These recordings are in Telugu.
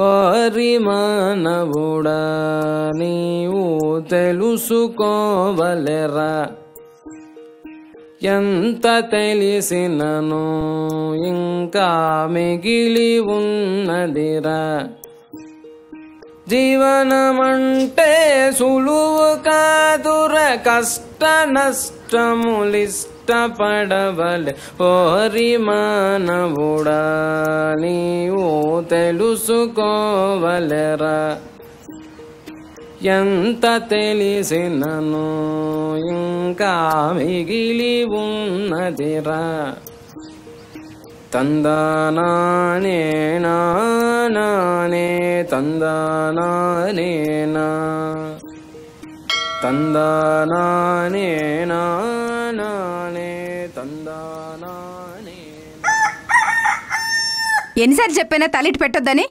పరిమాణముడా నీవు తెలుసుకోవలెరా. ఎంత తెలిసినను ఇంకా మిగిలి ఉన్నదిరా. జీవనమంటే సులువు కాదురా, కష్ట నష్టములిష్టపడవలే. ఓరి మానవుడా నీవు తెలుసుకోవలెరా. ఎంత తెలిసినను ఇంకా మిగిలి ఉన్నదిరా. तंदनाने नाने तंदनाने ना तंदनाने नाने तंदनाने ఎన్నిసార్లు చెప్పినా తలిటి పెట్టొద్దని.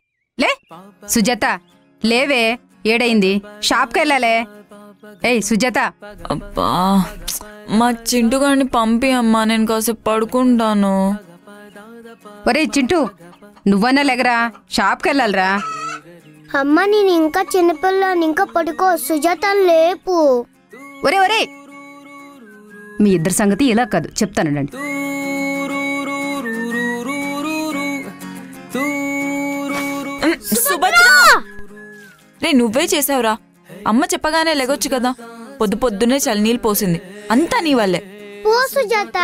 లే సుజాత, లేవే, ఏడైంది? షాప్కి వెళ్ళాలే. ఏయ్ సుజాత. అబ్బా మా చింటూ గారిని పంపి అమ్మా, నేను కాసేపు పడుకుంటాను. ఒరే చింటూ, నువ్వన్నా లేగరా, షాప్కి వెళ్ళాలరా. అమ్మ నేను ఇంకా చిన్నపిల్లని, ఇంకా పడుకో. సుజాత లేపు. ఒరే ఒరే, మీ ఇద్దరి సంగతి ఇలా కాదు, చెప్తానండి. రే నువ్వే చేసావురా, అమ్మ చెప్పగానే లేగొచ్చు కదా. పొద్దు పొద్దునే చలి నీళ్ళు పోసింది, అంతా నీ వాళ్ళే. పో సుజాత,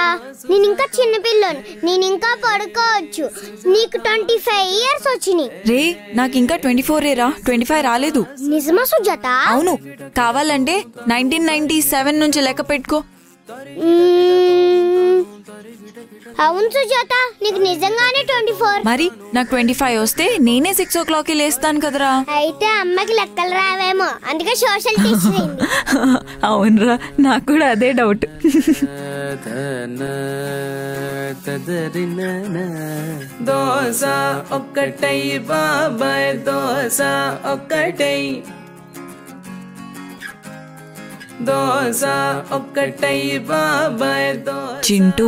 నేను ఇంకా చిన్నపిల్లని, నేను ఇంకా పడుకోవచ్చు. నీకు 25 years వచ్చినాయి. రే నాకు ఇంకా 24 రా, 25 రాలేదు. నిజమా సుజాత? అవును, కావాలంటే 1997 నుంచి లెక్క పెట్టుకో. అవును సుజాత, నీకు నిజంగానే 24. మరి నాకు 25 వస్తే నేనే 6 o'clock లేస్తాను కదరా. అయితే అమ్మకి లెక్కలు రావేమో, అందుకే సోషల్ టీచర్. అవునరా, నాకు కూడా అదే డౌట్. దోస ఒక్కటై బాబాయ్, దోస ఒక్కటై, దోస ఒక్కటై బాబాయ్. చింటూ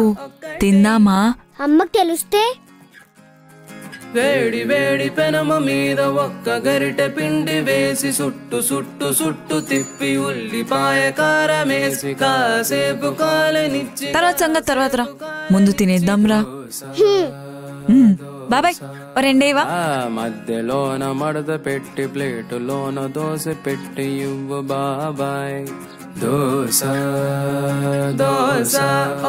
తిందామా? అమ్మకి తెలిస్తే. వేడి వేడి పెనమ మీద ఒక్క గరిట పిండి వేసి సుట్టు సుట్టు సుట్టు తిప్పి ఉల్లిపాయ కారమేసి కాసేపు కాలనిచ్చి తర్వాత సంగతి తర్వాత రా, ముందు తినేద్దాం రా. బాబాయ్ రెండేవా? మధ్యలోన మడత పెట్టి ప్లేటులోన దోశ పెట్టి ఇవ్వు బాబాయ్. దోశ దోశ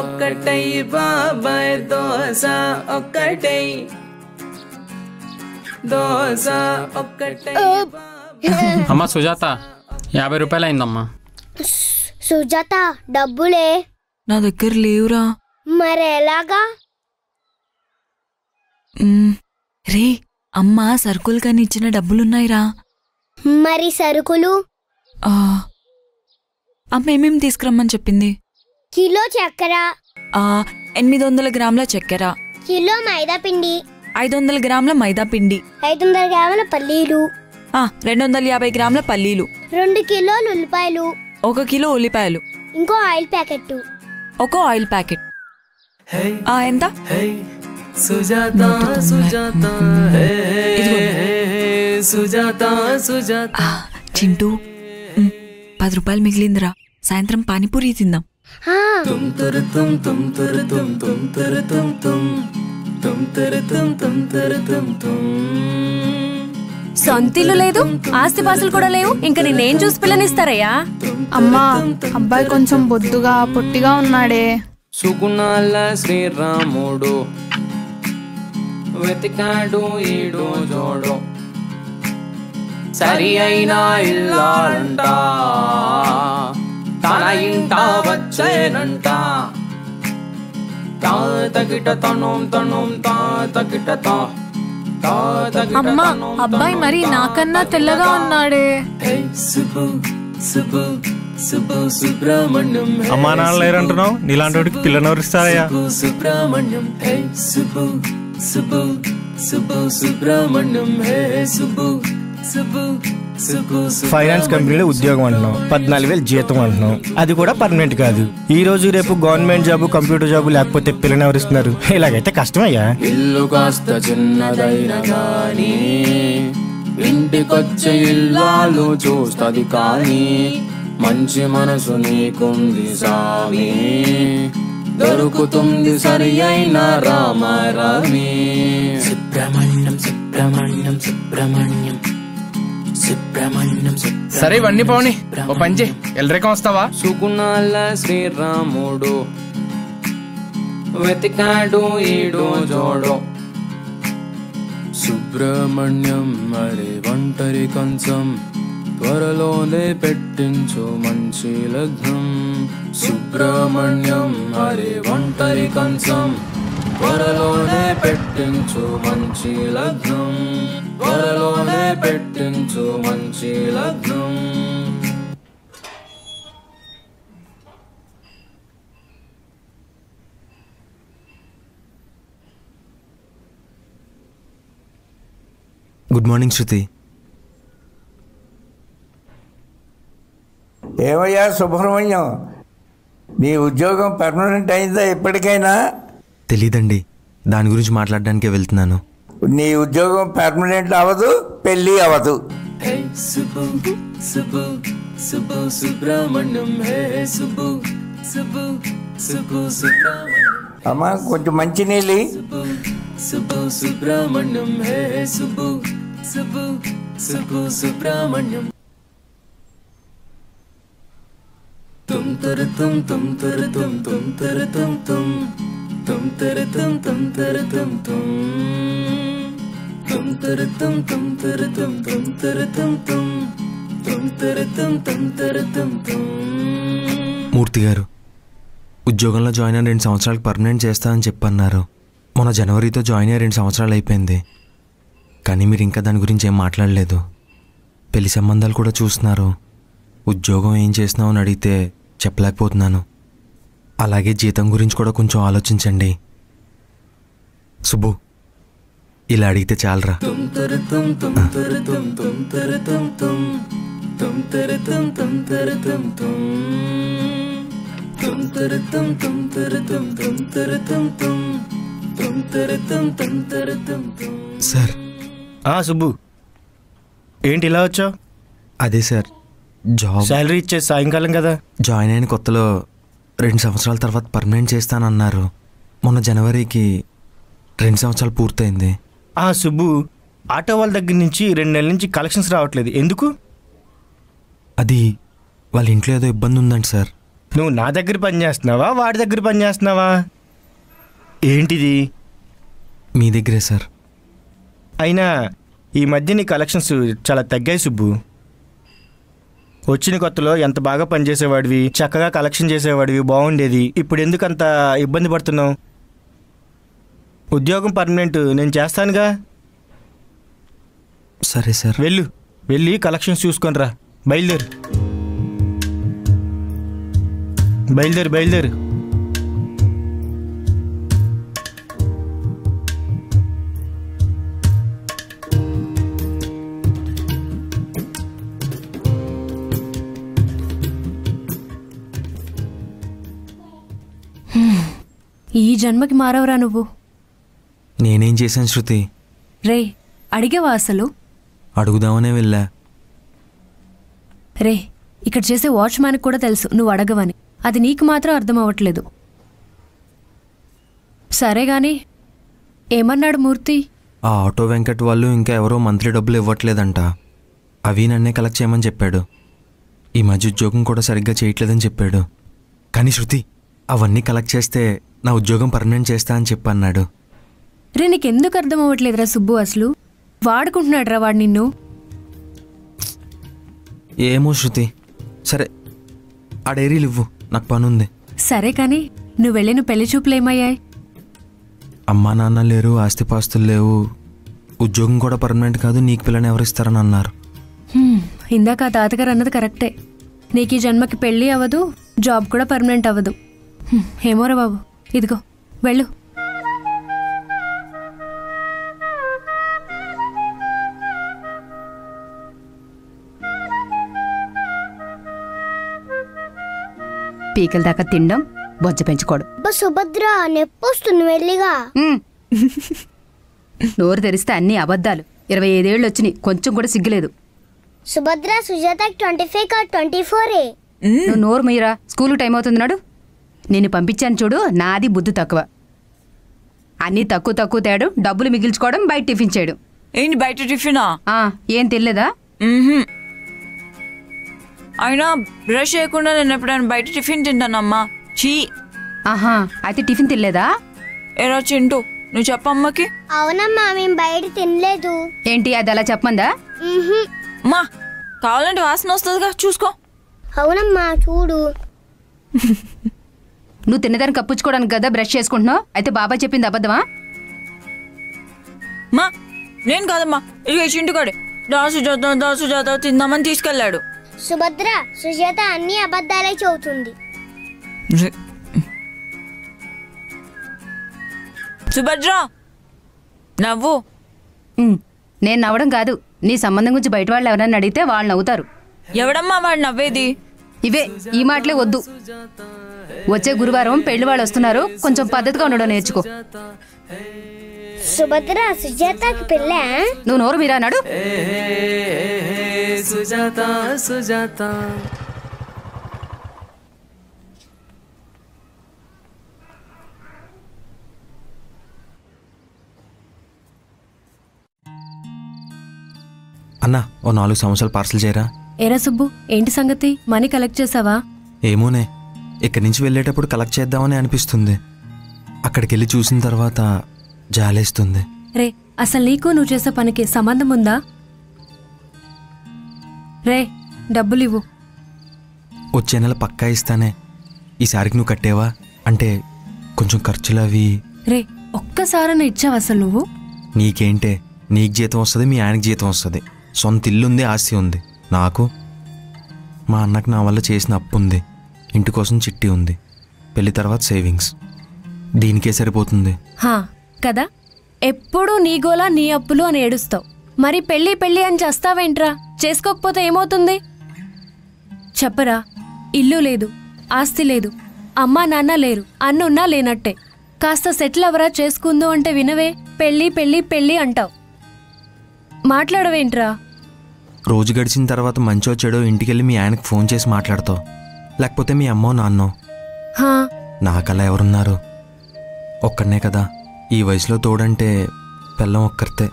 ఒక్కటై బాబాయ్, దోశ ఒక్కటై, దోశ ఒక్కటై. అమ్మా సుజాత, 50 రూపాయలు అయిందమ్మా. సుజాత డబ్బులే నా దగ్గర లేవురా. మరెలాగా? రే అమ్మ సరుకులు కానీ ఇచ్చిన డబ్బులున్నాయిరా. మరి సరుకులు? అమ్మ ఏమేం తీసుకురమ్మని చెప్పింది? కిలో చక్కెర, 800 grams చక్కెర, కిలో మైదా పిండి, 500 grams మైదా పిండి, 500 grams పల్లీలు, 250 grams పల్లీలు, 2 kilos ఉల్లిపాయలు, 1 kilo ఉల్లిపాయలు, ఇంకో ఆయిల్ ప్యాకెట్, 1 oil packet. ఎంత? సుజాత సుజాత సుజాత సుజాత. చింటూ 10 రూపాయలు మిగిలిందిరా, సాయంత్రం పానీపూరి తిందాం. సొంతిల్లు లేదు, ఆస్తిపాసులు కూడా లేవు, ఇంకా నేనేం చూసి పిల్లనిస్తారయ్యా? అమ్మా అబ్బాయి కొంచెం బొద్దుగా పొట్టిగా ఉన్నాడే. సుగుణాల శ్రీరాముడు వెతికాడు ఈడు జోడు, సరి అయిన ఇల్లాలంట తన ఇంట వచ్చేనంట. అమ్మా అబ్బాయి మరి నాకన్నా తెల్లగా ఉన్నాడే. అమ్మా నాన్న లేరంటున్నావు, నీలాంటి పిల్లనవరిస్తారయ్యా? Subrahmanyam hey Subbu Subbu Subbu Subrahmanyam hey Subbu Subbu Subbu. Finance కంపెనీలో ఉద్యోగం అంటున్నాం, 14,000 జీతం అంటున్నాం, అది కూడా పర్మనెంట్ కాదు. ఈ రోజు రేపు గవర్నమెంట్ జాబ్, కంప్యూటర్ జాబ్ లేకపోతే పిల్లని ఎవరిస్తున్నారు? ఇలాగైతే కష్టమయ్యా. ఇల్లు కాస్త చిన్నదైన కానీ ఇంటికొచ్చే ఇల్లాలు చూస్తది కానీ మంచి మనసు నీకుంది సామి, దొరుకుతుంది సరి అయిన రామారామి. సుబ్రహ్మణ్యం సుబ్రహ్మణ్యం సుబ్రహ్మణ్యం సుబ్రహ్మణ్యం. సరే ఇవన్నీ పోని ఓ పంచి ఎల్లరికం వస్తావా? సుగుణాల శ్రీరాముడు వెతికాడు ఈడు జోడో. సుబ్రహ్మణ్యం మరే ఒంటరి కంచం, త్వరలోనే పెట్టించు మంచి లగ్నం. సుబ్రహ్మణ్యం మరే ఒంటరి కంచం, త్వరలోనే పెట్టించు మంచి లగ్నం, త్వరలోనే పెట్టించు మంచి లగ్నం. Good morning Shruti. ఏవయ్యా సుబ్రహ్మణ్యం, నీ ఉద్యోగం పర్మనెంట్ అయిందా ఎప్పటికైనా? తెలీదండి, దాని గురించి మాట్లాడడానికే వెళ్తున్నాను. నీ ఉద్యోగం పర్మనెంట్ అవ్వదు, పెళ్ళి అవ్వదు. అమ్మా కొంచెం మంచి నీళ్ళు. సుబ్రహ్మణ్యం హే సుబ్బు సుబ్బు సుబ్బు సుబ్రహ్మణ్యం. తుమ్ తరు తుమ్ తుమ్ తరు తుమ్ తుమ్ తరు తుమ్ తుమ్ తుమ్ తరు తుమ్ తుమ్ తరు తుమ్ తుమ్ తుమ్ తరు తుమ్ తుమ్ తరు తుమ్ తుమ్ తరు తుమ్ తుమ్ తుమ్ తరు తుమ్ తుమ్ తరు తుమ్ తుమ్. మూర్తి గారు ఉద్యోగంలో జాయిన్ అయిన 2 సంవత్సరాలకు పర్మనెంట్ చేస్తానని చెప్పన్నారు. మొన్న జనవరితో జాయిన్ అయ్యి 2 సంవత్సరాలు అయిపోయింది, కానీ మీరు ఇంకా దాని గురించి ఏం మాట్లాడలేదు. పెళ్లి సంబంధాలు కూడా చూస్తున్నారు. ఉద్యోగం ఏం చేస్తున్నావు అని అడిగితే చెప్పలేకపోతున్నాను. అలాగే జీతం గురించి కూడా కొంచెం ఆలోచించండి. సుబ్బు ఇలా అడిగితే చాలరా. సార్. సుబ్బు ఏంటి ఇలా వచ్చావు? అదే సార్, జాబ్ శాలరీ ఇచ్చే సాయంకాలం కదా. జాయిన్ అయిన కొత్తలో 2 సంవత్సరాల తర్వాత పర్మనెంట్ చేస్తానన్నారు. మొన్న జనవరికి 2 సంవత్సరాలు పూర్తయింది. సుబ్బు, ఆటో వాళ్ళ దగ్గర నుంచి 2 నెలల నుంచి కలెక్షన్స్ రావట్లేదు, ఎందుకు? అది వాళ్ళ ఇంట్లో ఏదో ఇబ్బంది ఉందండి సార్. నువ్వు నా దగ్గర పని చేస్తున్నావా, వాడి దగ్గర పని చేస్తున్నావా? ఏంటిది? మీ దగ్గరే సార్. అయినా ఈ మధ్య నీ కలెక్షన్స్ చాలా తగ్గాయి సుబ్బు. వచ్చిన కొత్తలో ఎంత బాగా పనిచేసేవాడివి, చక్కగా కలెక్షన్ చేసేవాడివి, బాగుండేది. ఇప్పుడు ఎందుకు అంత ఇబ్బంది పడుతున్నావు? ఉద్యోగం పర్మనెంట్ నేను చేస్తానుగా. సరే సార్, వెళ్ళు, వెళ్ళి కలెక్షన్స్ చూసుకొని రా. బయలుదేరు బయలుదేరు బయలుదేరు. ఈ జన్మకి మారవరా నువ్వు. నేనేం చేశాను శృతి? రే అడిగేవా అసలు? అడుగుదామనే వెళ్ళా. రే ఇక్కడ చేసే వాచ్మ్యాన్కి కూడా తెలుసు నువ్వు అడగవని, అది నీకు మాత్రం అర్థం అవ్వట్లేదు. సరే గానీ ఏమన్నాడు మూర్తి? ఆ ఆటో వెంకట్ వాళ్ళు ఇంకా ఎవరో మంత్లీ డబ్బులు ఇవ్వట్లేదంట. అవి నన్నే కలెక్ట్ చేయమని చెప్పాడు. ఈ మధ్య ఉద్యోగం కూడా సరిగ్గా చేయట్లేదని చెప్పాడు. కానీ శృతి, అవన్నీ కలెక్ట్ చేస్తే నా ఉద్యోగం పర్మనెంట్ చేస్తా అని చెప్పన్నాడు. రే నీకెందుకు అర్థం అవ్వట్లేదురా సుబ్బు? అసలు వాడుకుంటున్నాడు రా వాడు నిన్ను. ఏమో శృతి, సరే ఆ డైరీలు ఇవ్వు, నాకు పనుంది. సరే కానీ నువ్వు వెళ్ళిన పెళ్లి చూపులు ఏమయ్యాయి? అమ్మా నాన్న లేరు, ఆస్తిపాస్తులు లేవు, ఉద్యోగం కూడా పర్మనెంట్ కాదు, నీకు పిల్లని ఎవరిస్తారని అన్నారు. ఇందాక ఆ తాతగారు అన్నది కరెక్టే. నీకు ఈ జన్మకి పెళ్ళి అవ్వదు, జాబ్ కూడా పర్మనెంట్ అవ్వదు. ఏమోరా బాబు, ఇదిగో వెళ్ళు. పీకల దాకా తినడం, బొజ్జ పెంచుకోడు. సుభద్ర నొప్పొస్తుంది వెళ్ళిగా. నోరు తెరిస్తే అన్ని అబద్ధాలు. 25 ఏళ్ళు వచ్చిని కొంచెం కూడా సిగ్గలేదు. సుభద్ర సుజాతకి 25 or 24. నువ్వు నోరు మీరా, స్కూల్ టైం అవుతుంది నాడు. నిన్ను పంపించాను చూడు, నాది బుద్ధి తక్కువ. అన్నీ తక్కువ తక్కువ తేడు, డబ్బులు మిగిల్చుకోవడం, బయట టిఫిన్ చేయడం. ఏంటి బయట టిఫినా? ఏం తెలియదా? అయినా బ్రష్ చేయకుండా నేను ఎప్పుడైనా బయట టిఫిన్ తింటానమ్మా. చీ. ఆహా, అయితే టిఫిన్ తినలేదా? ఏరా చింటూ, నువ్వు చెప్పమ్మకి. అవునమ్మా మేము బయట తినలేదు. ఏంటి అది అలా చెప్పమందా? మా కావాలంటే వాసన వస్తుందిగా, చూసుకో. అవునమ్మా చూడు. నువ్వు తిన్నదాన్ని కప్పుచ్చుకోవడానికి కదా బ్రష్ చేసుకుంటున్నావు, అయితే బాబా చెప్పింది అబద్ధమా? మా నేను కాదమ్మా, ఇది చింటుగాడే దా సుజాత తిందామని తీసుకెళ్ళాడు. సుభద్ర సుజాత అన్ని అబద్ధాలే చెబుతుంది. సుభద్ర నవ్వు. నేను నవ్వడం కాదు, నీ సంబంధం గురించి బయట వాళ్ళు ఎవరన్నా అడిగితే వాళ్ళు నవ్వుతారు. ఎవడమ్మా వాడు నవ్వేది? ఇవే ఈ మాటలే వద్దు. వచ్చే గురువారం పెళ్లి వాళ్ళు వస్తున్నారు, కొంచెం పద్ధతిగా ఉండడం నేర్చుకో. సుభద్ర సుజాతకి పెళ్ళ? నువ్వు నోరు మీరా నాడు. అన్నా ఓ 4 సంవత్సరాలు పార్సల్ చేయరా. ఏరా సుబ్బు ఏంటి సంగతి, మనీ కలెక్ట్ చేసావా? ఏమోనే, ఇక్కడి నుంచి వెళ్ళేటప్పుడు కలెక్ట్ చేద్దామని అనిపిస్తుంది, అక్కడికి వెళ్ళి చూసిన తర్వాత జాలేస్తుంది. రే అసలు నీకు నువ్వు చేసే పనికి సంబంధం ఉందా? రే డబ్బులు ఇవ్వు. వచ్చే నెల పక్కా ఇస్తానే, ఈసారికి నువ్వు కట్టేవా? అంటే కొంచెం ఖర్చులు అవి. రే ఒక్కసారి ఇచ్చావు అసలు నువ్వు? నీకేంటే, నీకు జీతం వస్తుంది, మీ ఆయనకి జీతం వస్తుంది, సొంత ఇల్లుంది, ఆస్తి ఉంది. నాకు మా అన్నకు నా వల్ల చేసిన అప్పు ఉంది, ఇంటి కోసం చిట్టి ఉంది, పెళ్లి తర్వాత సేవింగ్స్, దీనికే సరిపోతుంది కదా. ఎప్పుడు నీ గోలా నీ అప్పులు అని ఏడుస్తావు, మరి పెళ్ళి పెళ్ళి అని చేస్తావేంట్రా? చేసుకోకపోతే ఏమవుతుంది చెప్పరా? ఇల్లు లేదు, ఆస్తి లేదు, అమ్మా నాన్న లేరు, అన్నున్నా లేనట్టే. కాస్త సెటిల్ అవరా, చేసుకుందో అంటే వినవే, పెళ్ళి పెళ్ళి పెళ్ళి అంటావు. మాట్లాడవేంట్రా? రోజు గడిచిన తర్వాత మంచో చెడో ఇంటికెళ్ళి మీ ఆయనకు ఫోన్ చేసి మాట్లాడతావు, లేకపోతే మీ అమ్మో నాన్నో. నాకలా ఎవరున్నారు, ఒక్కడనే కదా ఈ వయసులో తోడంటే పిల్లం ఒక్కరితే.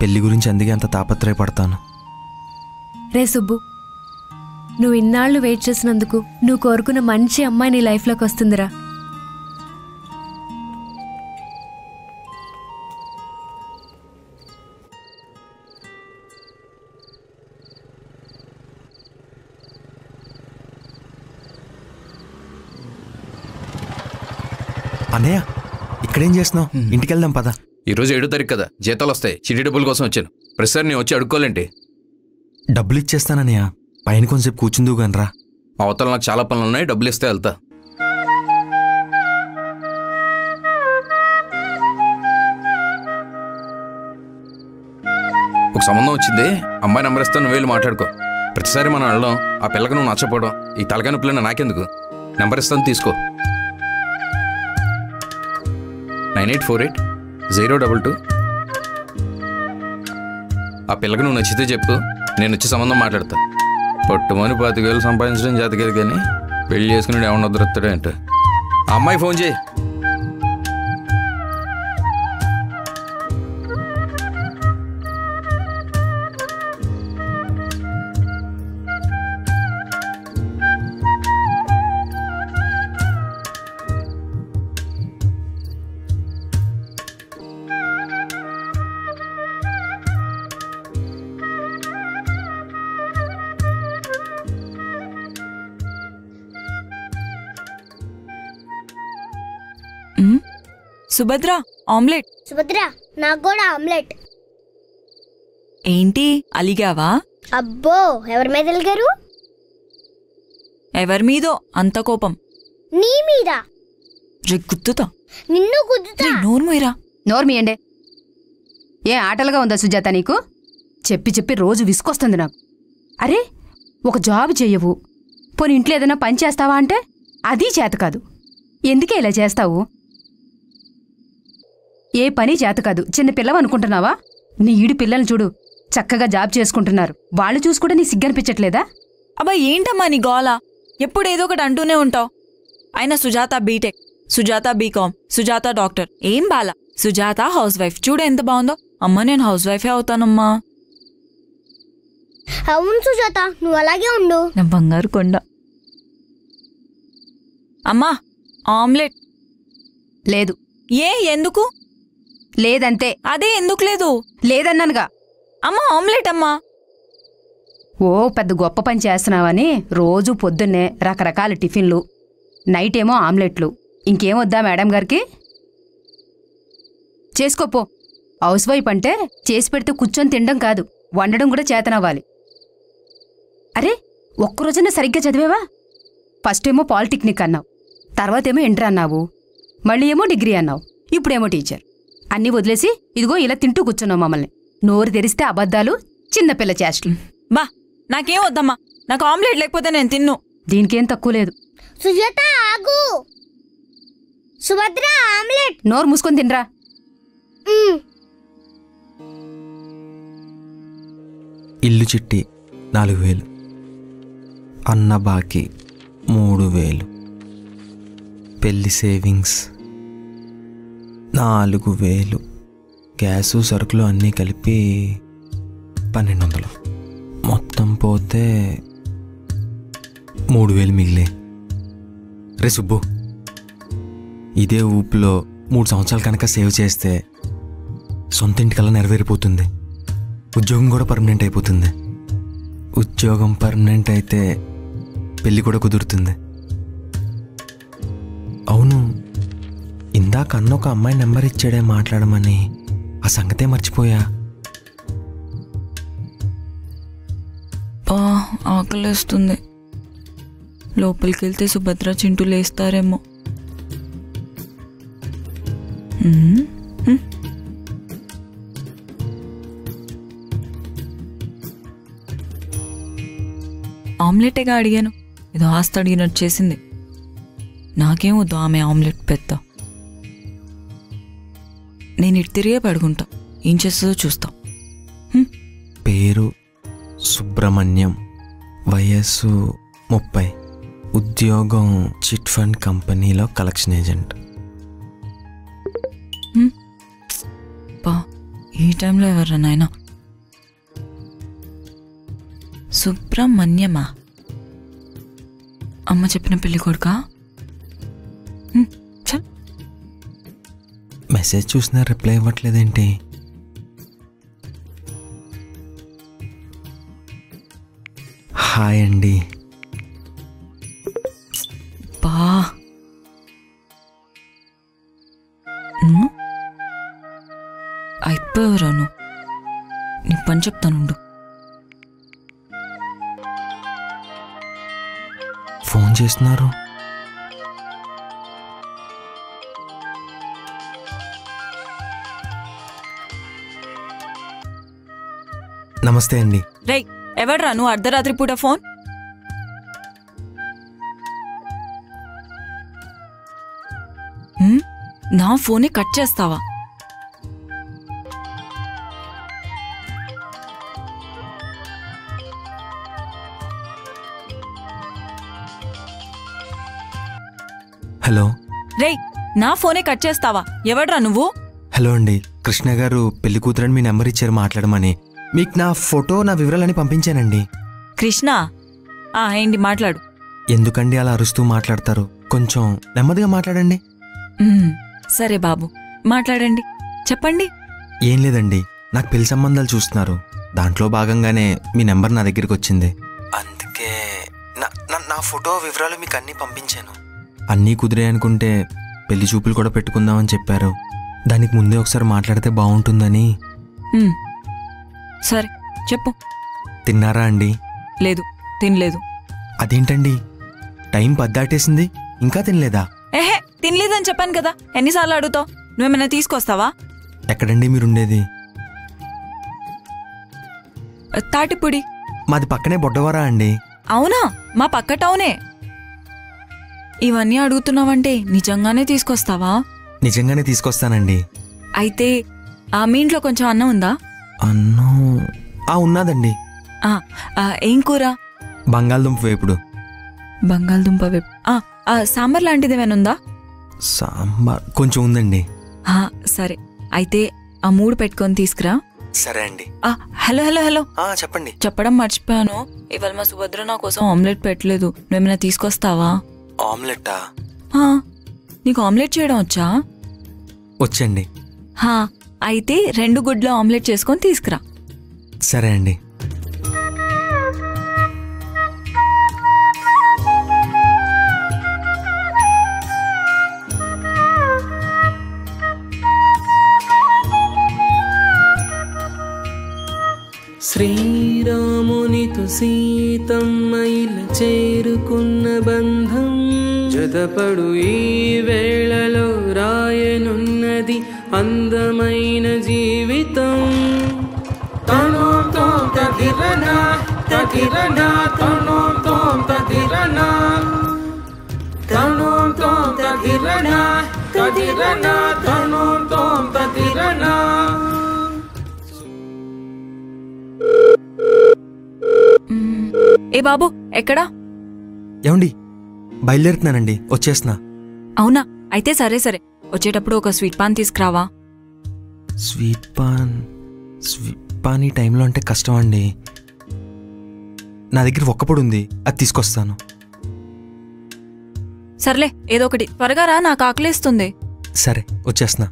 పెళ్లి గురించి అందుకే అంత తాపత్రయపడతాను. రే సుబ్బు, నువ్వు ఇన్నాళ్ళు వెయిట్ చేసినందుకు నువ్వు కోరుకున్న మంచి అమ్మాయి నీ లైఫ్లోకి వస్తుందిరా. అన్నయ్య ఇక్కడేం చేస్తున్నావు? ఇంటికి వెళ్దాం పదా. ఈరోజు 7వ తారీఖు కదా, జీతాలు వస్తాయి, చిటి డబ్బుల కోసం వచ్చాను. ప్రతిసారి నేను వచ్చి అడుక్కోవాలంటే డబ్బులు ఇచ్చేస్తానన్నయ్య, పైన కొంచెంసేపు కూర్చుందువు కాని రా. అవతల నాకు చాలా పనులు ఉన్నాయి, డబ్బులు ఇస్తే వెళ్తా. ఒక సంబంధం వచ్చింది, అమ్మాయి నెంబర్ ఇస్తాను, నువ్వు వెళ్ళి మాట్లాడుకో. ప్రతిసారి మనం వెళ్ళడం, ఆ పిల్లకి నువ్వు నచ్చపోవడం, ఈ తలకాని పిల్లని నాకెందుకు. నెంబర్ ఇస్తాను తీసుకో, 9848-022. ఆ పిల్లకు నువ్వు నచ్చితే చెప్పు, నేను వచ్చి సంబంధం మాట్లాడతా. పట్టుమని 10,000 సంపాదించడం జాతకేది, కానీ పెళ్లి చేసుకుని ఏమన్నా దొరుకుతాడు అంటే. ఆ అమ్మాయి ఫోన్ చేయి. సుభద్ర ఆమ్లెట్. సుభద్ర నాకు కూడా ఆమ్లెట్. ఏంటి అలిగావా? అబ్బో ఎవరి మీద అలిగారు? ఎవరి మీదో అంత కోపం? నీ మీద. రే గుద్దుతా నిన్ను, గుద్దుతా. నోర్మీరా, నోర్మీయండి. ఏ ఆటలుగా ఉందా సుజాత నీకు? చెప్పి చెప్పి రోజు విసుకొస్తుంది నాకు. అరే ఒక జాబ్ చెయ్యవు, పోనీ ఇంట్లో ఏదైనా పని చేస్తావా అంటే అది చేత కాదు. ఎందుకే ఇలా చేస్తావు? ఏ పని చేత కాదు, చిన్నపిల్లవనుకుంటున్నావా? नी ఈడి పిల్లల్ని చూడు చక్కగా జాబ్ చేసుకుంటున్నారు వాళ్ళు చూసి కూడా నీ సిగ్గు అనిపించట్లేదా అబ్బా ఏంటమ్మా నీ గోల ఎప్పుడు ఏదో ఒకటి అంటూనే ఉంటావ్ అయినా Sujatha BTech Sujatha BCom Sujatha doctor ఏం బాల సుజాత హౌస్ వైఫ్ చూడు ఎంత బాగుందో అమ్మ నేను హౌస్ వైఫ్ అవుతానమ్మా అవును సుజాత నువ్వు అలాగే ఉండు నా బంగారు కొండ అమ్మా ఆమ్లెట్ లేదు ఏ ఎందుకు లేదంటే అదే ఎందుకు లేదు లేదన్నానుగా అమ్మ ఆమ్లెట్ అమ్మా ఓ పెద్ద గొప్ప పని చేస్తున్నావని రోజు పొద్దున్నే రకరకాల టిఫిన్లు నైట్ ఏమో ఆమ్లెట్లు ఇంకేం వద్దా మేడం గారికి చేసుకోపో హౌస్ వైఫ్ అంటే చేసి పెడితే కూర్చొని తినడం కాదు వండడం కూడా చేతనవ్వాలి అరే ఒక్కరోజైనా సరిగ్గా చదివేవా ఫస్ట్ ఏమో పాలిటెక్నిక్ అన్నావు తర్వాత ఏమో ఇంటర్ అన్నావు మళ్ళీ ఏమో డిగ్రీ అన్నావు ఇప్పుడేమో టీచర్ అన్నీ వదిలేసి ఇదిగో ఇలా తింటూ కూర్చున్నావు మమ్మల్ని నోరు తెరిస్తే అబద్ధాలు చిన్నపిల్ల చేష్టలు బా నాకేం వద్దమ్మా నాకు ఆమ్లెట్ లేకపోతే నేను తిన్ను దీనికేం తక్కువ లేదు సుజాత ఆగు సుభద్ర ఆమ్లెట్ నోరు మూసుకొని తినరా ఇల్లు చిట్టి 4000 అన్న బాకీ 3000 పెళ్లి సేవింగ్స్ 4000 గ్యాసు సరుకులు అన్నీ కలిపి 1200 మొత్తం పోతే 3000 మిగిలే రే సుబ్బు ఇదే ఊపులో 3 సంవత్సరాలు కనుక సేవ్ చేస్తే సొంత ఇంటికల్లా నెరవేరిపోతుంది ఉద్యోగం కూడా పర్మనెంట్ అయిపోతుంది ఉద్యోగం పర్మనెంట్ అయితే పెళ్ళి కూడా కుదురుతుంది అవును ఇందాక అన్న ఒక అమ్మాయి నెంబర్ ఇచ్చాడే మాట్లాడమని ఆ సంగతే మర్చిపోయా ఆకలిస్తుంది లోపలికి వెళ్తే సుభద్ర చింటూ లేస్తారేమో ఆమ్లెటేగా అడిగాను ఏదో ఆస్తి అడిగినట్టు చేసింది నాకేం వద్దు ఆమె ఆమ్లెట్ పెద్ద నేను ఇటు తిరిగే పడుకుంటా ఏం చేస్తుందో చూస్తా పేరు సుబ్రహ్మణ్యం వయస్సు 30 ఉద్యోగం చిట్ ఫండ్ కంపెనీలో కలెక్షన్ ఏజెంట్ ఈ టైంలో ఎవరు నాయనా సుబ్రహ్మణ్యమా అమ్మ చెప్పిన పెళ్లి కొడుకా మెసేజ్ చూసినా రిప్లై ఇవ్వట్లేదేంటి హాయ్ అండి బా అయిపోయాను నీ పని చెప్తానుండు ఫోన్ చేస్తున్నారు నమస్తే అండి రే ఎవడ్రా నువ్వు అర్ధరాత్రి పూట ఫోన్ నా ఫోనే కట్ చేస్తావా హలో రే నా ఫోనే కట్ చేస్తావా ఎవడ్రా నువ్వు హలో అండి కృష్ణ గారు పెళ్లి కూతురని మీ నెంబర్ ఇచ్చారు మాట్లాడమని మీకు నా ఫోటో నా వివరాలని పంపించానండి కృష్ణ ఏంటి మాట్లాడు ఎందుకండి అలా అరుస్తూ మాట్లాడతారు కొంచెం నెమ్మదిగా మాట్లాడండి సరే బాబు మాట్లాడండి చెప్పండి ఏం లేదండి నాకు పెళ్లి సంబంధాలు చూస్తున్నారు దాంట్లో భాగంగానే మీ నెంబర్ నా దగ్గరికి వచ్చింది అందుకే నా ఫోటో వివరాలు మీకు అన్నీ పంపించాను అన్నీ కుదిరే అనుకుంటే పెళ్లి చూపులు కూడా పెట్టుకుందామని చెప్పారు దానికి ముందే ఒకసారి మాట్లాడితే బాగుంటుందని సరే చెప్పు తిన్నారా అండి లేదు తినలేదు అదేంటండి టైం 10 దాటేసింది ఇంకా తినలేదా ఏహే తినలేదని చెప్పాను కదా ఎన్నిసార్లు అడుగుతావు నువ్వేమైనా తీసుకొస్తావా ఎక్కడండి మీరుండేది తాటిపూడి మాది పక్కనే బొడ్డవరా అండి అవునా మా పక్క టౌనే ఇవన్నీ అడుగుతున్నావంటే నిజంగానే తీసుకొస్తావా నిజంగానే తీసుకొస్తానండి అయితే ఆ మీ ఇంట్లో కొంచెం అన్నం ఉందా అన్నం ఉన్నదండి. ఏం కూర? బంగాళదుంప వేపుడు. బంగాళదుంప వేపుడు. సాంబార్ లాంటిది ఏమైనా ఉందా? సాంబార్ కొంచెం ఉందండి. సరే అయితే ఆ మూడు పెట్టుకొని తీసుకురా. సరే అండి. హలో హలో హలో చెప్పండి. చెప్పడం మర్చిపోయాను, ఇవాళ మా సుభద్ర నా కోసం ఆమ్లెట్ పెట్టలేదు, నువ్వేమైనా తీసుకొస్తావా? ఆమ్లెటా? నీకు ఆమ్లెట్ చేయడం వచ్చా? వచ్చండి. అయితే 2 గుడ్ల ఆమ్లెట్ చేసుకొని తీసుకురా. సరే అండి. శ్రీరామునితో సీతమ్మైల చేరుకున్న బంధం జతపడు ఈ వేళలో రాయనున్నది అందమైన జీవితం. తనోతోం తదిరనా తదిరనా తనోతోం తదిరనా తనోతోం తదిరనా తదిరనా తనోతోం తదిరనా. ఏ బాబు ఎక్కడా? ఏమండి బయలుదేరుతున్నానండి, వచ్చేస్తున్నా. అవునా? అయితే సరే సరే, వచ్చేటప్పుడు ఒక స్వీట్ పాన్ తీసుకురావా. స్వీట్ పాన్ ఈ టైంలో అంటే కష్టం అండి. నా దగ్గర ఒక్కపొడి ఉంది, అది తీసుకొస్తాను. సర్లే ఏదో ఒకటి త్వరగా రా, నాకు ఆకలేస్తుంది. సరే వచ్చేస్తున్నా.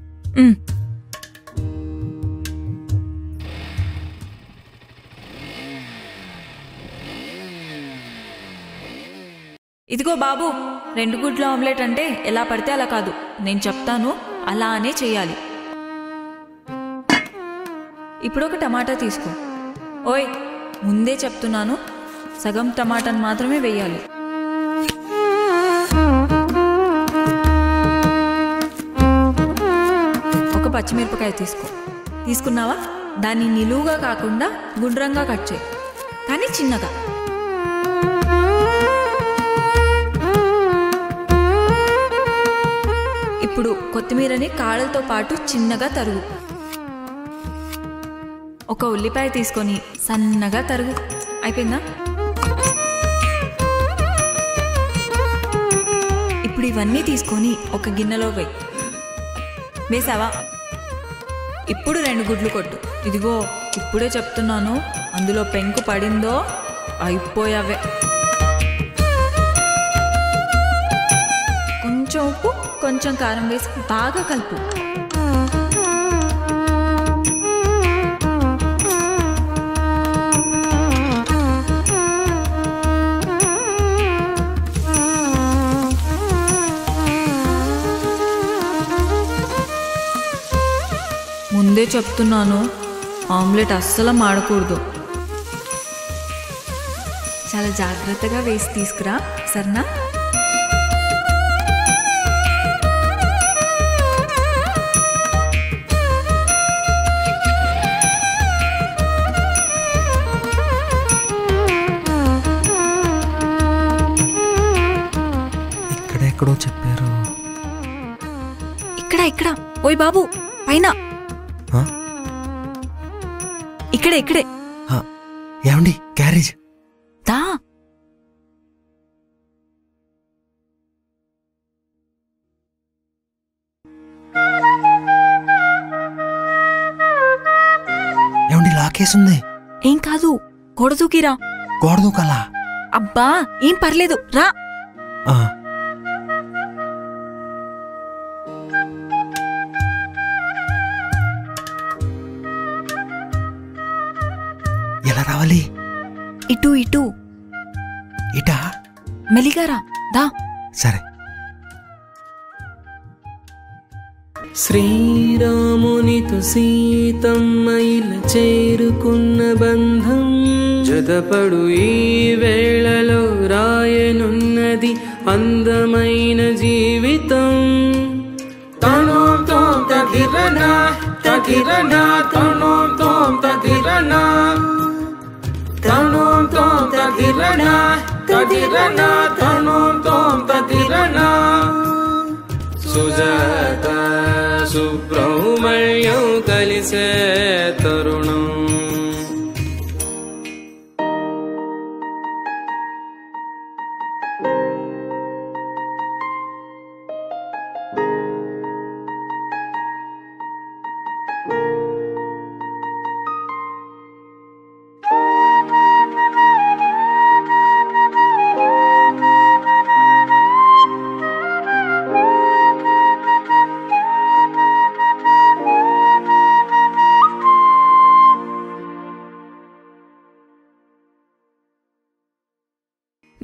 ఇదిగో బాబు 2 గుడ్ల ఆమ్లెట్ అంటే ఎలా పడితే అలా కాదు, నేను చెప్తాను అలానే చేయాలి. ఇప్పుడు ఒక టమాటా తీసుకో. ఓయ్ ముందే చెప్తున్నాను, సగం టమాటాను మాత్రమే వేయాలి. ఒక పచ్చిమిరపకాయ తీసుకో. తీసుకున్నావా? దాన్ని నిలువుగా కాకుండా గుండ్రంగా కట్ చేయి, కానీ చిన్నగా. ఇప్పుడు కొత్తిమీరని కాళ్ళతో పాటు చిన్నగా తరుగు. ఒక ఉల్లిపాయ తీసుకొని సన్నగా తరుగు. అయిపోయిందా? ఇప్పుడు ఇవన్నీ తీసుకొని ఒక గిన్నెలో వేయి. వేసావా? ఇప్పుడు 2 గుడ్లు కొట్టు. ఇదిగో ఇప్పుడే చెప్తున్నాను, అందులో పెంకు పడిందో అయిపోయావే. కొంచెం ఉప్పు కొంచెం కారం వేసి బాగా కలుపు. ముందే చెప్తున్నాను, ఆమ్లెట్ అస్సలు మాడకూడదు. చాలా జాగ్రత్తగా వేసి తీసుకురా సరేనా? చెప్పారు ఇక్కడ ఇక్కడ. ఓయ్ బాబు పైన ఇక్కడే ఇక్కడే. ఏమండి క్యారేజ్ దా. ఏమండి లాకేసుంది? ఏం కాదు, గోడదూకిరా. గోడదూకాలా? అబ్బా ఏం పర్లేదు రా. ఎలా రావాలి? ఇటు ఇటు ఇటా? మెలిగారా దా. సరే. శ్రీరామునితో సీతమ్మైల చేరుకున్న బంధం జతపడు ఈ వేళలో రాయనున్నది అందమైన జీవితం. తనోంతోం తదిరనా తదిరనా తనోంతోం తదిరనా తనోంతోం తదిరనా తదిరనా తనోంతోం తదిరనా. సుజాత సుబ్రహ్మణ్యం కలిసే తరుణం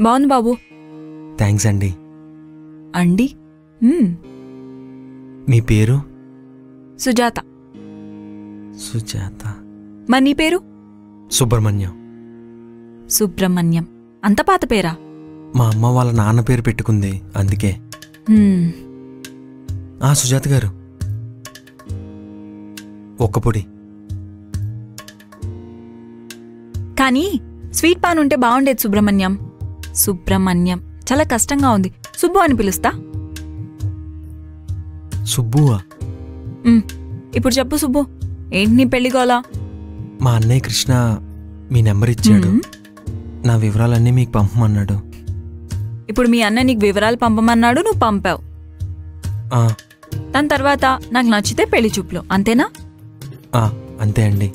బాగుంది బాబు. థాంక్స్ అండి. అండి మీ పేరు? సుజాత. సుజాత. మరి నీ పేరు? సుబ్రహ్మణ్యం. సుబ్రహ్మణ్యం అంత పాత పేరా? మా అమ్మ వాళ్ళ నాన్న పేరు పెట్టుకుంది అందుకే. ఆ సుజాత గారు ఒక్క పొడి. కానీ స్వీట్ పాన్ ఉంటే బాగుండేది. సుబ్రహ్మణ్యం సుబ్రహ్మణ్యం చాలా కష్టంగా ఉంది. సుబ్బు అని పిలుస్తా. సుబ్బువా? ఇప్పుడు చెప్పు సుబ్బు, ఏంటి నీ పెళ్ళిగోలా? మా అన్నయ్య కృష్ణ మీ నెంబర్ ఇచ్చాడు, నా వివరాలన్నీ మీకు పంపమన్నాడు. ఇప్పుడు మీ అన్న నీకు వివరాలు పంపమన్నాడు, నువ్వు పంపావు. దాని తర్వాత నాకు నచ్చితే పెళ్లి చూపులు, అంతేనా? అంతే అండి.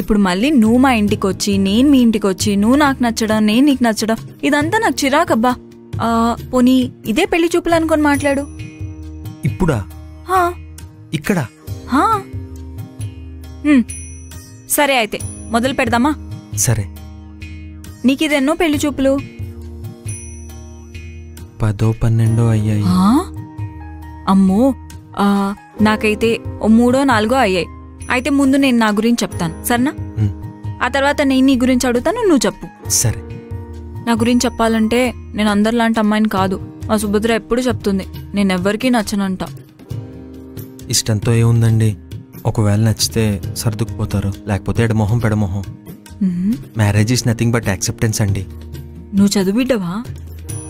ఇప్పుడు మళ్ళీ నువ్వు మా ఇంటికి వచ్చి నేను మీ ఇంటికి వచ్చి నువ్వు నాకు నచ్చడం నేను నీకు నచ్చడం ఇదంతా నాకు చిరాకబ్బా. పోనీ ఇదే పెళ్లి చూపులు అనుకొని మాట్లాడు. ఇప్పుడా? ఇక్కడ? సరే అయితే మొదలు పెడదామా? సరే. నీకిదెన్నో పెళ్లి చూపులు? 10, 12 అయ్యాయి. అమ్మో, నాకైతే 3, 4 అయ్యాయి. అయితే ముందు నేను నా గురించి చెప్తాను సరేనా? ఆ తర్వాత నేను నీ గురించి అడుగుతాను, నువ్వు చెప్పు. సరే. నా గురించి చెప్పాలంటే నేను అందరిలాంటి అమ్మాయిని కాదు. మా సుభద్ర ఎప్పుడు చెప్తుంది నేనెవ్వరికీ నచ్చనంట. ఇష్టంతో ఏముందండి, ఒకవేళ నచ్చితే సర్దుకుపోతారు, లేకపోతే ఎడమొహం పెడమొహం. Marriage is nothing but acceptance అండి. నువ్వు చదువు బిడ్డవా?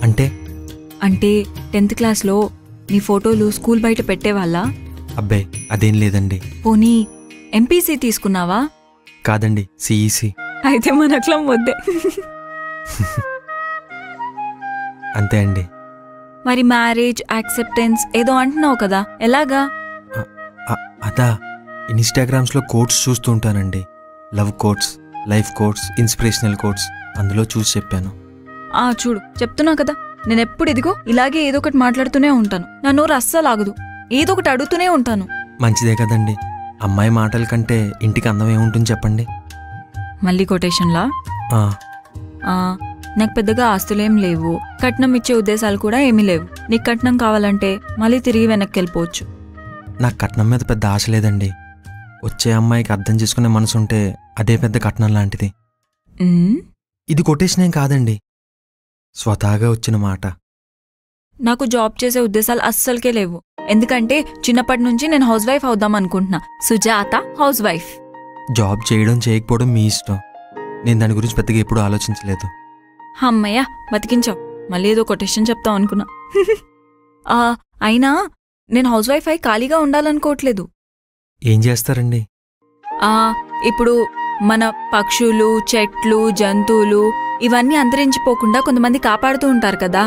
అంటే అంటే 10th క్లాస్లో నీ ఫోటోలు స్కూల్ బయట పెట్టేవాళ్ళ? అబ్బే అదేం లేదండి. పోనీ ఎంపీసీ తీసుకున్నావా? కాదండి, సిఈసి. అయితే మనకులం వద్దే. అంతే అండి. మరి మ్యారేజ్ యాక్సెప్టెన్స్ ఏదో అంటున్నావు కదా, ఎలాగా? అదా, ఇన్స్టాగ్రామ్స్లో కోట్స్ చూస్తూ ఉంటానండి, love quotes, life quotes, inspirational quotes. అందులో చూసి చెప్పాను. చూడు చెప్తున్నా కదా, నేను ఎప్పుడు ఇదిగో ఇలాగే ఏదో ఒకటి మాట్లాడుతూనే ఉంటాను, నా నోరు అస్సలు ఆగదు, ఏదో ఒకటి అడుగుతూనే ఉంటాను. మంచిదే కదండి, అమ్మాయి మాటల కంటే ఇంటికి అందం ఏముంటుంది చెప్పండి. మళ్ళీ కొటేషన్లా? నాకు పెద్దగా ఆస్తులేం లేవు, కట్నం ఇచ్చే ఉద్దేశాలు కూడా ఏమీ లేవు. నీకు కట్నం కావాలంటే మళ్ళీ తిరిగి వెనక్కి వెళ్ళిపోవచ్చు. నాకు కట్నం మీద పెద్ద ఆశ లేదండి. వచ్చే అమ్మాయికి అర్థం చేసుకునే మనసు ఉంటే అదే పెద్ద కట్నం లాంటిది. ఇది కొటేషన్ ఏం కాదండి, స్వతహాగా వచ్చిన మాట. నాకు జాబ్ చేసే ఉద్దేశాలు అస్సలకే లేవు, ఎందుకంటే చిన్నప్పటి నుంచి నేను హౌస్ వైఫ్ అవుదాం అనుకుంటున్నా. Sujatha house wife. జాబ్ చేయడం చేయకపోవడం మీ ఇష్టం, నేను దాని గురించి పెద్దగా ఎప్పుడు ఆలోచించలేదు. అమ్మయ్య బతికించావు, మళ్ళీ ఏదో కొటేషన్ చెప్తాం అనుకున్నా. అయినా నేను హౌస్ వైఫ్ అయి ఖాళీగా ఉండాలనుకోవట్లేదు. ఏం చేస్తారండి? ఇప్పుడు మన పక్షులు, చెట్లు, జంతువులు ఇవన్నీ అంతరించిపోకుండా కొంతమంది కాపాడుతూ ఉంటారు కదా.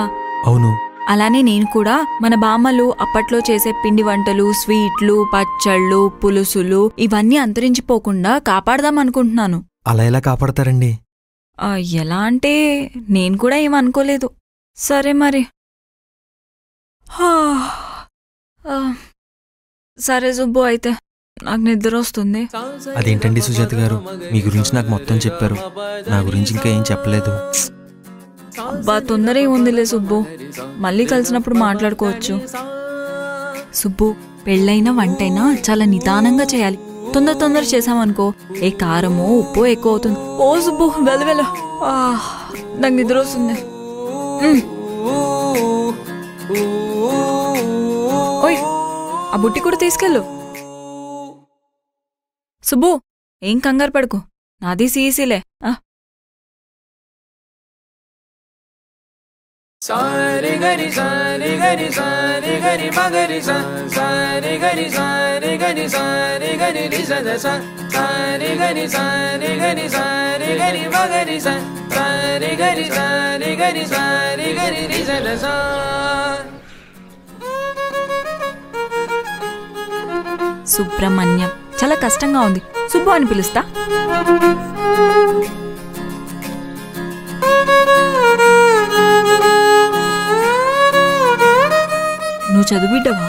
అవును. అలానే నేను కూడా మన బామ్మలు అప్పట్లో చేసే పిండి వంటలు, స్వీట్లు, పచ్చళ్ళు, పులుసులు ఇవన్నీ అంతరించిపోకుండా కాపాడదాం అనుకుంటున్నాను. అలా ఎలా కాపాడతారండి? ఎలా అంటే నేను కూడా ఏమనుకోలేదు. సరే మరి. సరే సుబ్బు, అయితే నాకు నిద్ర వస్తుంది. అదేంటండి సుజాత గారు, మీ గురించి నాకు మొత్తం చెప్పారు, నా గురించి ఇంకా ఏం చెప్పలేదు. అబ్బా తొందర ఏముందిలే సుబ్బు, మళ్ళీ కలిసినప్పుడు మాట్లాడుకోవచ్చు. సుబ్బు, పెళ్ళైనా వంటైనా చాలా నిదానంగా చేయాలి, తొందర తొందర చేసామనుకో ఏ కారమో ఉప్పు ఎక్కువ అవుతుంది. ఓ సుబ్బు వెలవెల, నాకు నిద్ర వస్తుంది. ఓయ్ ఆ బుట్టి కూడా తీసుకెళ్ళు. సుబ్బు ఏం కంగారు పడుకు, నాది సీసీలే. సుబ్రహ్మణ్యం చాలా కష్టంగా ఉంది, సుబ్బు అని పిలుస్తా. నువ్వు చదువు బిడ్డవా?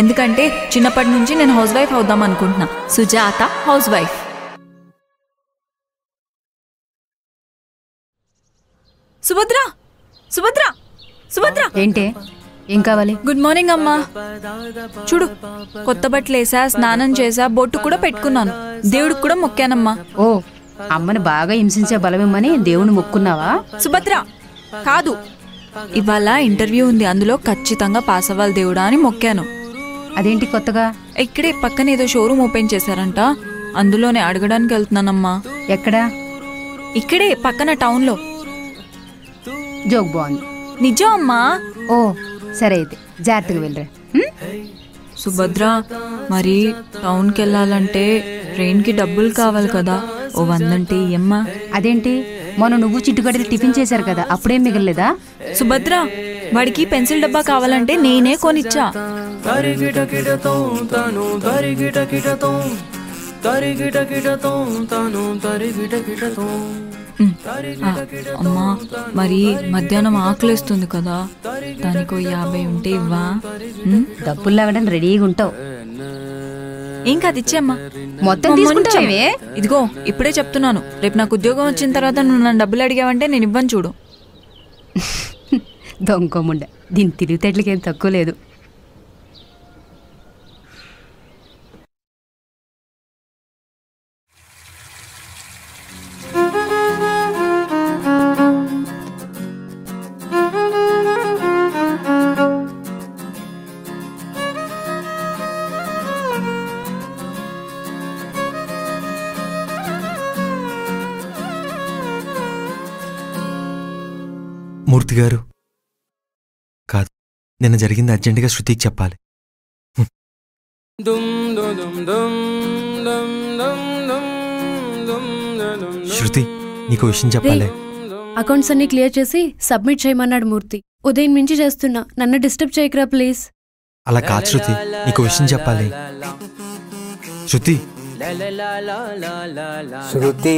ఎందుకంటే చిన్నప్పటి నుంచి నేను హౌస్ వైఫ్ అవుదాం అనుకుంటున్నా. Sujatha house wife. సుభద్ర సుభద్ర సుభద్ర. ఏంటి ఏం కావాలి? గుడ్ మార్నింగ్ అమ్మా. చూడు కొత్త బట్టలు వేసా, స్నానం చేసా, బొట్టు కూడా పెట్టుకున్నాను, దేవుడికి కూడా మొక్కానమ్మా. ఓ అమ్మను బాగా హింసించే బలమేమని దేవుని మొక్కున్నావా? సుభద్ర కాదు, ఇవాళ ఇంటర్వ్యూ ఉంది, అందులో ఖచ్చితంగా పాస్ అవ్వాలి దేవుడా అని మొక్కాను. అదేంటి కొత్తగా? ఇక్కడే పక్కన ఏదో షోరూమ్ ఓపెన్ చేశారంట, అందులోనే అడగడానికి వెళ్తున్నానమ్మా. ఎక్కడ? ఇక్కడే పక్కన టౌన్ లో. జోక్ బాగుంది. నిజం అమ్మా. ఓ సరే అయితే జాగ్రత్తగా వెళ్ళరా. సుభద్ర మరి టౌన్కి వెళ్ళాలంటే ట్రైన్కి డబ్బులు కావాలి కదా, ఓ 100 అంటే ఇయ్యమ్మా. అదేంటి మనం నువ్వు చిట్టుగడ్డలు టిఫిన్ చేశారు కదా అప్పుడేం మిగలలేదా? సుభద్ర వాడికి పెన్సిల్ డబ్బా కావాలంటే నేనే కొనిచ్చా. అమ్మా మరి మధ్యాహ్నం ఆకలిస్తుంది కదా, దానికో 50 ఉంటే ఇవ్వా. డబ్బులు లాగడానికి రెడీగా ఉంటావు. ఏం కాదు ఇచ్చేమ్మా, మొత్తం తీసుకుంటావే. ఇదిగో ఇప్పుడే చెప్తున్నాను, రేపు నాకు ఉద్యోగం వచ్చిన తర్వాత నువ్వు నన్ను డబ్బులు అడిగావంటే నేను ఇవ్వను చూడు. దొంగముండ, దీని తిరుగుతేట్లకేం తక్కువ లేదు. మూర్తి గారు కాదు, నిన్న జరిగింది అర్జెంటుగా శృతికి చెప్పాలి. శృతి నీకు విషయం చెప్పాలి. అకౌంట్స్ అన్ని క్లియర్ చేసి సబ్మిట్ చేయమన్నాడు మూర్తి. ఉదయం నుంచి చేస్తున్నా, నన్ను డిస్టర్బ్ చేయకరా ప్లీజ్. అలా కాదు శృతి, నీకు విషయం చెప్పాలి. శృతి శృతి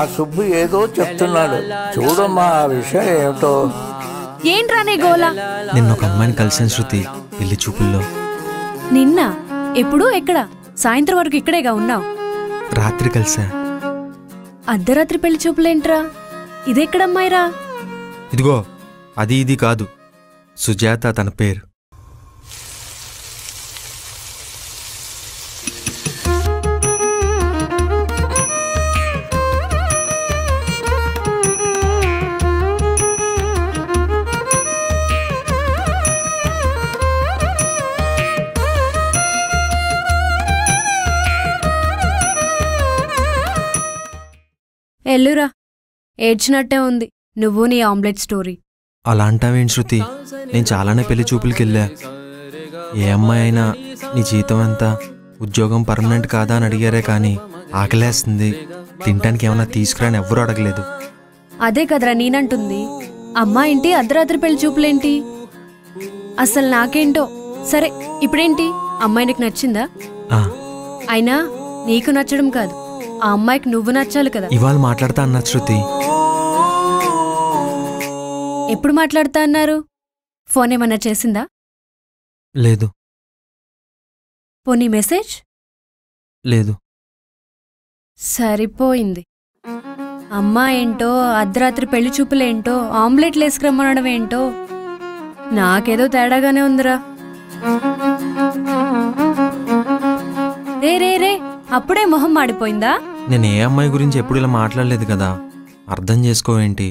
ఆ సుబ్బు ఏదో చెప్తున్నాడు చూడమ్మా, ఆ విషయం ఏమిటో. ఏంట్రా నీ గోలా? నిన్న ఒక అమ్మాయిని కలిసాను శృతి, పెళ్లి చూపుల్లో. నిన్న? ఎప్పుడు? ఎక్కడ? సాయంత్రం వరకు ఇక్కడేగా ఉన్నావు. రాత్రి కలిసా. అర్ధరాత్రి పెళ్లి చూపులేంట్రా? ఇదెక్కడమ్మాయిరా? ఇదిగో అది ఇది కాదు, సుజాత తన పేరు. ఎల్లురా, ఏడ్చినట్టే ఉంది నువ్వు నీ ఆమ్లెట్ స్టోరీ. అలా అంటావేంటి శృతి? నేను చాలానే పెళ్లి చూపులకి వెళ్ళా. ఏ అమ్మాయి అయినా నీ జీతం అంతా, ఉద్యోగం పర్మనెంట్ కాదా అని అడిగారే కానీ ఆకలేస్తుంది, తినడానికి ఏమైనా తీసుకురాని ఎవ్వరూ అడగలేదు. అదే కదరా నేనంటుంది, అమ్మాయింటి అర్ధరాత్రి పెళ్లి చూపులేంటి అసలు నాకేంటో. సరే ఇప్పుడేంటి, అమ్మాయికి నచ్చిందా? అయినా నీకు నచ్చడం కాదు, ఆ అమ్మాయికి నువ్వు నచ్చాలి కదా. ఇవాళ మాట్లాడతా అన్నారు శృతి. ఎప్పుడు మాట్లాడతా అన్నారు? ఫోన్ ఏమన్నా చేసిందా? లేదు. పోనీ మెసేజ్? లేదు. సరిపోయింది, అమ్మాయేంటో అర్ధరాత్రి పెళ్లి చూపులేంటో ఆమ్లెట్లు వేసుకురమ్మనడం ఏంటో నాకేదో తేడాగానే ఉందిరా. రే రే రే అప్పుడే మొహం మాడిపోయిందా? నేను ఏ అమ్మాయి గురించి ఎప్పుడు ఇలా మాట్లాడలేదు కదా, అర్థం చేసుకోవేంటి?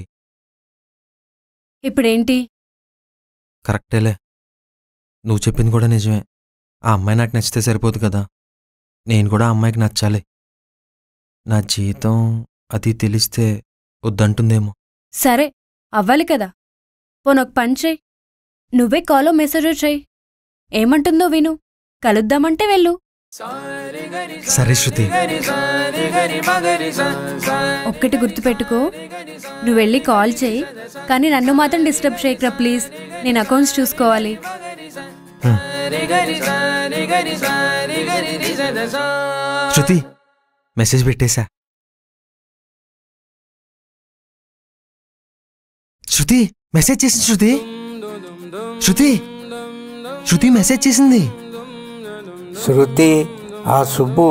ఇప్పుడేంటి? కరెక్టేలే, నువ్వు చెప్పింది కూడా నిజమే. ఆ అమ్మాయి నాకు నచ్చితే సరిపోదు కదా, నేను కూడా ఆ అమ్మాయికి నచ్చాలి. నా జీతం అది తెలిస్తే వద్దంటుందేమో. సరే అవ్వాలి కదా, పోనొక పని చెయ్యి, నువ్వే కాలో మెసేజో చెయ్యి, ఏమంటుందో విను, కలుద్దామంటే వెళ్ళు. సరే శృతి, ఒక్కటి గుర్తుపెట్టుకో, నువ్వు వెళ్ళి కాల్ చేయి, కానీ నన్ను మాత్రం డిస్టర్బ్ చేయకరా ప్లీజ్, నేను అకౌంట్స్ చూసుకోవాలి. శృతి మెసేజ్ పెట్టేశా. శృతి మెసేజ్ చేసింది. శృతి శృతి శృతి మెసేజ్ చేసింది. శృతి ఆ సుబ్బు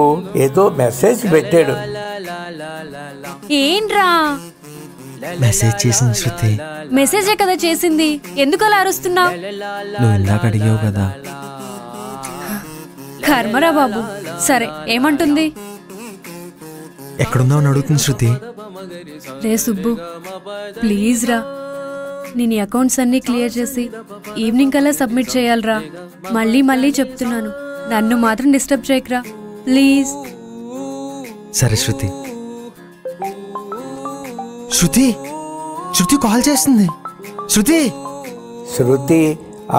ఏదో మెసేజ్ పెట్టాడు. ఏంట్రా మెసేజ్ చేసింది శృతి? మెసేజే కదా చేసింది, ఎందుకు అలా అరుస్తున్నావు? నువ్వు ఇందాక అడిగావు కదా. కర్మరా బాబు. సరే ఏమంటుంది? ఎక్కడున్నావు అని అడుగుతుంది శృతి. రే సుబ్బు ప్లీజ్ రా, నేను అకౌంట్స్ అన్ని క్లియర్ చేసి ఈవినింగ్ కల్లా సబ్మిట్ చేయాలరా. మళ్ళీ మళ్ళీ చెప్తున్నాను, నన్ను మాత్రం డిస్టర్బ్ చేయకరా ప్లీజ్. సరే శృతి. శృతి శృతి కాల్ చేస్తుంది. శృతి శృతి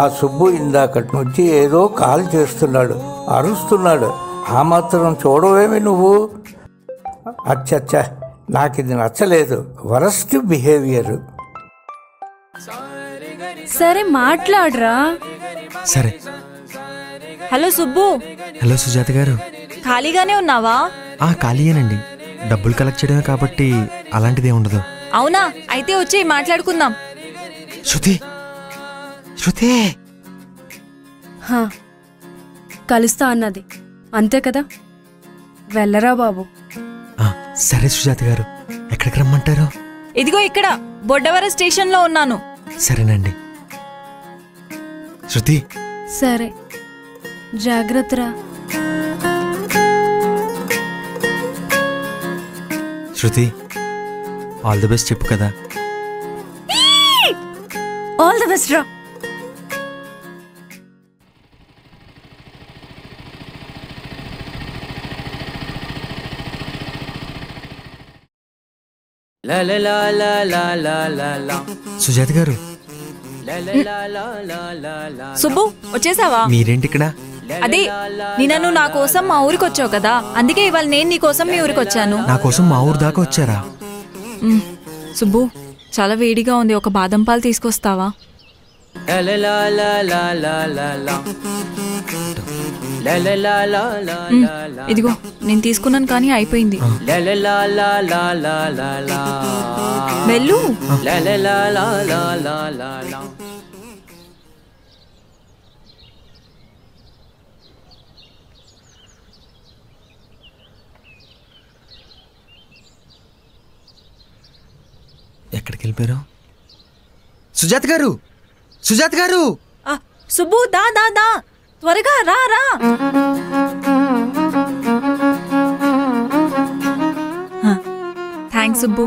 ఆ సుబ్బు ఇందాకటి నుంచి ఏదో కాల్ చేస్తున్నాడు, అరుస్తున్నాడు. ఆ మాత్రం చూడవేమి నువ్వు? అచ్చచ్చ నాకు ఇది నచ్చలేదు, వరస్ట్ బిహేవియర్. సరే మాట్లాడరా. సరే. హలో సుబ్బు. హలో సుజాత గారు. ఖాళీగానే ఉన్నావా? ఖాళీయేనండి, డబ్బులు కలెక్ట్ చేయడమే కాబట్టి అలాంటిదే ఉండదు. అవునా, అయితే వచ్చి మాట్లాడుకుందాం. శృతి శృతి కలుస్తా అన్నది అంతే కదా, వెళ్ళరా బాబు. సరే సుజాత గారు, ఎక్కడికి రమ్మంటారు? ఇదిగో ఇక్కడ బొడ్డవర స్టేషన్లో ఉన్నాను. సరేనండి శృతి. సరే జాగ్రత్త రా. శృతి ఆల్ ది బెస్ట్ చెప్పు కదా. ఆల్ ది బెస్ట్ రా. సుజాత గారు. సుబ్బు వచ్చేసావా? మీరేంటి ఇక్కడ? అదే నిన్ను నా కోసం మా ఊరికి వచ్చావు కదా, అందుకే ఇవాళ నేను నీ కోసం మీ ఊరికి వచ్చాను. నా కోసం మా ఊరు దాకా వచ్చారా? సుబ్బు చాలా వేడిగా ఉంది, ఒక బాదం పాలు తీసుకొస్తావా? ఇదిగో నేను తీసుకున్నాను కానీ అయిపోయింది. వెళ్ళు. ఎక్కడికి వెళ్ళిపోయారు? సుజాత గారు సుజాత గారు. సుబ్బు దా దా దా త్వరగా రా రా. థ్యాంక్స్ సుబ్బు.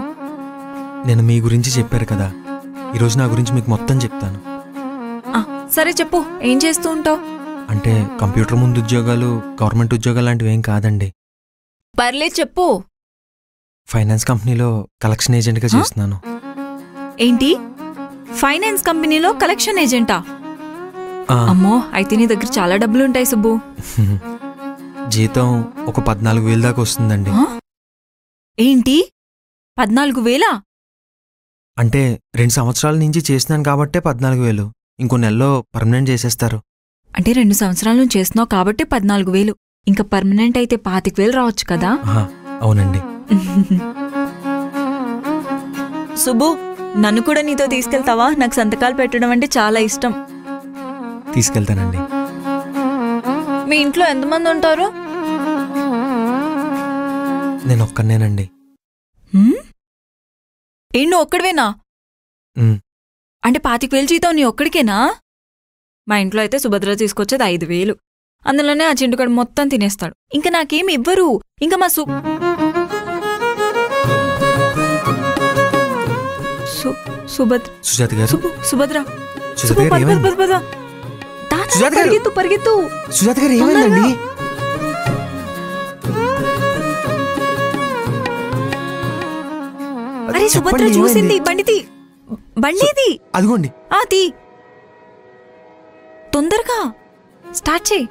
నేను మీ గురించి చెప్పారు కదా, ఈరోజు నా గురించి మీకు మొత్తం చెప్తాను. సరే చెప్పు, ఏం చేస్తూ ఉంటావు? అంటే కంప్యూటర్ ముందు ఉద్యోగాలు, గవర్నమెంట్ ఉద్యోగాలు లాంటివి ఏం కాదండి. పర్లేదు చెప్పు. ఫైనాన్స్ కంపెనీలో కలెక్షన్ ఏజెంట్గా చేస్తున్నాను. ఏంటి, ఫైనాన్స్ కంపెనీలో కలెక్షన్ ఏజెంటా? అమ్మో, అయితే నీ దగ్గర చాలా డబ్బులు ఉంటాయి సుబ్బు. జీతం ఒక 14,000 దాకా వస్తుందండి. ఏంటి 14,000? అంటే 2 సంవత్సరాల నుంచి చేస్తున్నాను కాబట్టే 14,000. ఇంకో నెలలో పర్మనెంట్ చేసేస్తారు. అంటే 2 సంవత్సరాల నుంచి చేస్తున్నావు కాబట్టి 14,000, ఇంకా పర్మనెంట్ అయితే 25,000 రావచ్చు కదా? అవునండి. సుబ్బు నన్ను కూడా నీతో తీసుకెళ్తావా? నాకు సంతకాలు పెట్టడం అంటే చాలా ఇష్టం. తీసుకెళ్తానండి. మీ ఇంట్లో ఎంతమంది ఉంటారు? నేను ఒక్కనేనండి. ఏంటో ఒక్కడవేనా? అంటే 25,000 జీతం నీ ఒక్కడికేనా? మా ఇంట్లో అయితే సుభద్ర తీసుకొచ్చేది 5,000, అందులోనే ఆ చింటుకాడు మొత్తం తినేస్తాడు. ఇంకా నాకేమి ఇవ్వరు. ఇంకా మా సుభద్ర పరిగెత్తు. సుజాత గారు ఏమైందండి? అరే సుభద్ర చూసింది. బండిది బండిది అదిగోండి. తీ తొందరగా స్టార్ట్ చేయి.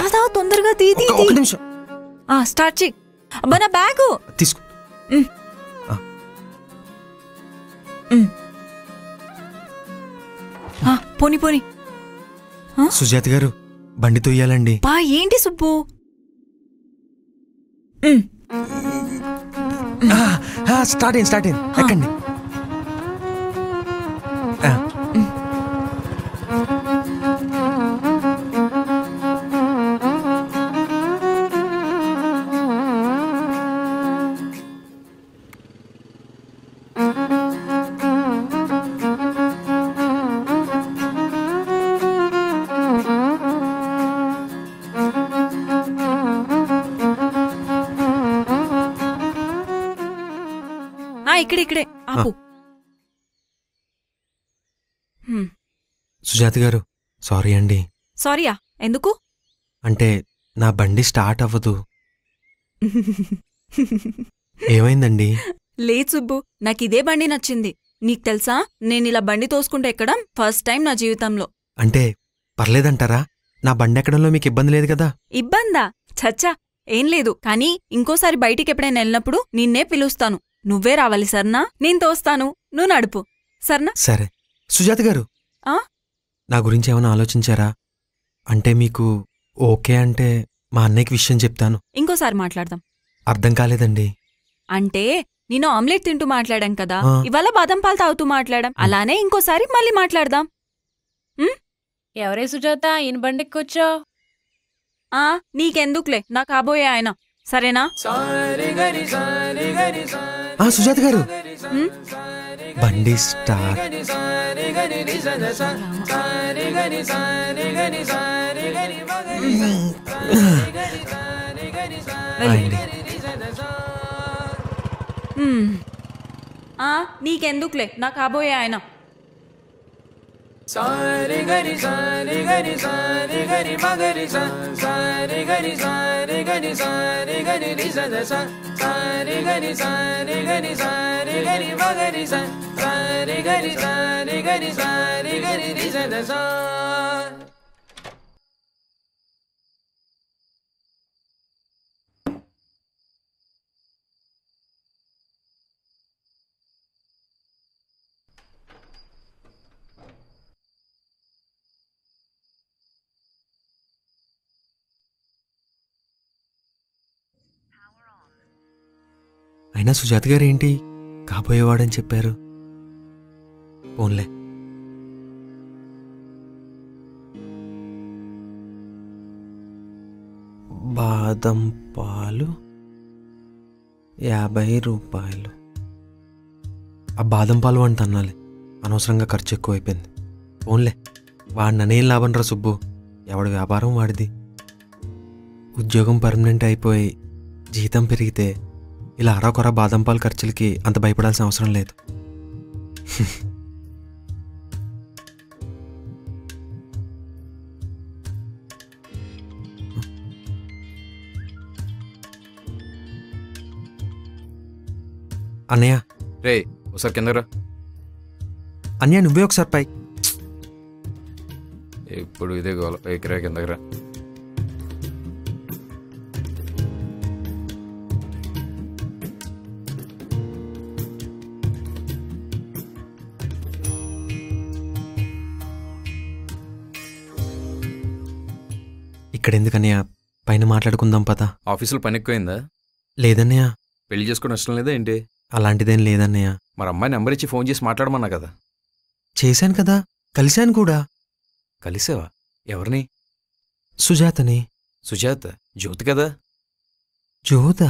దాదా తొందరగా తీ తీ నిమిషం స్టార్ట్ చేయి. అబ్బా నా బ్యాగు తీసుకో. పోనీ పోనీ. సుజాత గారు బండి తొయ్యాలండి. బా ఏంటి సుబ్బు? స్టార్ట్ అయింది స్టార్ట్ అయింది. ఎక్కండి. इकडे इकडे आपू సుజాత గారు సారీ అండి సారీయా ఎందుకు అంటే నా బండి స్టార్ట్ అవ్వదు ఏమైందండి లేదు సుబ్బు నాకు ఇదే బండి నచ్చింది నీకు తెలుసా నేను ఇలా బండి తోసుకుంటూ ఎక్కడం ఫస్ట్ టైం నా జీవితంలో అంటే పర్లేదంటారా నా బండి ఎక్కడంలో మీకు ఇబ్బంది లేదు కదా ఇబ్బందా చచ్చా ఏం లేదు కానీ ఇంకోసారి బయటికి ఎప్పుడైనా వెళ్ళినప్పుడు నిన్నే పిలుస్తాను నువ్వే రావాలి సర్నా నేను తోస్తాను నువ్వు నడుపు సర్నా సరే సుజాత గారు ఆ నా గురించి ఏమైనా ఆలోచించారా అంటే మీకు ఓకే అంటే మా అన్నయ్యకి విషయం చెప్తాను ఇంకోసారి మాట్లాడదాం అర్థం కాలేదండి అంటే నేను ఆమ్లెట్ తింటూ మాట్లాడాం కదా ఇవాళ బాదం పాలు తాగుతూ మాట్లాడాం అలానే ఇంకోసారి మళ్ళీ మాట్లాడదాం ఎవరే సుజాత ఈయన బండికొచ్చావు నీకెందుకులే నా కాబోయే ఆయన సరేనా సుజాత గారు బండి స్టార్ నీకెందుకులే నా కాబోయే ఆయన అయినా సుజాత గారు ఏంటి కాబోయేవాడని చెప్పారు ఓన్లే బాదం పాలు 50 రూపాయలు ఆ బాదం పాలు అంటే అన్నాలి అనవసరంగా ఖర్చు ఎక్కువైపోయింది ఓన్లే వాడిని అనేం లాభం రా సుబ్బు ఎవడి వ్యాపారం వాడిది ఉద్యోగం పర్మనెంట్ అయిపోయి జీతం పెరిగితే ఇలా అరాకొర బాదం పాలు ఖర్చులకి అంత భయపడాల్సిన అవసరం లేదు అన్నయ్య రే ఒకసారి కిందరా అన్నయ్య నువ్వే ఒకసారి పై ఇప్పుడు ఇదే గోల పైకి రా కిందరా ఇక్కడెందుకన్నయ్య పైన మాట్లాడుకుందాం పదా ఆఫీసులో పని ఎక్కువైందా లేదన్నయ్య పెళ్లి చేసుకోవడం ఇష్టం లేదా ఏంటి అలాంటిదేం లేదన్నయ్య మరి అమ్మాయి నెంబర్ ఇచ్చి ఫోన్ చేసి మాట్లాడమన్నా కదా చేశాను కదా కలిశాను కూడా కలిసావా ఎవరిని సుజాతని సుజాత జ్యోతి కదా జ్యోత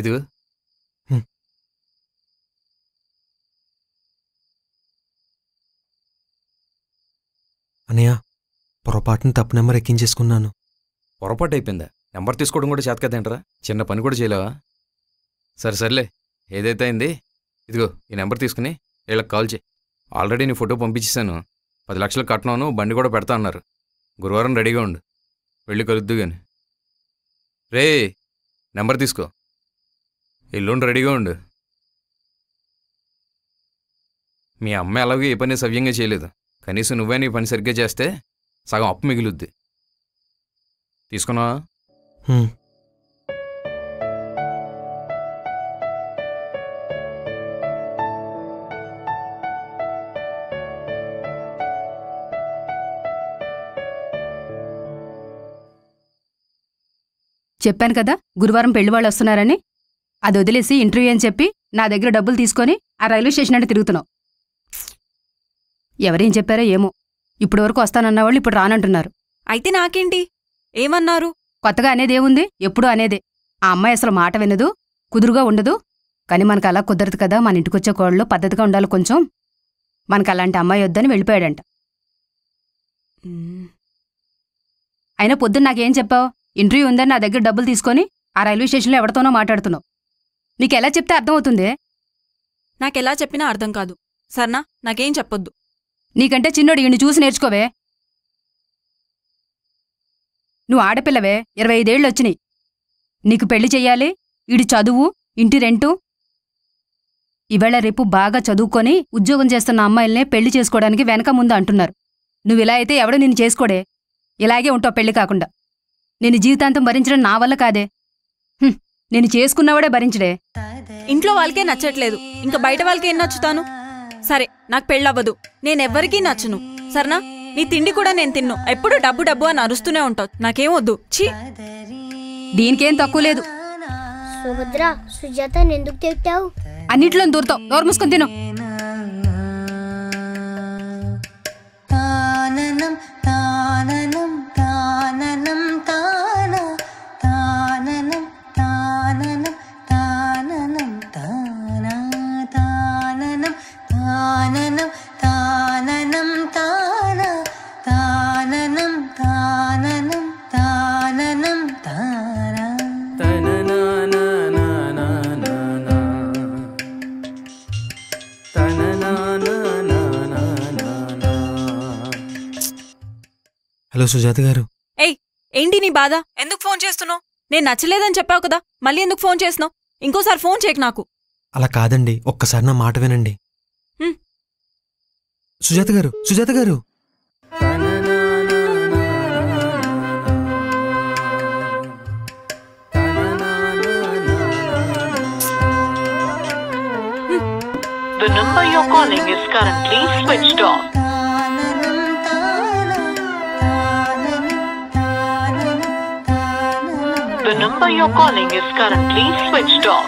ఇదిగో అన్నయ్య పొరపాటును తప్పు నెంబర్ ఎక్కించేసుకున్నాను పొరపాటు అయిపోయిందా నెంబర్ తీసుకోవడం కూడా చేత కదేంటరా చిన్న పని కూడా చేయలేవా సరే సర్లే ఏదైతే అయింది ఇదిగో ఈ నెంబర్ తీసుకుని వీళ్ళకి కాల్ చేయి ఆల్రెడీ నీ ఫోటో పంపించేశాను 10 లక్షలు కట్టినాను బండి కూడా పెడతా అన్నారు గురువారం రెడీగా ఉండు వెళ్ళి కలుద్దు కానీ రే నెంబర్ తీసుకో ఎల్లుండి రెడీగా ఉండు మీ అమ్మాయి అలాగే ఏ పని సవ్యంగా చేయలేదు కనీసం నువ్వే నీ పని సరిగ్గా చేస్తే సగం అప్పు మిగులుద్ది తీసుకున్నావా చెప్పాను కదా గురువారం పెళ్లి వాళ్ళు వస్తున్నారని అది వదిలేసి ఇంటర్వ్యూ అని చెప్పి నా దగ్గర డబ్బులు తీసుకొని ఆ రైల్వే స్టేషన్ అంటే తిరుగుతున్నావు ఎవరేం చెప్పారో ఏమో ఇప్పుడు వరకు వస్తానన్నవాళ్ళు ఇప్పుడు రానంటున్నారు అయితే నాకేంటి ఏమన్నారు కొత్తగా అనేదేముంది ఎప్పుడూ అనేదే ఆ అమ్మాయి అసలు మాట వినదు కుదురుగా ఉండదు కానీ మనకు అలా కుదరదు కదా మన ఇంటికొచ్చే కోడళ్ళు పద్ధతిగా ఉండాలి కొంచెం మనకు అలాంటి అమ్మాయి వద్దని వెళ్ళిపోయాడంట అయినా పొద్దున్న నాకేం చెప్పావు ఇంటర్వ్యూ ఉందని నా దగ్గర డబ్బులు తీసుకొని ఆ రైల్వే స్టేషన్లో ఎవడతోనో మాట్లాడుతున్నావు. నీకు ఎలా చెప్తే అర్థమవుతుంది? నాకెలా చెప్పినా అర్థం కాదు సర్నా, నాకేం చెప్పొద్దు. నీకంటే చిన్నోడు, ఈయన్ని చూసి నేర్చుకోవే. నువ్వు ఆడపిల్లవే, 25 ఏళ్ళు వచ్చినాయి, నీకు పెళ్లి చెయ్యాలి, ఈడి చదువు, ఇంటి రెంటు. ఇవాళ రేపు బాగా చదువుకొని ఉద్యోగం చేస్తున్న అమ్మాయిల్నే పెళ్లి చేసుకోవడానికి వెనక ముందు అంటున్నారు. నువ్వు ఇలా అయితే ఎవడో నిన్ను చేసుకోడే, ఇలాగే ఉంటావు పెళ్లి కాకుండా. నేను జీవితాంతం భరించడం నా వల్ల కాదే, నేను చేసుకున్నవాడే భరించడే. ఇంట్లో వాళ్ళకే నచ్చట్లేదు, ఇంకా బయట వాళ్ళకే నచ్చుతాను? సరే, నాకు పెళ్ళవ్వదు, నేనెవ్వరికీ నచ్చను సరేనా? నీ తిండి కూడా నేను తిన్ను, ఎప్పుడు డబ్బు డబ్బు అని అరుస్తూనే ఉంటావు, నాకేం వద్దు. ఛీ, దీనికేం తక్కువ లేదు. సుభద్ర, సుజాత ఎందుకు తిట్టావు? అన్నిట్లో దూరతావు, నోరు మూసుకొని తిను. హలో సుజాత గారు. ఏయ్, ఏంటి నీ బాధ? ఎందుకు ఫోన్ చేస్తున్నావు? నేను నచ్చలేదని చెప్పావు కదా, మళ్ళీ ఎందుకు ఫోన్ చేస్తున్నావు? ఇంకోసారి ఫోన్ చేయకు నాకు. అలా కాదండి, ఒక్కసారి నా మాట వినండి. సుజాత గారు, సుజాత గారు, The number you're calling is currently switched off. The number you're calling is currently switched off.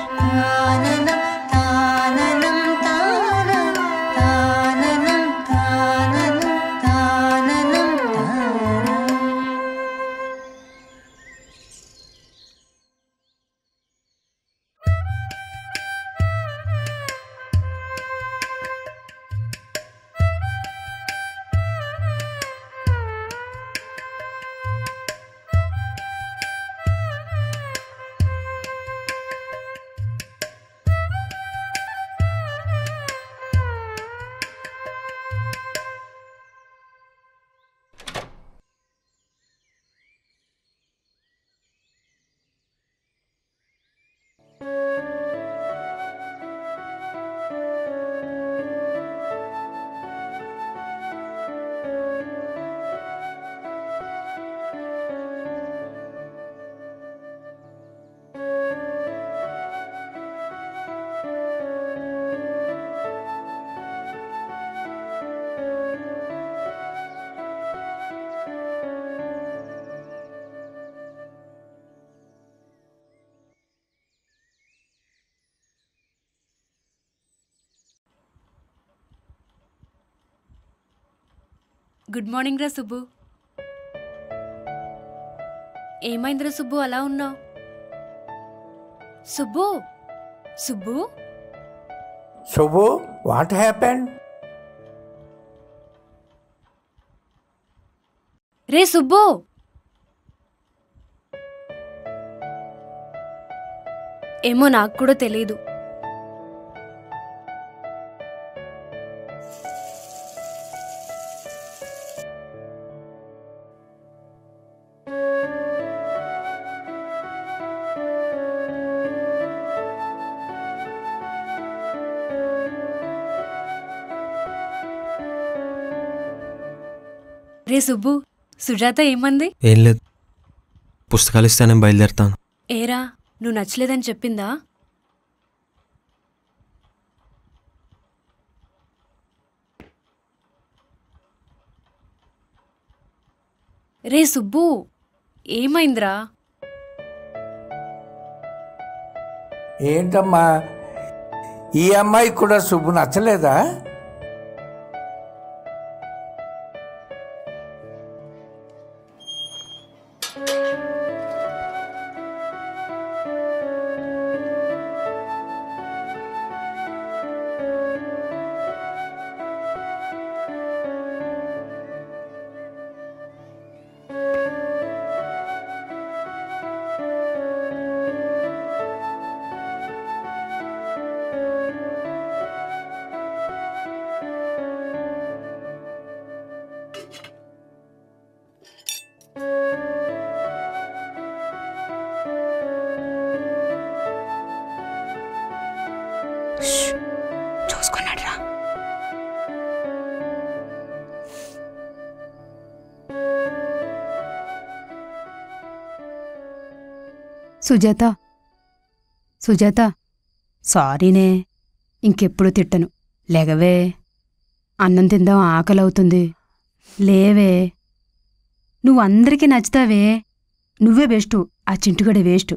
Good morning రా సుబ్బు. ఏమైందిరా సుబ్బు అలా ఉన్నావు? Subbu, Subbu, Subbu, what happened? రే సుబ్బు, ఏమో నాకు కూడా తెలీదు. రే సుబ్బు, సుజాత ఏమంది? ఏం లేదు, పుస్తకాలు ఇస్తానే బయలుదేరుతాను. ఏరా, నువ్వు నచ్చలేదని చెప్పిందా? రే సుబ్బు, ఏమైందిరా? ఏంటమ్మా, ఈ అమ్మాయి కూడా సుబ్బు నచ్చలేదా? సుజాత సుజాత సారీనే ఇంకెప్పుడు తిట్టను. లేగవే, అన్నం తిందాం, ఆకలి అవుతుంది. లేవే, నువ్వందరికీ నచ్చుతావే, నువ్వే బెస్టు, ఆ చింటుగడే వేస్టు.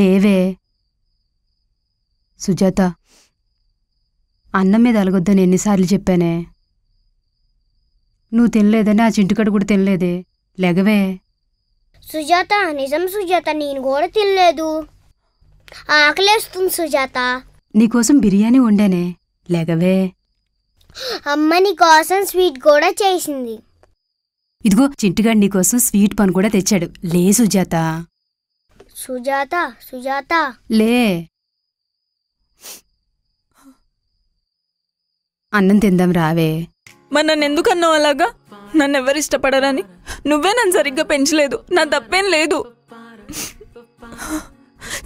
లేవే సుజాత, అన్నం మీద అలగొద్దని ఎన్నిసార్లు చెప్పానే, నువ్వు తినలేదని ఆ చింటికడు కూడా తినలేదే. లేగవే సుజాత, నిజం సుజాత, నేను కూడా తినలేదు, ఆకలేస్తుంది సుజాత. నీకోసం బిర్యానీ వండానే. లేగవే, అమ్మ నీకోసం స్వీట్ కూడా చేసింది. ఇదిగో చింటిగాడు నీకోసం స్వీట్ పని కూడా తెచ్చాడు. లే సుజాత. సుజాత సుజాత లే, అన్నం తిందాం రావే. మరి నన్నెందుకు అన్నావు అలాగా? నన్నెవరు ఇష్టపడరని? నువ్వే నన్ను సరిగ్గా పెంచలేదు, నా తప్పేం లేదు.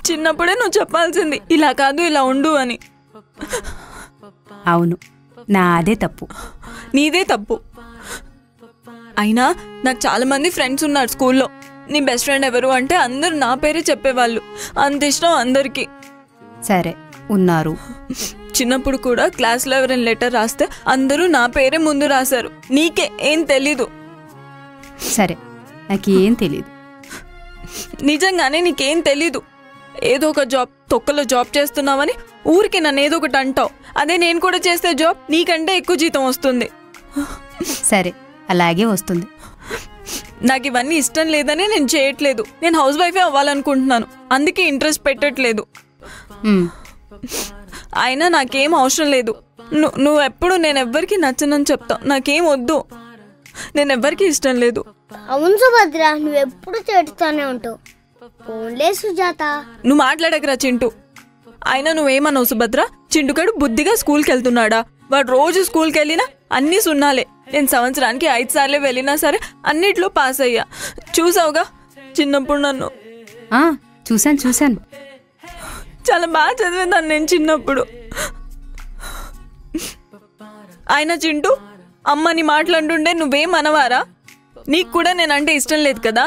చిన్నప్పుడే నువ్వు చెప్పాల్సింది, ఇలా కాదు ఇలా ఉండు అని. అవును, నాదే తప్పు. నీదే తప్పు. అయినా నాకు చాలా మంది ఫ్రెండ్స్ ఉన్నారు స్కూల్లో. నీ బెస్ట్ ఫ్రెండ్ ఎవరు అంటే అందరు నా పేరే చెప్పేవాళ్ళు, అంత ఇష్టం అందరికీ. సరే, ఉన్నారు. చిన్నప్పుడు కూడా క్లాస్లో ఎవరైనా లెటర్ రాస్తే అందరూ నా పేరే ముందు రాశారు. నీకే ఏం తెలీదు. సరే, నాకేం తెలీదు. నిజంగానే నీకేం తెలీదు. ఏదో ఒక జాబ్, తొక్కలో జాబ్ చేస్తున్నావని ఊరికి నన్ను ఏదో ఒకటి అంటావు. అదే నేను కూడా చేసే జాబ్ నీకంటే ఎక్కువ జీతం వస్తుంది. సరే, అలాగే వస్తుంది. నాకు ఇవన్నీ ఇష్టం లేదని నేను చేయట్లేదు. నేను హౌస్ వైఫే అవ్వాలనుకుంటున్నాను, అందుకే ఇంట్రెస్ట్ పెట్టట్లేదు. అయినా నాకేం అవసరం లేదు. నువ్వెప్పుడు నేను ఎవ్వరికి నచ్చనని చెప్తావు. నాకేం వద్దు, నేను ఎవ్వరికి ఇష్టం లేదు. అవును సుభద్ర, నువ్వెప్పుడు తిడుతూనే ఉంటావు. నువ్వు మాట్లాడకరా చింటూ. అయినా నువ్వేమన్నావు సుభద్ర, చింటుగాడు బుద్ధిగా స్కూల్కి వెళ్తున్నాడా? వాడు రోజు స్కూల్కి వెళ్ళినా అన్నీ సున్నాలే. నేను సంవత్సరానికి 5 సార్లే వెళ్ళినా సరే అన్నిట్లో పాస్ అయ్యా. చూసావుగా చిన్నప్పుడు నన్ను. చూశాను చూశాను, చాలా బాగా చదివేదాన్ని నేను చిన్నప్పుడు. ఆయన చింటూ, అమ్మని మాట్లాడుంటే నువ్వేం అనవారా? నీకు కూడా నేనంటే ఇష్టం లేదు కదా.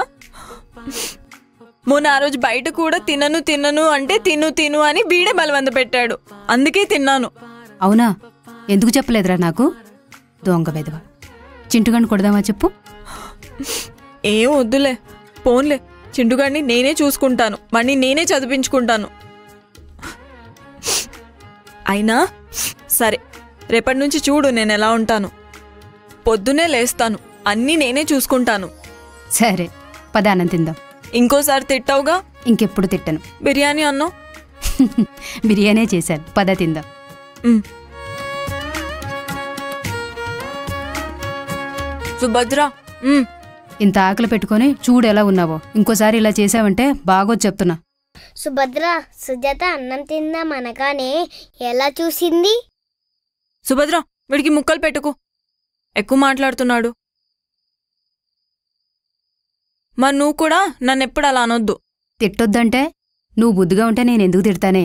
మొన్న ఆ రోజు బయట కూడా తినను తినను అంటే తిను తిను అని వీడే బలవంత పెట్టాడు, అందుకే తిన్నాను. అవునా, ఎందుకు చెప్పలేదురా నాకు? దొంగ వెధవా. చింటుగాడిని కొడదామా చెప్పు? ఏం వద్దులే, పోన్లే. చింటుగాడిని నేనే చూసుకుంటాను, వాడిని నేనే చదివించుకుంటాను. అయినా సరే, రేపటి నుంచి చూడు నేను ఎలా ఉంటాను. పొద్దునే లేస్తాను, అన్నీ నేనే చూసుకుంటాను. సరే, పద అన్నం తిందాం. ఇంకోసారి తిట్టావుగా. ఇంకెప్పుడు తిట్టను. బిర్యానీ అన్నావు, బిర్యానీ చేశాను, పద తిందాం. సుభద్ర, ఇంత ఆకలి పెట్టుకొని చూడు ఎలా ఉన్నావో. ఇంకోసారి ఇలా చేసావంటే బాగోదు చెప్తున్నా. సుభద్ర, సుజాత అన్నం తిందాం అనగానే ఎలా చూసింది? సుభద్ర, వీడికి ముక్కలు పెట్టుకు, ఎక్కువ మాట్లాడుతున్నాడు. మరి నువ్వు కూడా నన్నెప్పుడు అలా అనొద్దు. తిట్టొద్దంటే నువ్వు బుద్ధిగా ఉంటే నేనెందుకు తిడతానే?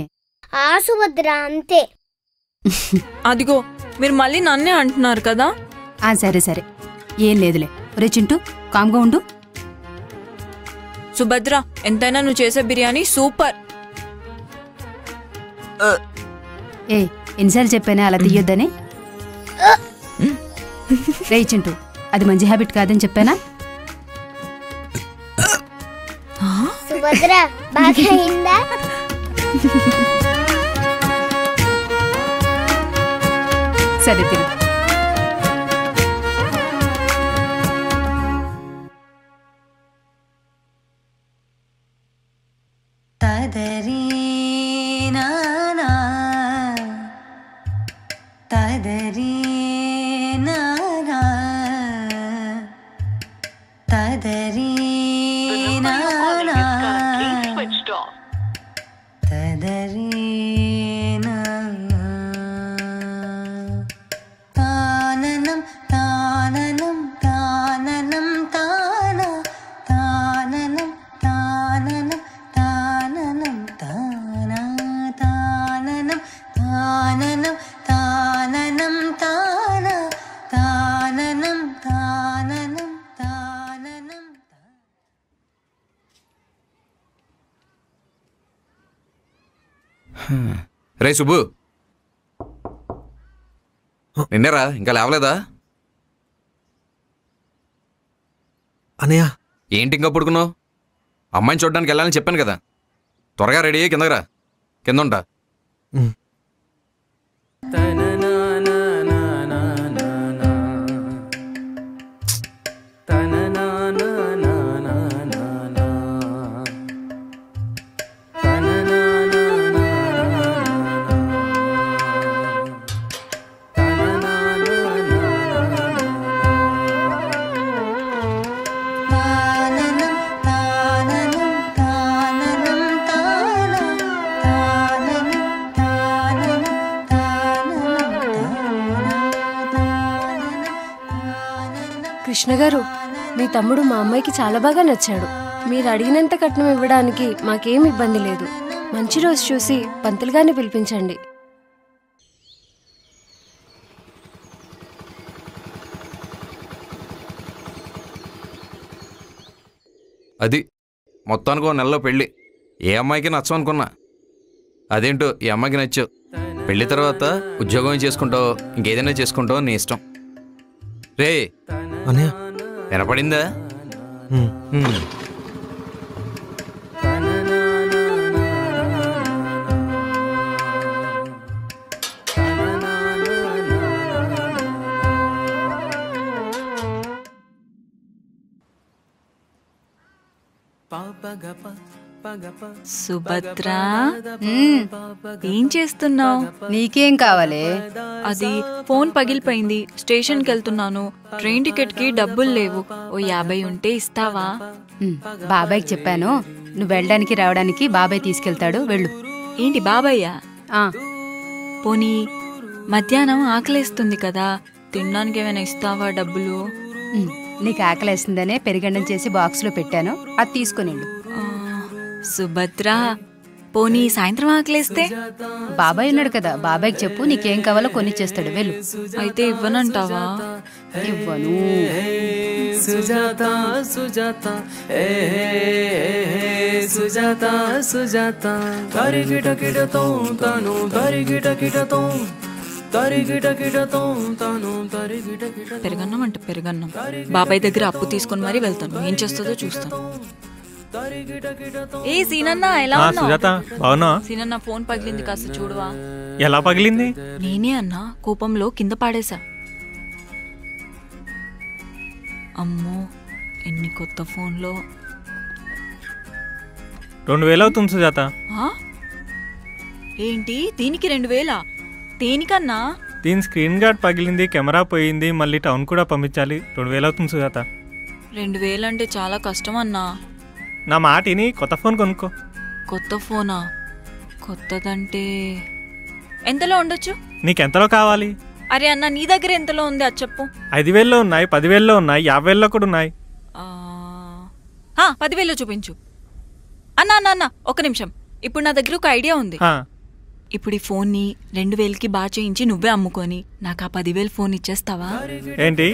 ఆ సుభద్ర, అంతే. అదిగో మీరు మళ్ళీ నన్నే అంటున్నారు కదా. ఆ సరే సరే, ఏం లేదులే. ఒరే చింటూ, కామ్గా ఉండు. సుభద్ర, ఎంతైనా నువ్వు చేసే బిర్యానీ సూపర్. ఏ, ఎన్నిసార్లు చెప్పానే అలా తీయొద్దని? రే చింటూ, అది మంచి హ్యాబిట్ కాదని చెప్పానా? సుభద్ర, బాగా అయిందా? సరే తిను. రే సుబ్బు నిన్నరా ఇంకా లేవలేదా? అనయ్య ఏంటి ఇంకా పడుకున్నావు? అమ్మాయిని చూడడానికి వెళ్ళాలని చెప్పాను కదా, త్వరగా రెడీ అయ్యి కిందకి రా, కింద ఉంటా. కృష్ణగారు, మీ తమ్ముడు మా అమ్మాయికి చాలా బాగా నచ్చాడు. మీరు అడిగినంత కట్నం ఇవ్వడానికి మాకేమి ఇబ్బంది లేదు. మంచి రోజు చూసి పంతులుగారిని పిలిపించండి. అది మొత్తానికి ఓ నెలలో పెళ్ళి. ఏ అమ్మాయికి నచ్చమనుకున్నా అదేంటో ఈ అమ్మాయికి నచ్చావు. పెళ్లి తర్వాత ఉద్యోగం చేసుకుంటావు, ఇంకేదైనా చేసుకుంటావు, నీ ఇష్టం. రే అనే వినపడిందా? సుభద్రా, ఏం చేస్తున్నావు? నీకేం కావాలి? అది ఫోన్ పగిలిపోయింది, స్టేషన్కి వెళ్తున్నాను, ట్రైన్ టికెట్ కి డబ్బులు లేవు, ఓ 50 ఉంటే ఇస్తావా? బాబాయ్కి చెప్పాను, నువ్వు వెళ్ళడానికి రావడానికి బాబాయ్ తీసుకెళ్తాడు, వెళ్ళు. ఏంటి బాబాయ్యా? పోనీ మధ్యాహ్నం ఆకలేస్తుంది కదా, తినడానికి ఏమైనా ఇస్తావా డబ్బులు? నీకు ఆకలేస్తుందనే పెరిగన్నం చేసి బాక్స్లో పెట్టాను, అది తీసుకుని వెళ్ళు. సుభద్రా, పోనీ సాయంత్రం ఆకలేస్తే? బాబాయ్ ఉన్నాడు కదా, బాబాయ్కి చెప్పు, నీకేం కావాలో కొనిచ్చేస్తాడు, వెళ్ళు. అయితే ఇవ్వనంటావా? ఇవ్వను. సుజాత సుజాత సుజాత సుజాత తరిగిట కిటతో తను తరిగిట కిటతో పెరుగన్నం అంటే పెరుగన్నం. బాబాయ్ దగ్గర అప్పు తీసుకొని మరీ వెళ్తాను, ఏం చేస్తుందో చూస్తాను. ఏ సీనన్నా, ఎలా ఉన్నావు? సీనన్నా, ఫోన్ పగిలింది, కాస్త చూడవా? ఎలా పగిలింది? నేనే అన్నా, కోపంలో కింద పాడేశా. అమ్మో, ఎన్ని కొత్త ఫోన్లో. 2000 అవుతుంది సుజాత. ఏంటి దీనికి 2000? దేనికన్నా? దీని స్క్రీన్ గార్డ్ పగిలింది, కెమెరా పోయింది, మళ్ళీ టౌన్ కూడా పంపించాలి. 2000 అవుతుంది సుజాత. 2000 అంటే చాలా కష్టం అన్నా, నా మాటిని కొత్త ఫోన్ కొనుక్కో. కొత్త ఫోనా? కొత్తదంటే ఎంతలో ఉండొచ్చు? నీకెంతలో కావాలి? అరే అన్న, నీ దగ్గర ఎంతలో ఉంది అది చెప్పు. 5000లో ఉన్నాయి, 10000లో ఉన్నాయి, 50000లో కూడా ఉన్నాయి. 10000లో చూపించు. అన్న ఒక నిమిషం, ఇప్పుడు నా దగ్గర ఒక ఐడియా ఉంది. ఇప్పుడు ఈ ఫోన్ని 2000కి బాగా చేయించి నువ్వే అమ్ముకొని నాకు ఆ 10000 ఫోన్ ఇచ్చేస్తావా? ఏంటి,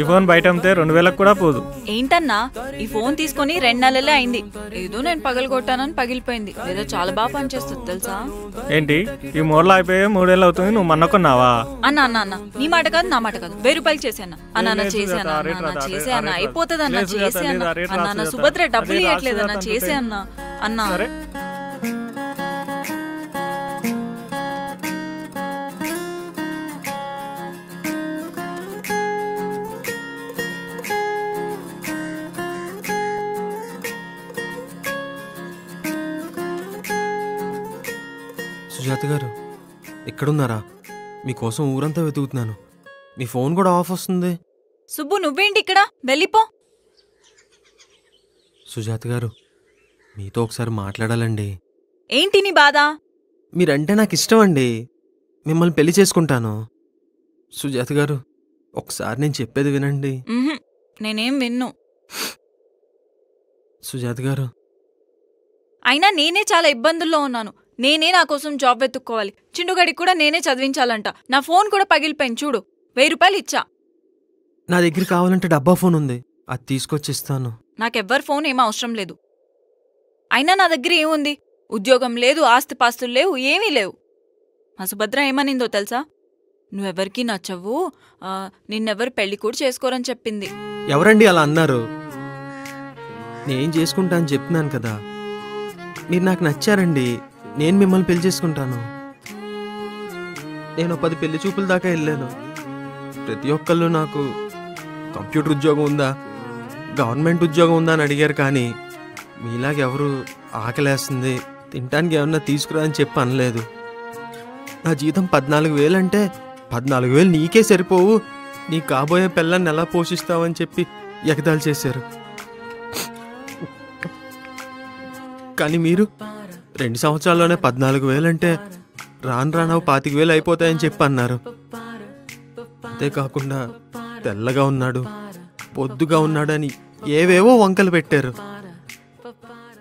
ఈ ఫోన్ బయట అమ్మితే 2000కి కూడా పోదు. ఏంటన్నా, ఈ ఫోన్ తీసుకొని 2 నెలలే అయింది, ఏదో నేను పగలగొట్టానని పగిలిపోయింది, లేదా చాలా బాగా పనిచేస్తుంది తెలుసా? ఏంటి, ఈ మూడలో అయిపోయే 3 ఏళ్ళు అవుతుంది, నువ్వు మన్నకున్నావా? అన్న, నీ మాట కాదు నా మాట కాదు, 1000 రూపాయలు చేశాను. అన్న చేశానా? అయిపోతుంది అన్న, చేశానా? సుభద్ర డబ్బులు ఇవ్వట్లేదన్నా, చేశానా? అన్నా సుజాత గారు, ఎక్కడున్నారా? మీకోసం ఊరంతా వెతుకుతున్నాను, మీ ఫోన్ కూడా ఆఫ్ వస్తుంది. సుబ్బు, నువ్వేంటి ఇక్కడ? వెళ్ళిపో. సుజాత గారు, మీతో ఒకసారి మాట్లాడాలండి. ఏంటి నీ బాధ? మీరంటే నాకు ఇష్టం అండి, మిమ్మల్ని పెళ్లి చేసుకుంటాను. సుజాత గారు, ఒకసారి నేను చెప్పేది వినండి. నేనేం విన్ను. సుజాత గారు, అయినా నేనే చాలా ఇబ్బందుల్లో ఉన్నాను, నేనే నా కోసం జాబ్ వెతుక్కోవాలి, చిండుగడికి కూడా నేనే చదివించాలంట, నా ఫోన్ కూడా పగిలిపోయింది చూడు, 1000 రూపాయలు ఇచ్చా. నా దగ్గర కావాలంటే డబ్బా ఫోన్ ఉంది, అది తీసుకొచ్చిస్తాను. నాకెవ్వరి ఫోన్ ఏమీ అవసరం లేదు, అయినా నా దగ్గర ఏముంది, ఉద్యోగం లేదు, ఆస్తిపాస్తులు లేవు, ఏమీ లేవు. మా సుభద్ర ఏమనిందో తెలుసా? నువ్వెవరికి నచ్చవు, నిన్నెవరు పెళ్లి కూడా చేసుకోరని చెప్పింది. ఎవరండి అలా అన్నారు? నేను చేసుకుంటా అని చెప్తున్నాను కదా, మీరు నాకు నచ్చారండి, నేను మిమ్మల్ని పెళ్లి చేసుకుంటాను. నేను 10 పెళ్లి చూపుల దాకా వెళ్ళాను. ప్రతి ఒక్కళ్ళు నాకు కంప్యూటర్ ఉద్యోగం ఉందా, గవర్నమెంట్ ఉద్యోగం ఉందా అని అడిగారు. కానీ మీలాగెవరు ఆకలేస్తుంది, తినడానికి ఏమన్నా తీసుకురా అని చెప్పి అనలేదు. నా జీతం 14,000 అంటే 14,000 నీకే సరిపోవు, నీ కాబోయే పిల్లని ఎలా పోషిస్తావని చెప్పి ఎగదాలు చేశారు. కానీ మీరు 2 సంవత్సరాల్లోనే 14,000 అంటే రాను రానవు 25,000 అయిపోతాయని చెప్పి అన్నారు. అంతేకాకుండా తెల్లగా ఉన్నాడు, పొద్దుగా ఉన్నాడని ఏవేవో వంకలు పెట్టారు.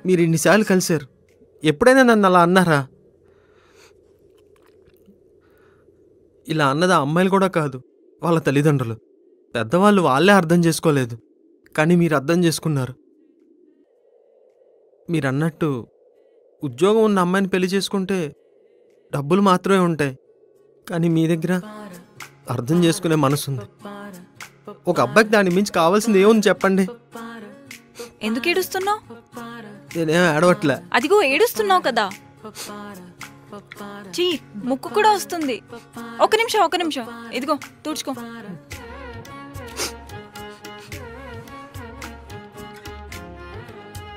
మీరు ఇన్నిసార్లు కలిశారు, ఎప్పుడైనా నన్ను అలా అన్నారా? ఇలా అన్నది అమ్మాయిలు కూడా కాదు, వాళ్ళ తల్లిదండ్రులు. పెద్దవాళ్ళు వాళ్ళే అర్థం చేసుకోలేదు, కానీ మీరు అర్థం చేసుకున్నారు. మీరు అన్నట్టు ఉద్యోగం ఉన్న అమ్మాయిని పెళ్లి చేసుకుంటే డబ్బులు మాత్రమే ఉంటాయి, కానీ మీ దగ్గర అర్థం చేసుకునే మనసు ఉంది. ఒక అబ్బాయికి దాని మించి కావాల్సింది ఏముంది చెప్పండి? ఎందుకు ఏడుస్తున్నావు? నేనేం ఏడవట్లే. అదిగో ఏడుస్తున్నావు కదా, చీ ముక్కు కూడా వస్తుంది. ఒక నిమిషం, ఇదిగో తుడుచుకో.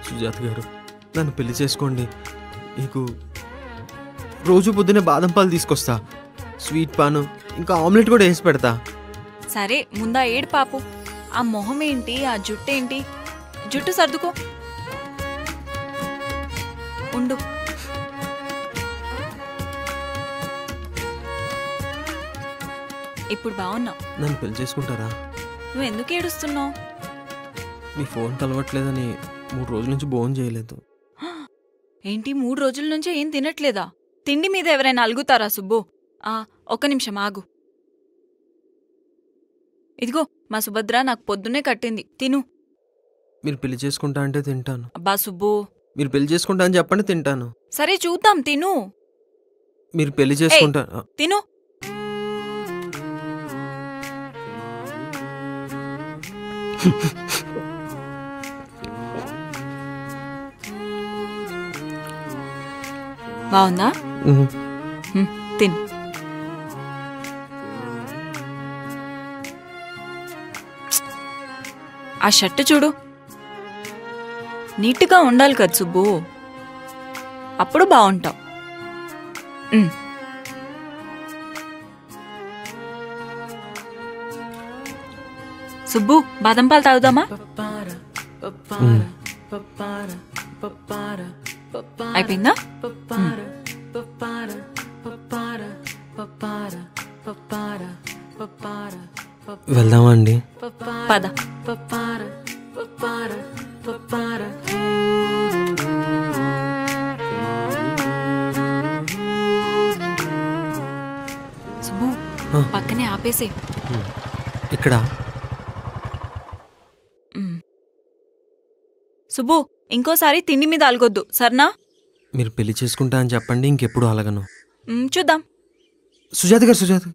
సుజాత గారు, నన్ను పెళ్లి చేసుకోండి. మీకు రోజు పొద్దునే బాదం పాలు తీసుకొస్తా, స్వీట్ పాను, ఇంకా ఆమ్లెట్ కూడా వేసి పెడతా. సరే ముందా ఏడు పాపు. ఆ మొహం ఏంటి, ఆ జుట్టు ఏంటి? జుట్టు సర్దుకో ఉండు. ఇప్పుడు బాగున్నావు. నన్ను పెళ్లి చేసుకుంటారా? నువ్వు ఎందుకు ఏడుస్తున్నావు? నీ ఫోన్ కలవట్లేదని 3 రోజుల నుంచి భోజనం చేయలేదు. ఏంటి 3 రోజుల నుంచి ఏం తినట్లేదా? తిండి మీద ఎవరైనా అలుగుతారా సుబ్బు? ఒక్క నిమిషం ఆగు. ఇదిగో మా సుభద్ర నాకు పొద్దున్నే కట్టింది, తిను. మీరు పెళ్లి చేసుకుంటా అంటే తింటాను. అబ్బా సుబ్బు, మీరు పెళ్లి చేసుకుంటా అని చెప్పండి, తింటాను. సరే చూద్దాం, తిను. మీరు పెళ్లి చేసుకుంటా, తిను. బాగుందా? తిను. ఆ షర్టు చూడు, నీట్గా ఉండాలి కదా సుబ్బు, అప్పుడు బాగుంటావు. సుబ్బు బాదం పాలు తాగుదామా? అయిపోయిందా? వెళ్దామా అండి? పద. సుబ్బు పక్కనే ఆపేసే. ఇక్కడ సుబ్బు ఇంకోసారి తిండి మీద అలగొద్దు సరేనా? మీరు పెళ్లి చేసుకుంటా అని చెప్పండి, ఇంకెప్పుడు అలగను. చూద్దాం. సుజాత గారు,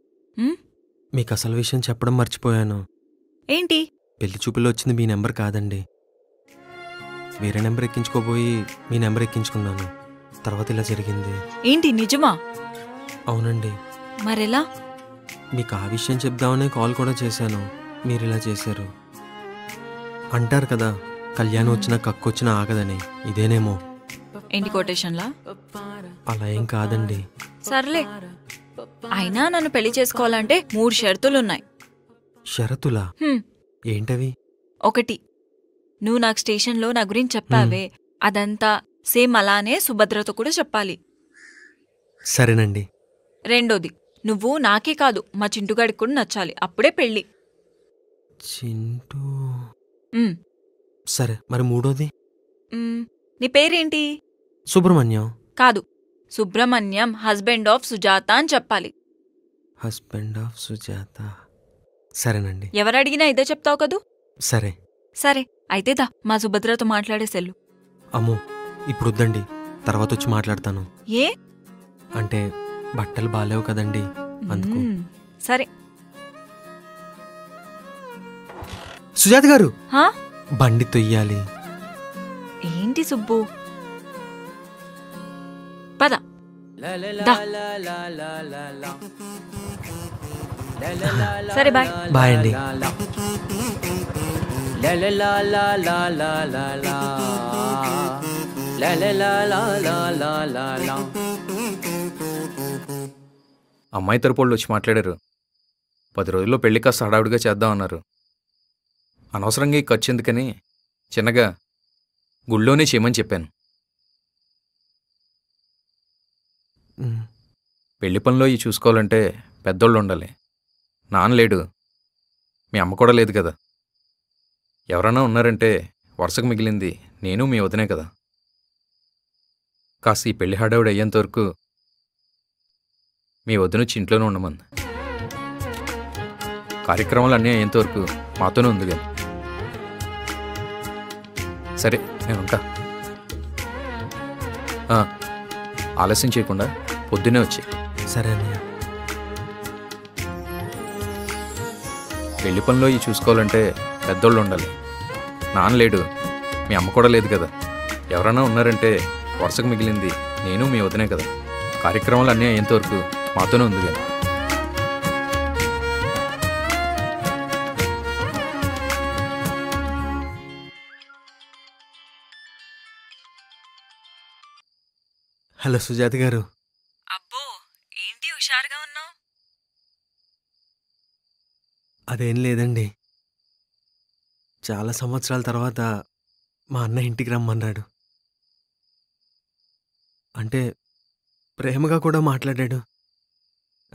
మీకు అసలు విషయం చెప్పడం మర్చిపోయాను. ఏంటి? పెళ్లి చూపులో వచ్చింది మీ నెంబర్ కాదండి, వేరే నెంబర్ ఎక్కించుకోబోయి మీ నెంబర్ ఎక్కించుకున్నాను. తర్వాత ఇలా జరిగింది. ఏంటి నిజమా? అవునండి. మరెలా? మీకు ఆ విషయం చెప్దామనే కాల్ కూడా చేశాను, మీరు ఇలా చేశారు. అంటారు కదా కళ్యాణం వచ్చినా కక్కొచ్చినా ఆగదని, ఇదేనేమో. ఏంటి కొటేషన్లా? అలా ఏం కాదండి. సర్లే, అయినా నన్ను పెళ్లి చేసుకోవాలంటే 3 షరతులున్నాయి. షరతులా? ఏంటవి? 1, నువ్వు నాకు స్టేషన్లో నా గురించి చెప్పావే, అదంతా సేమ్ అలానే సుభద్రతో కూడా చెప్పాలి. సరేనండి. 2, నువ్వు నాకే కాదు మా చింటుగాడికి కూడా నచ్చాలి, అప్పుడే పెళ్ళి. చింటూ? సరే. మరి 3, నీ పేరేంటి? సుబ్రహ్మణ్యం. కాదు, సుబ్రహ్మణ్యం హస్బెండ్ ఆఫ్ సుజాత అని చెప్పాలి. Husband of Sujatha. సరేనండి. ఎవరు అడిగినా ఇదే చెప్తావు కదూ. సరే సరే అయితే దా, మా సుభద్రతో మాట్లాడే సెల్లు. అమ్మో ఇప్పుడు వద్దండి, తర్వాత వచ్చి మాట్లాడతాను. ఏ అంటే బట్టలు బాలేవు కదండి అందుకు. సరే సుజాత గారు బండి తొయ్యాలి. ఏంటి సుబ్బు పద. సరే బాయ్. బాయ్ అండి. అమ్మాయి తరపుళ్ళు వచ్చి మాట్లాడారు. 10 రోజుల్లో పెళ్లి కాస్త హడావుడిగా చేద్దామన్నారు. అనవసరంగా ఈ ఖర్చు ఎందుకని చిన్నగా గుళ్ళోనే చేయమని చెప్పాను. పెళ్లి పనిలో ఇవి చూసుకోవాలంటే పెద్దోళ్ళు ఉండాలి. నాన్న లేడు, మీ అమ్మ కూడా లేదు కదా. ఎవరైనా ఉన్నారంటే వరుసకు మిగిలింది నేను మీ వదినే కదా. కాస్త ఈ పెళ్లి హడావుడి అయ్యేంతవరకు మీ వదినొచ్చి ఇంట్లోనే ఉండమంది. కార్యక్రమాలు అన్నీ అయ్యేంతవరకు మాతోనే ఉంది కదా. సరే నేను ఉంటా. ఆలస్యం చేయకుండా పొద్దునే వచ్చే. సరే అన్నయ్య. పెళ్లి పనిలో ఇవి చూసుకోవాలంటే పెద్దోళ్ళు ఉండాలి. నాన్న లేడు, మీ అమ్మ కూడా లేదు కదా. ఎవరైనా ఉన్నారంటే వరుసకు మిగిలింది నేను మీ వదినే కదా. కార్యక్రమాలు అన్నీ అయ్యేంతవరకు మాతోనే ఉంది కదా. హలో సుజాత గారు. అబ్బో ఏంటి హుషారుగా ఉన్నావు? అదేం లేదండి, చాలా సంవత్సరాల తర్వాత మా అన్న ఇంటికి రమ్మన్నాడు. అంటే ప్రేమగా కూడా మాట్లాడాడు,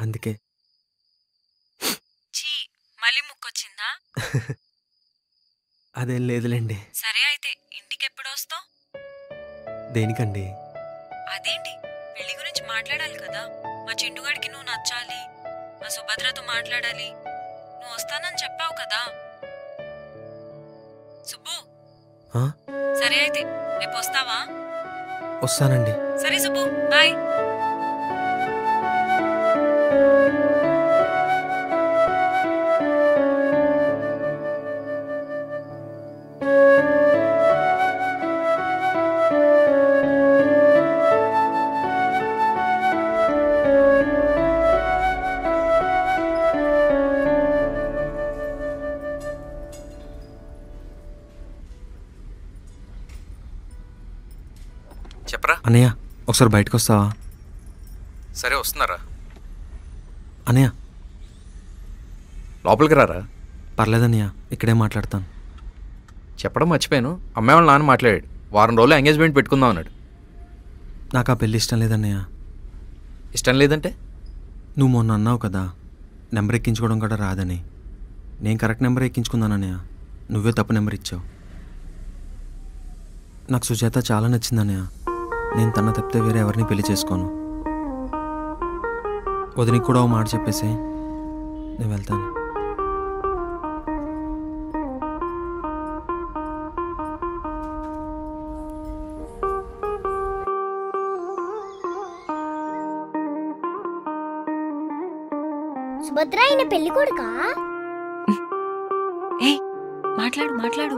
అందుకే. చీ మళ్ళీ ముక్కొచ్చిందా? అదేం లేదులేండి. సరే అయితే ఇంటికి ఎప్పుడు వస్తావు? దేనికండి? అదేంటి పెళ్లి గురించి మాట్లాడాలి కదా. మా చెండుగాడికి నువ్వు నచ్చాలి, మా సుభద్రతో మాట్లాడాలి. నువ్వు వస్తానని చెప్పావు కదా సుబ్బు. సరే అయితే రేపు వస్తావా? వస్తానండి. సరే సుబ్బు బాయ్. అనయ్య ఒకసారి బయటకు వస్తావా? సరే వస్తున్నారా? అనయ్య లోపలికి రారా. పర్లేదన్నయ్య ఇక్కడే మాట్లాడతాను. చెప్పడం మర్చిపోయాను, అమ్మాయి వాళ్ళ నాన్న మాట్లాడాడు. వారం రోజులు ఎంగేజ్మెంట్ పెట్టుకుందాం అన్నాడు. నాకు ఆ పెళ్ళి ఇష్టం లేదన్నయ్య. ఇష్టం లేదంటే? నువ్వు మొన్న అన్నావు కదా నెంబర్ ఎక్కించుకోవడం కూడా రాదని. నేను కరెక్ట్ నెంబర్ ఎక్కించుకున్నానన్నయ్య, నువ్వే తప్పు నెంబర్ ఇచ్చావు. నాకు సుజాత చాలా నచ్చిందన్నయ్య. నేను తన తప్పితే వేరే ఎవరిని పెళ్లి చేసుకోను. వదినికి కూడా ఓ మాట చెప్పేసి నేను వెళ్తాను. సుభద్ర అయిన పెళ్లి కొడుకా? మాట్లాడు మాట్లాడు.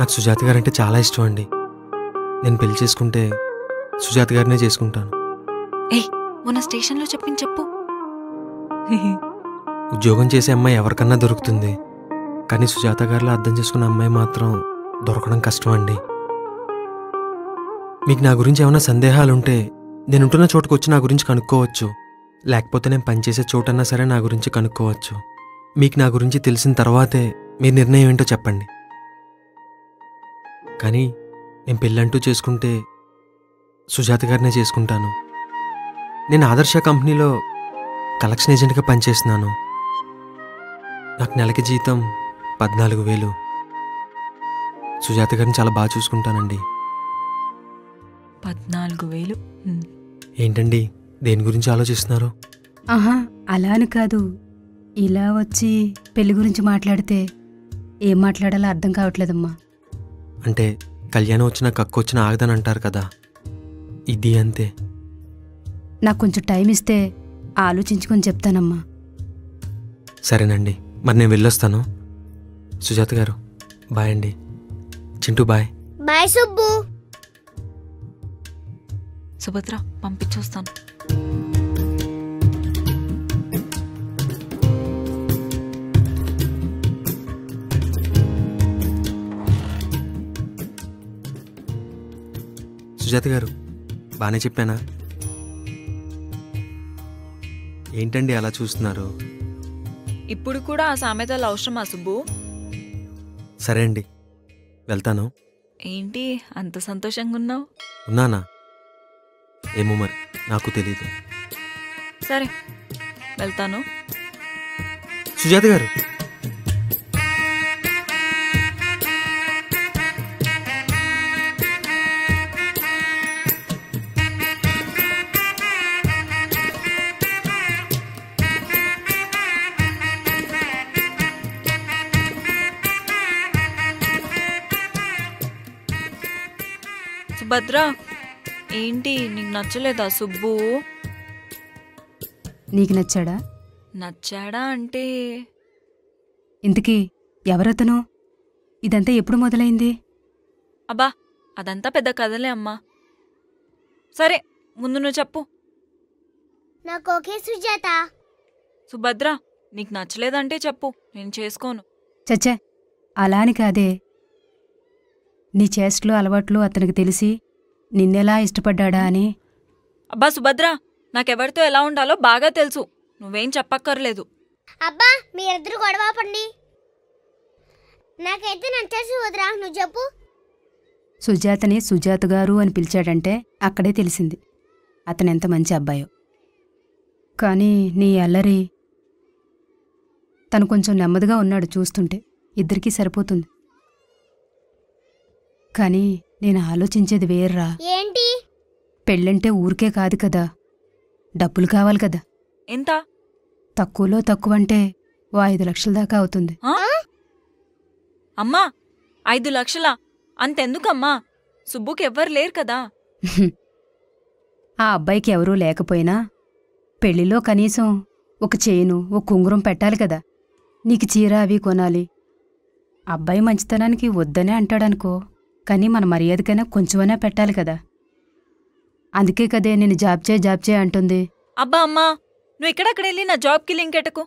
నాకు సుజాత గారంటే చాలా ఇష్టం అండి. నేను పెళ్లి చేసుకుంటే సుజాత గారినే చేసుకుంటాను. ఏయ్ మొన్న స్టేషన్లో చెప్పు. ఉద్యోగం చేసే అమ్మాయి ఎవరికన్నా దొరుకుతుంది, కానీ సుజాత గారిలో అర్థం చేసుకున్న అమ్మాయి మాత్రం దొరకడం కష్టం అండి. మీకు నా గురించి ఏమైనా సందేహాలుంటే నేనుంటున్న చోటుకు వచ్చి నా గురించి కనుక్కోవచ్చు. లేకపోతే నేను పనిచేసే చోటన్నా సరే నా గురించి కనుక్కోవచ్చు. మీకు నా గురించి తెలిసిన తర్వాతే మీ నిర్ణయం ఏంటో చెప్పండి. కానీ నేను పెళ్ళంటూ చేసుకుంటే సుజాత గారినే చేసుకుంటాను. నేను ఆదర్శ కంపెనీలో కలెక్షన్ ఏజెంట్గా పనిచేస్తున్నాను. నాకు నెలకి జీతం 14,000. సుజాత గారిని చాలా బాగా చూసుకుంటానండి. 14,000 ఏంటండి దేని గురించి ఆలోచిస్తున్నారు? అలా అని కాదు, ఇలా వచ్చి పెళ్లి గురించి మాట్లాడితే ఏం మాట్లాడాలో అర్థం కావట్లేదమ్మా. అంటే కళ్యాణం వచ్చినా కక్కు వచ్చినా ఆగదని అంటారు కదా, ఇది అంతే. నాకు కొంచెం టైం ఇస్తే ఆలోచించుకొని చెప్తానమ్మా. సరేనండి, మరి నేను వెళ్ళొస్తాను. సుజాత గారు బాయ్ అండి. చింటూ బాయ్. బాయ్ సుబ్బు. సుభద్ర పంపించొస్తాను. సుజాత గారు బాగానే చెప్పానా? ఏంటండి అలా చూస్తున్నారు? ఇప్పుడు కూడా ఆ సామెతలు అవసరమా సుబ్బు? సరే అండి వెళ్తాను. ఏంటి అంత సంతోషంగా ఉన్నావు? ఉన్నానా ఏమో మరి నాకు తెలీదు. సరే వెళ్తాను. సుజాత గారు భద్రా ఏంటి నీకు నచ్చలేదా సుబ్బు? నీకు నచ్చాడా? నచ్చాడా అంటే ఇంతకీ ఎవరతను? ఇదంతా ఎప్పుడు మొదలైంది? అబ్బా అదంతా పెద్ద కథలే అమ్మా. సరే ముందు నువ్వు చెప్పు. నాకు ఓకే సుజాత. సుభద్ర నీకు నచ్చలేదంటే చెప్పు, నేను చేసుకోను. చచ్చా అలాని కాదే, నీ చేష్టలు అలవాట్లు అతనికి తెలిసి నిన్నెలా ఇష్టపడ్డా అని. అబ్బా సుభద్ర నాకెవరితో ఎలా ఉండాలో బాగా తెలుసు, నువ్వేం చెప్పక్కర్లేదు. అబ్బా మీరిద్దరు గొడవ పడి నాకైతే నచ్చా సుభద్ర నువ్వు చెప్పు. సుజాతని సుజాత గారు అని పిలిచాడంటే అక్కడే తెలిసింది అతను ఎంత మంచి అబ్బాయో. కానీ నీ అల్లరి తను కొంచెం నెమ్మదిగా ఉన్నాడు చూస్తుంటే, ఇద్దరికీ సరిపోతుంది. కానీ నేను ఆలోచించేది వేర్రా. ఏంటి? పెళ్ళంటే ఊరికే కాదు కదా, డబ్బులు కావాలి కదా. ఎంత? తక్కువలో తక్కువ అంటే ఓ 5 లక్షల దాకా అవుతుంది. అమ్మా 5 లక్షలా? అంతెందుకమ్మా సుబ్బుకి ఎవ్వరు లేరు కదా. ఆ అబ్బాయికి ఎవరూ లేకపోయినా పెళ్లిలో కనీసం ఒక చైను ఓ కుంగురం పెట్టాలి కదా. నీకు చీర అవి కొనాలి. అబ్బాయి మంచితనానికి వద్దనే అంటాడనుకో, కానీ మన మర్యాదకైనా కొంచెమైనా పెట్టాలి కదా. అందుకే కదే నేను జాబ్ చేయి అంటుంది. అబ్బా అమ్మా నువ్వు ఇక్కడక్కడ వెళ్ళి నా జాబ్కి లింక్ ఎట్టకు.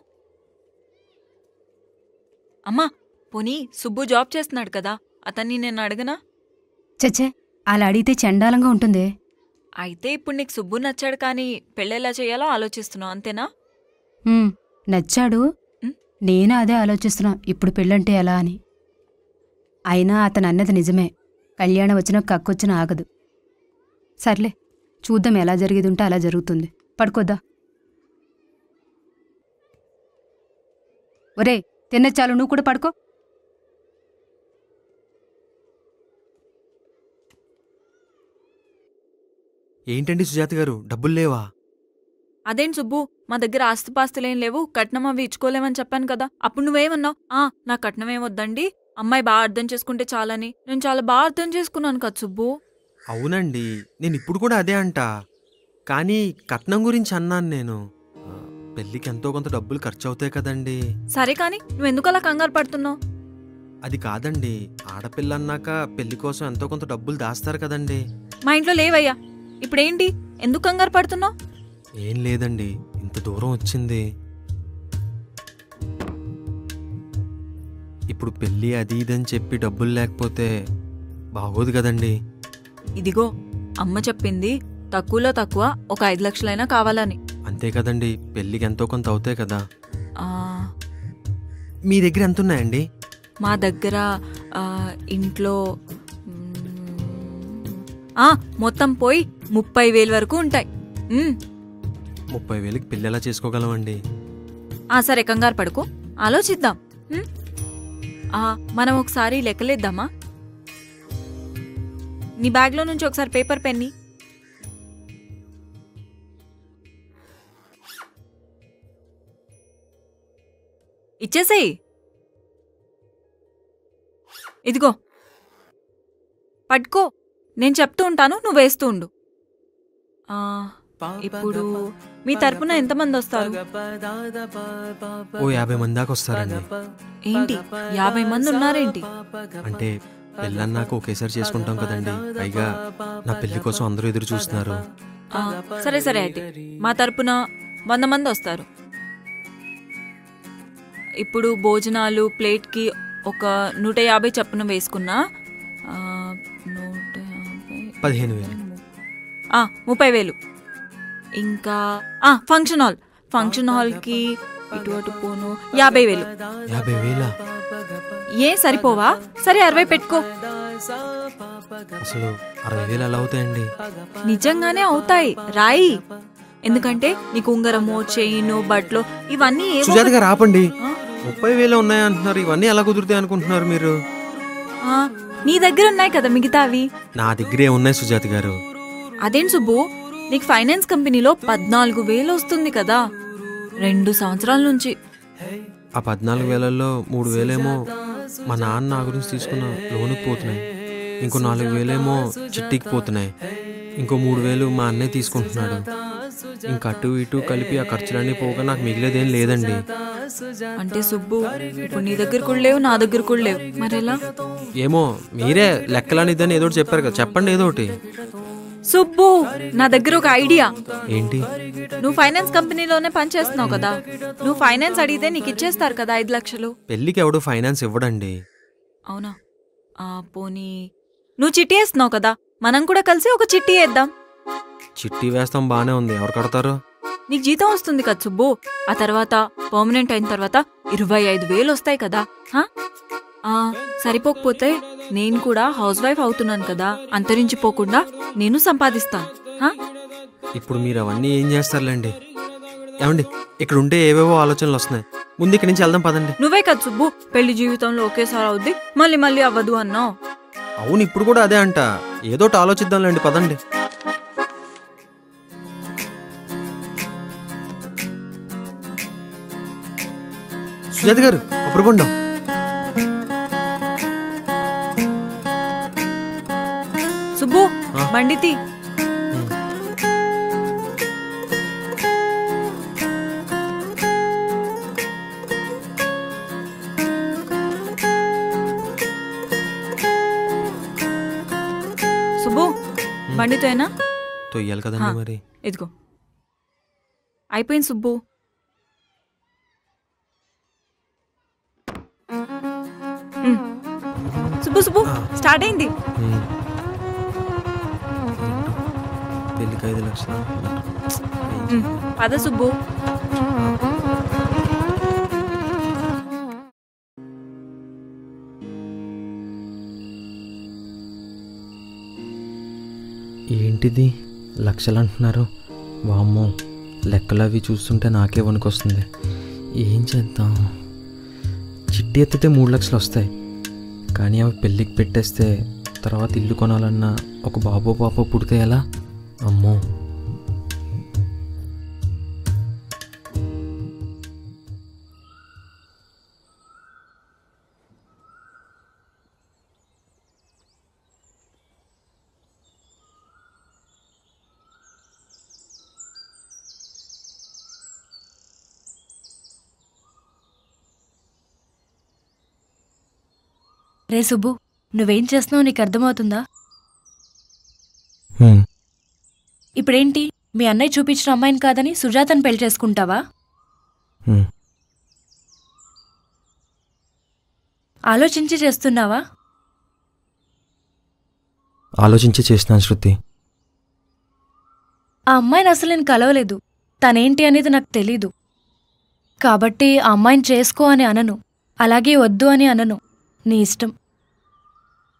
అమ్మా పోనీ సుబ్బు జాబ్ చేస్తున్నాడు కదా, అతన్ని నేను అడగనా? చచ్చే అలా అడిగితే చండాలంగా ఉంటుంది. అయితే ఇప్పుడు నీకు సుబ్బు నచ్చాడు, కానీ పెళ్ళెలా చేయాలో ఆలోచిస్తున్నావు అంతేనా? నచ్చాడు, నేను అదే ఆలోచిస్తున్నా ఇప్పుడు పెళ్ళంటే ఎలా అని. అయినా అతను అన్నది నిజమే, కళ్యాణం వచ్చినా కక్కొచ్చినా ఆగదు. సర్లే చూద్దాం, ఎలా జరిగేది ఉంటే అలా జరుగుతుంది. పడుకోద్దా. ఒరే తిన్న చాలు, నువ్వు కూడా పడుకో. ఏంటండి సుజాత గారు డబ్బులు లేవా? అదేంటి సుబ్బు మా దగ్గర ఆస్తిపాస్తులేం లేవు, కట్నం అవి ఇచ్చుకోలేమని చెప్పాను కదా. అప్పుడు నువ్వేమన్నావు నా కట్నం ఏమొద్దండి, అమ్మాయి బాగా అర్థం చేసుకుంటే చాలని. నేను చాలా బాగా అర్థం చేసుకున్నాను కదా సుబ్బు. అవునండి నేను ఇప్పుడు కూడా అదే అంట, కానీ కట్నం గురించి అన్నాను నేను. పెళ్ళికి ఎంతో కొంత డబ్బులు ఖర్చు అవుతాయి కదండి. సరే కానీ నువ్వెందుకు అలా కంగారు పడుతున్నావు? అది కాదండి, ఆడపిల్ల అన్నాక పెళ్లి కోసం ఎంతో కొంత డబ్బులు దాస్తారు కదండి. మా ఇంట్లో లేవయ్యా. ఇప్పుడేంటి ఎందుకు కంగారు పడుతున్నావు? ఏం లేదండి, ఇంత దూరం వచ్చింది, ఇప్పుడు పెళ్ళి అది ఇదని చెప్పి డబ్బులు లేకపోతే బాగోదు కదండి. ఇదిగో అమ్మ చెప్పింది తక్కువలో తక్కువ ఒక 5 లక్షలైనా కావాలని. అంతే కదండి, పెళ్ళికి ఎంతో కొంత అవుతాయి కదా. మీ దగ్గర ఎంత ఉన్నాయండి? మా దగ్గర ఇంట్లో మొత్తం పోయి 30,000 వరకు ఉంటాయి. 30,000కి పెళ్ళి ఎలా చేసుకోగలమండి? సరే కంగారు పడుకో, ఆలోచిద్దాం. మనం ఒకసారి లెక్కలేద్దామా? నీ బ్యాగ్లో నుంచి ఒకసారి పేపర్ పెన్ని. ఇచ్చేసేయి. ఇదిగో పట్టుకో, నేను చెప్తూ ఉంటాను నువ్వు వేస్తూ ఉండు. ఇప్పుడు మీ తరపున ఎంతమంది వస్తారు? ఓ 50 మంది దాకా వస్తారండి. ఏంటి 50 మంది ఉన్నారేంటి? అంటే పెళ్ళన్నాక ఒకేసారి చేసుకుంటాం కదండి, పైగా నా పెళ్లి కోసం అందరూ ఎదురు చూస్తున్నారు. సరే సరే అయితే మా తరపున 100 మంది వస్తారు. ఇప్పుడు భోజనాలు ప్లేట్కి ఒక 150 చప్పున వేసుకున్నా 15,000 30,000 ఇంకా ఫంక్షన్ హాల్ కి ఇటు అటు పోను 50,000. 50,000 ఏ సరిపోవా? సరే 60 పెట్టుకో. అసలు 60,000 అలా అవుతాయండి? నిజంగానే అవుతాయి రాయి, ఎందుకంటే నీకు ఉంగరమో చైను బట్టలు ఇవన్నీ రాపండి. 30,000 ఉన్నాయంటున్నారు, ఇవన్నీ ఎలా కుదురుతాయి అనుకుంటున్నారు మీరు? నీ దగ్గర ఉన్నాయి కదా మిగతావి. నా దగ్గరే ఉన్నాయి సుజాత గారు. అదేం సుబ్బు, నీకు ఫైనాన్స్ కంపెనీలో 14,000 వస్తుంది కదా 2 సంవత్సరాల నుంచి. ఆ 14,000లో 3,000 ఏమో మా నాన్న నా గురించి తీసుకున్న లోనుకు పోతున్నాయి, ఇంకో 4,000 ఏమో చిట్టికి పోతున్నాయి, ఇంకో 3,000 మా అన్నయ్య తీసుకుంటున్నాడు. ఇంకా అటు ఇటు కలిపి ఆ ఖర్చులన్నీ పోగా నాకు మిగిలేదేం లేదండి. అంటే సుబ్బు ఇప్పుడు నీ దగ్గర కూడా లేవు, నా దగ్గర కూడా లేవు, మరెలా? ఏమో మీరే లెక్కలనిద్దని ఏదో చెప్పారు కదా, చెప్పండి ఏదో ఒకటి. సుబ్బు నా దగ్గర ఒక ఐడియా. ఏంటి? నువ్వు ఫైనాన్స్ కంపెనీలోనే పనిచేస్తున్నావు కదా, నువ్వు ఫైనాన్స్ అడిగితే నీకు ఇచ్చేస్తారు కదా 5 లక్షలు. పెళ్లికి ఎవడు ఫైనాన్స్ ఇవ్వడండి. అవునా? పోనీ నువ్వు చిట్టి వేస్తున్నావు కదా, మనం కూడా కలిసి ఒక చిట్టి వేద్దాం. చిట్టి వేస్తాం బానే ఉంది, ఎవరు కడతారు? నీకు జీతం వస్తుంది కదా సుబ్బు, ఆ తర్వాత పర్మనెంట్ అయిన తర్వాత 25,000 వస్తాయి కదా. సరిపోకపోతే నేను కూడా హౌస్ వైఫ్ అవుతున్నాను కదా, అంతరించిపోకుండా నేను సంపాదిస్తాను. ఇప్పుడు మీరు అవన్నీ ఏం చేస్తారులేండి. ఏమండి ఇక్కడ ఉంటే ఏవేవో ఆలోచనలు వస్తున్నాయి, ముందు ఇక్కడి నుంచి వెళ్దాం పదండి. నువ్వే కదా సుబ్బు పెళ్లి జీవితంలో ఒకేసారి అవుద్ది మళ్ళీ మళ్ళీ అవ్వదు అన్నావు. అవును ఇప్పుడు కూడా అదే అంట, ఏదోటి ఆలోచిద్దాంలేండి పదండి. సుజాత గారు అప్పుడు కొండం. సుబ్బు బండితి. సుబ్బు బండితో అయినా తొయ్యాలి కదండి మరి. ఇదిగో అయిపోయింది సుబ్బు. సుబ్బు సుబ్బు స్టార్ట్ అయింది. పెళ్ళికి 5 లక్షలు అదే సుబ్బు. ఏంటిది లక్షలు అంటున్నారు? వామ్మో లెక్కలు అవి చూస్తుంటే నాకే వణుకొస్తుంది. ఏం చేద్దాం? చిట్టి ఎత్తితే 3 లక్షలు వస్తాయి, కానీ అవి పెళ్ళికి పెట్టేస్తే తర్వాత ఇల్లు కొనాలన్నా ఒక బాబో పాపో పుడితే ఎలా? అమ్మో రే సుబ్బు నువ్వేం చేస్తున్నావు నీకు అర్థమవుతుందా? ఇప్పుడేంటి మీ అన్నయ్య చూపించిన అమ్మాయిని కాదని సుజాతను పెళ్లి చేసుకుంటావా? ఆలోచించి చేస్తున్నావా? ఆలోచించి చేస్తున్నాను శృతి. ఆ అమ్మాయిని అసలు నేను కలవలేదు, తనేంటి అనేది నాకు తెలీదు, కాబట్టి ఆ అమ్మాయిని చేసుకో అని అనను, అలాగే వద్దు అని అనను, నీ ఇష్టం.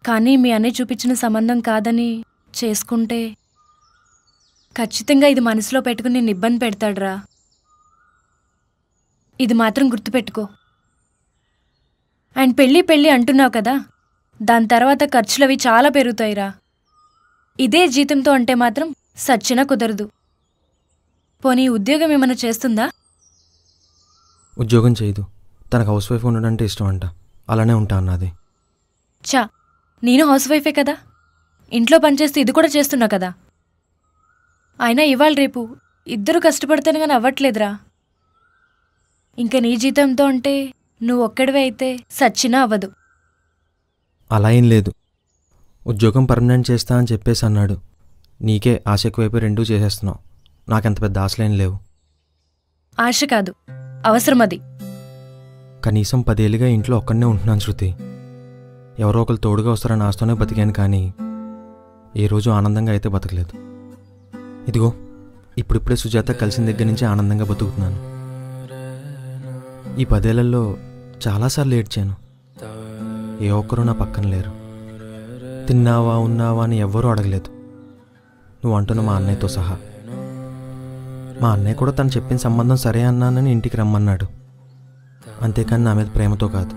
కానీ మీ అన్నయ్య చూపించిన సంబంధం కాదని చేసుకుంటే ఖచ్చితంగా ఇది మనసులో పెట్టుకుని నేను ఇబ్బంది పెడతాడురా, ఇది మాత్రం గుర్తుపెట్టుకో. అండ్ పెళ్ళి పెళ్ళి అంటున్నావు కదా, దాని తర్వాత ఖర్చులవి చాలా పెరుగుతాయిరా, ఇదే జీతంతో అంటే మాత్రం సచ్చినా కుదరదు. పోనీ ఉద్యోగం ఏమైనా చేస్తుందా? ఉద్యోగం చేయదు, తనకు హౌస్ వైఫ్ ఉండడంటే ఇష్టం అంట, అలానే ఉంటా అన్నది. చా నేను హౌస్ వైఫే కదా, ఇంట్లో పనిచేస్తూ ఇది కూడా చేస్తున్నా కదా, అయినా ఇవాళ రేపు ఇద్దరు కష్టపడతాను గాని అవ్వట్లేదురా. ఇంకా నీ జీతంతో అంటే నువ్వు ఒక్కడివే అయితే సచ్చినా అవ్వదు. అలా ఏం లేదు, ఉద్యోగం పర్మనెంట్ చేస్తా అని చెప్పేసి అన్నాడు. నీకే ఆశకు వైపు రెండూ చేసేస్తున్నావు. నాకెంత పెద్ద ఆశలేం లేవు. ఆశ కాదు అవసరం. అది కనీసం 10 ఏళ్ళుగా ఇంట్లో ఒక్కడనే ఉంటున్నాను శృతి. ఎవరో ఒకరు తోడుగా వస్తారని ఆశతోనే బతికాను, కానీ ఏ రోజు ఆనందంగా అయితే బతకలేదు. ఇదిగో ఇప్పుడిప్పుడే సుజాత కలిసిన దగ్గర నుంచి ఆనందంగా బతుకుతున్నాను. ఈ 10 ఏళ్లలో చాలాసార్లు ఏడ్చాను. ఏ ఒక్కరూ నా పక్కన లేరు. తిన్నావా ఉన్నావా అని ఎవ్వరూ అడగలేదు, నువ్వు అంటున్న మా అన్నయ్యతో సహా. మా అన్నయ్య కూడా తను చెప్పిన సంబంధం సరే అన్నానని ఇంటికి రమ్మన్నాడు, అంతేకాని నా మీద ప్రేమతో కాదు.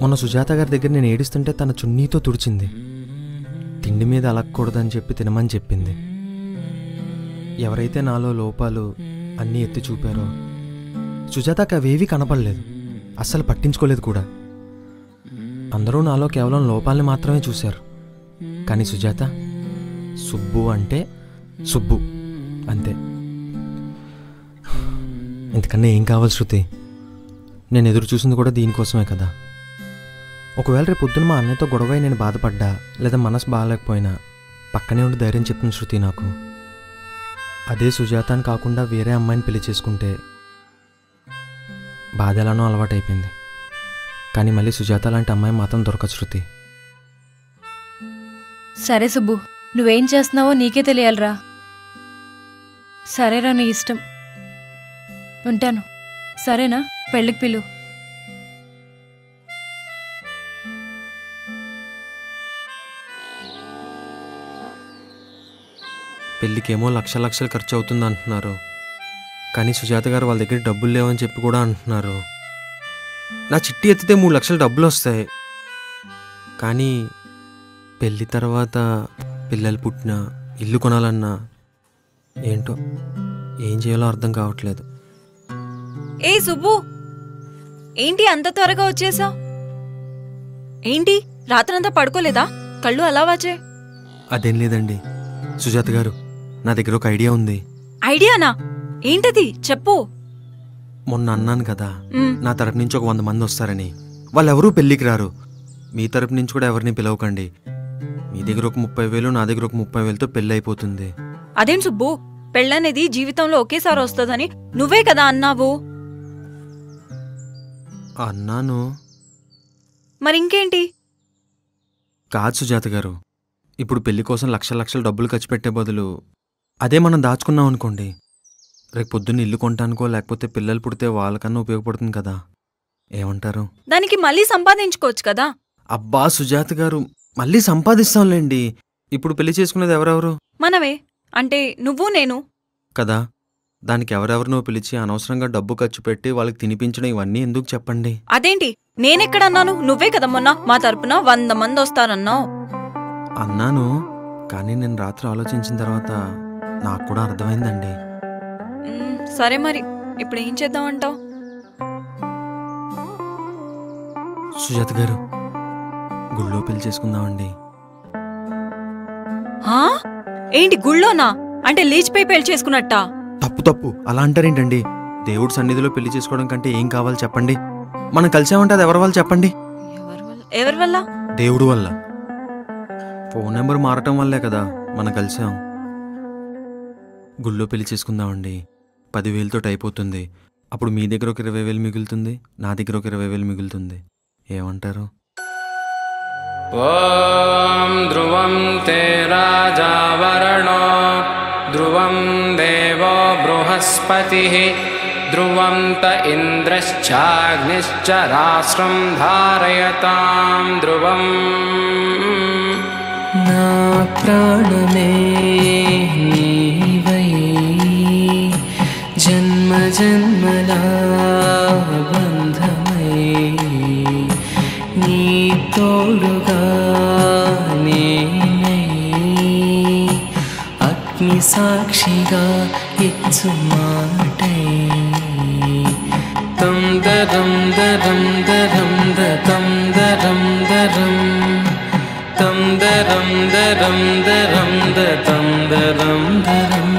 మొన్న సుజాత గారి దగ్గర నేను ఏడుస్తుంటే తన చున్నీతో తుడిచింది. తిండి మీద అలగకూడదని చెప్పి తినమని చెప్పింది. ఎవరైతే నాలో లోపాలు అన్నీ ఎత్తి చూపారో సుజాతకు అవేవీ కనపడలేదు, అస్సలు పట్టించుకోలేదు కూడా. అందరూ నాలో కేవలం లోపాలని మాత్రమే చూశారు, కానీ సుజాత సుబ్బు అంటే సుబ్బు అంతే. ఇంతకన్నా ఏం కావాలి శృతి? నేను ఎదురు చూసింది కూడా దీనికోసమే కదా. ఒకవేళ రేపు పొద్దున మా అన్నయ్యతో గొడవ అయి నేను బాధపడ్డా లేదా మనసు బాగాలేకపోయినా పక్కనే ఉండి ధైర్యం చెప్పింది శృతి నాకు. అదే సుజాత అని కాకుండా వేరే అమ్మాయిని పెళ్లి చేసుకుంటే బాధ ఎలానో అలవాటైపోయింది, కానీ మళ్ళీ సుజాత లాంటి అమ్మాయి మాత్రం దొరకదు శృతి. సరే సుబ్బు, నువ్వేం చేస్తున్నావో నీకే తెలియాలిరా. సరేరా నీ ఇష్టం, ఉంటాను. సరేనా, పెళ్ళికి పిలు. పెళ్ళికేమో లక్షలు ఖర్చు అవుతుంది అంటున్నారు, కానీ సుజాత గారు వాళ్ళ దగ్గర డబ్బులు లేవని చెప్పి కూడా అంటున్నారు. నా చిట్టి ఎత్తితే 3 లక్షలు డబ్బులు వస్తాయి, కానీ పెళ్ళి తర్వాత పిల్లలు పుట్టినా ఇల్లు కొనాలన్నా ఏంటో ఏం చేయాలో అర్థం కావట్లేదు. ఏ సుబ్బు, ఏంటి అంత త్వరగా వచ్చేసావు? ఏంటి రాత్రంతా పడుకోలేదా? కళ్ళు అలా వాచే? అదేం లేదండి సుజాత గారు, నా దగ్గర ఒక ఐడియా ఉంది. ఐడియానా? ఏంటది చెప్పు. మొన్న అన్నాను కదా నా తరపు నుంచి ఒక 100 మంది వస్తారని, వాళ్ళెవరూ పెళ్ళికి రారు. మీ తరపు నుంచి కూడా ఎవరిని పిలవకండి. మీ దగ్గర ఒక 30,000, నా దగ్గర ఒక 30,000తో పెళ్ళి అయిపోతుంది. అదేం సుబ్బు, పెళ్ళనేది జీవితంలో ఒకేసారి వస్తుందని నువ్వే కదా అన్నావు. అన్నాను. మరింకేంటి? కాదు సుజాత గారు, ఇప్పుడు పెళ్లి కోసం లక్షలు డబ్బులు ఖర్చు పెట్టే బదులు అదే మనం దాచుకున్నాం అనుకోండి, రేపు పొద్దున్న ఇల్లు కొంటానుకో లేకపోతే పిల్లలు పుడితే వాళ్ళకన్నా ఉపయోగపడుతుంది కదా. ఏమంటారు? దానికి మళ్ళీ సంపాదించుకోవచ్చు కదా. అబ్బా సుజాత గారు, మళ్ళీ సంపాదిస్తాంలేండి. ఇప్పుడు పెళ్లి చేసుకునేది ఎవరెవరు? మనమే, అంటే నువ్వు నేను కదా. దానికి ఎవరెవరినో పిలిచి అనవసరంగా డబ్బు ఖర్చు పెట్టి వాళ్ళకి తినిపించడం ఇవన్నీ ఎందుకు చెప్పండి. అదేంటి నేనెక్కడన్నాను? నువ్వే కదా మొన్న మా తరపున 100 మంది వస్తారన్నావు. అన్నాను, కానీ నేను రాత్రి ఆలోచించిన తర్వాత నాకు కూడా అర్థమైందండి. సరే మరి ఇప్పుడు ఏం చేద్దామంటావు? సుజాత గారు, గుళ్ళో పెళ్లి చేసుకుందామండి. ఏంటి గుళ్ళోనా? అంటే లేచిపోయి పెళ్లి చేసుకున్నట్టా? తప్పు అలా అంటారేంటండి. దేవుడి సన్నిధిలో పెళ్లి చేసుకోవడం కంటే ఏం కావాలి చెప్పండి. మనం కలిసామంటే అది ఎవరి వల్ల చెప్పండి? ఎవరి వల్ల? దేవుడు వల్ల. ఫోన్ నెంబర్ మారటం వల్లే కదా మనం కలిసాం. గుళ్ళో పెళ్లి చేసుకుందామండి. 10,000తో అయిపోతుంది. అప్పుడు మీ దగ్గర ఒక 20,000 మిగులుతుంది, నా దగ్గర ఒక 20,000 మిగులుతుంది. ఏమంటారు? ఓం ధ్రువం తే రాజావరణో ధ్రువం దేవో బృహస్పతిః ధ్రువం త ఇంద్రశ్చాగ్నిశ్చ రాష్ట్రం ధారయతాం ధ్రువం. నా ప్రాణమే నీవై జన్మ జన్మల బంధమై నీ తోడుగా నేనై అగ్ని సాక్షిగా ఇచ్చు మాటై తం దదం దదం దదం దతం దదం దదం. Dum da dum da dum da dum da dum da. धरम धरम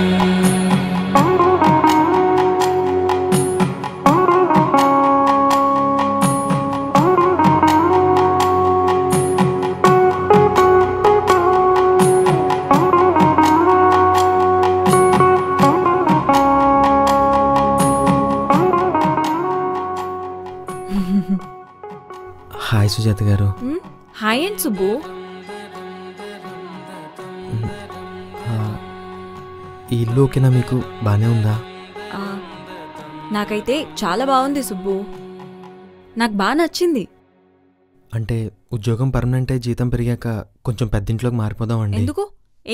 hi Sujatha garu hi and Subbu इलोकेना मीकु बाने उंदा नाकैते चाला बागुंदी सुब्बू नाकु बा नच्चिंदी अंटे उद्योगम पर्मनेंट अयि जीతం పెరిగాక కొంచెం పెద్ద ఇంట్లోకి మారిపోదాం అండి ఎందుకు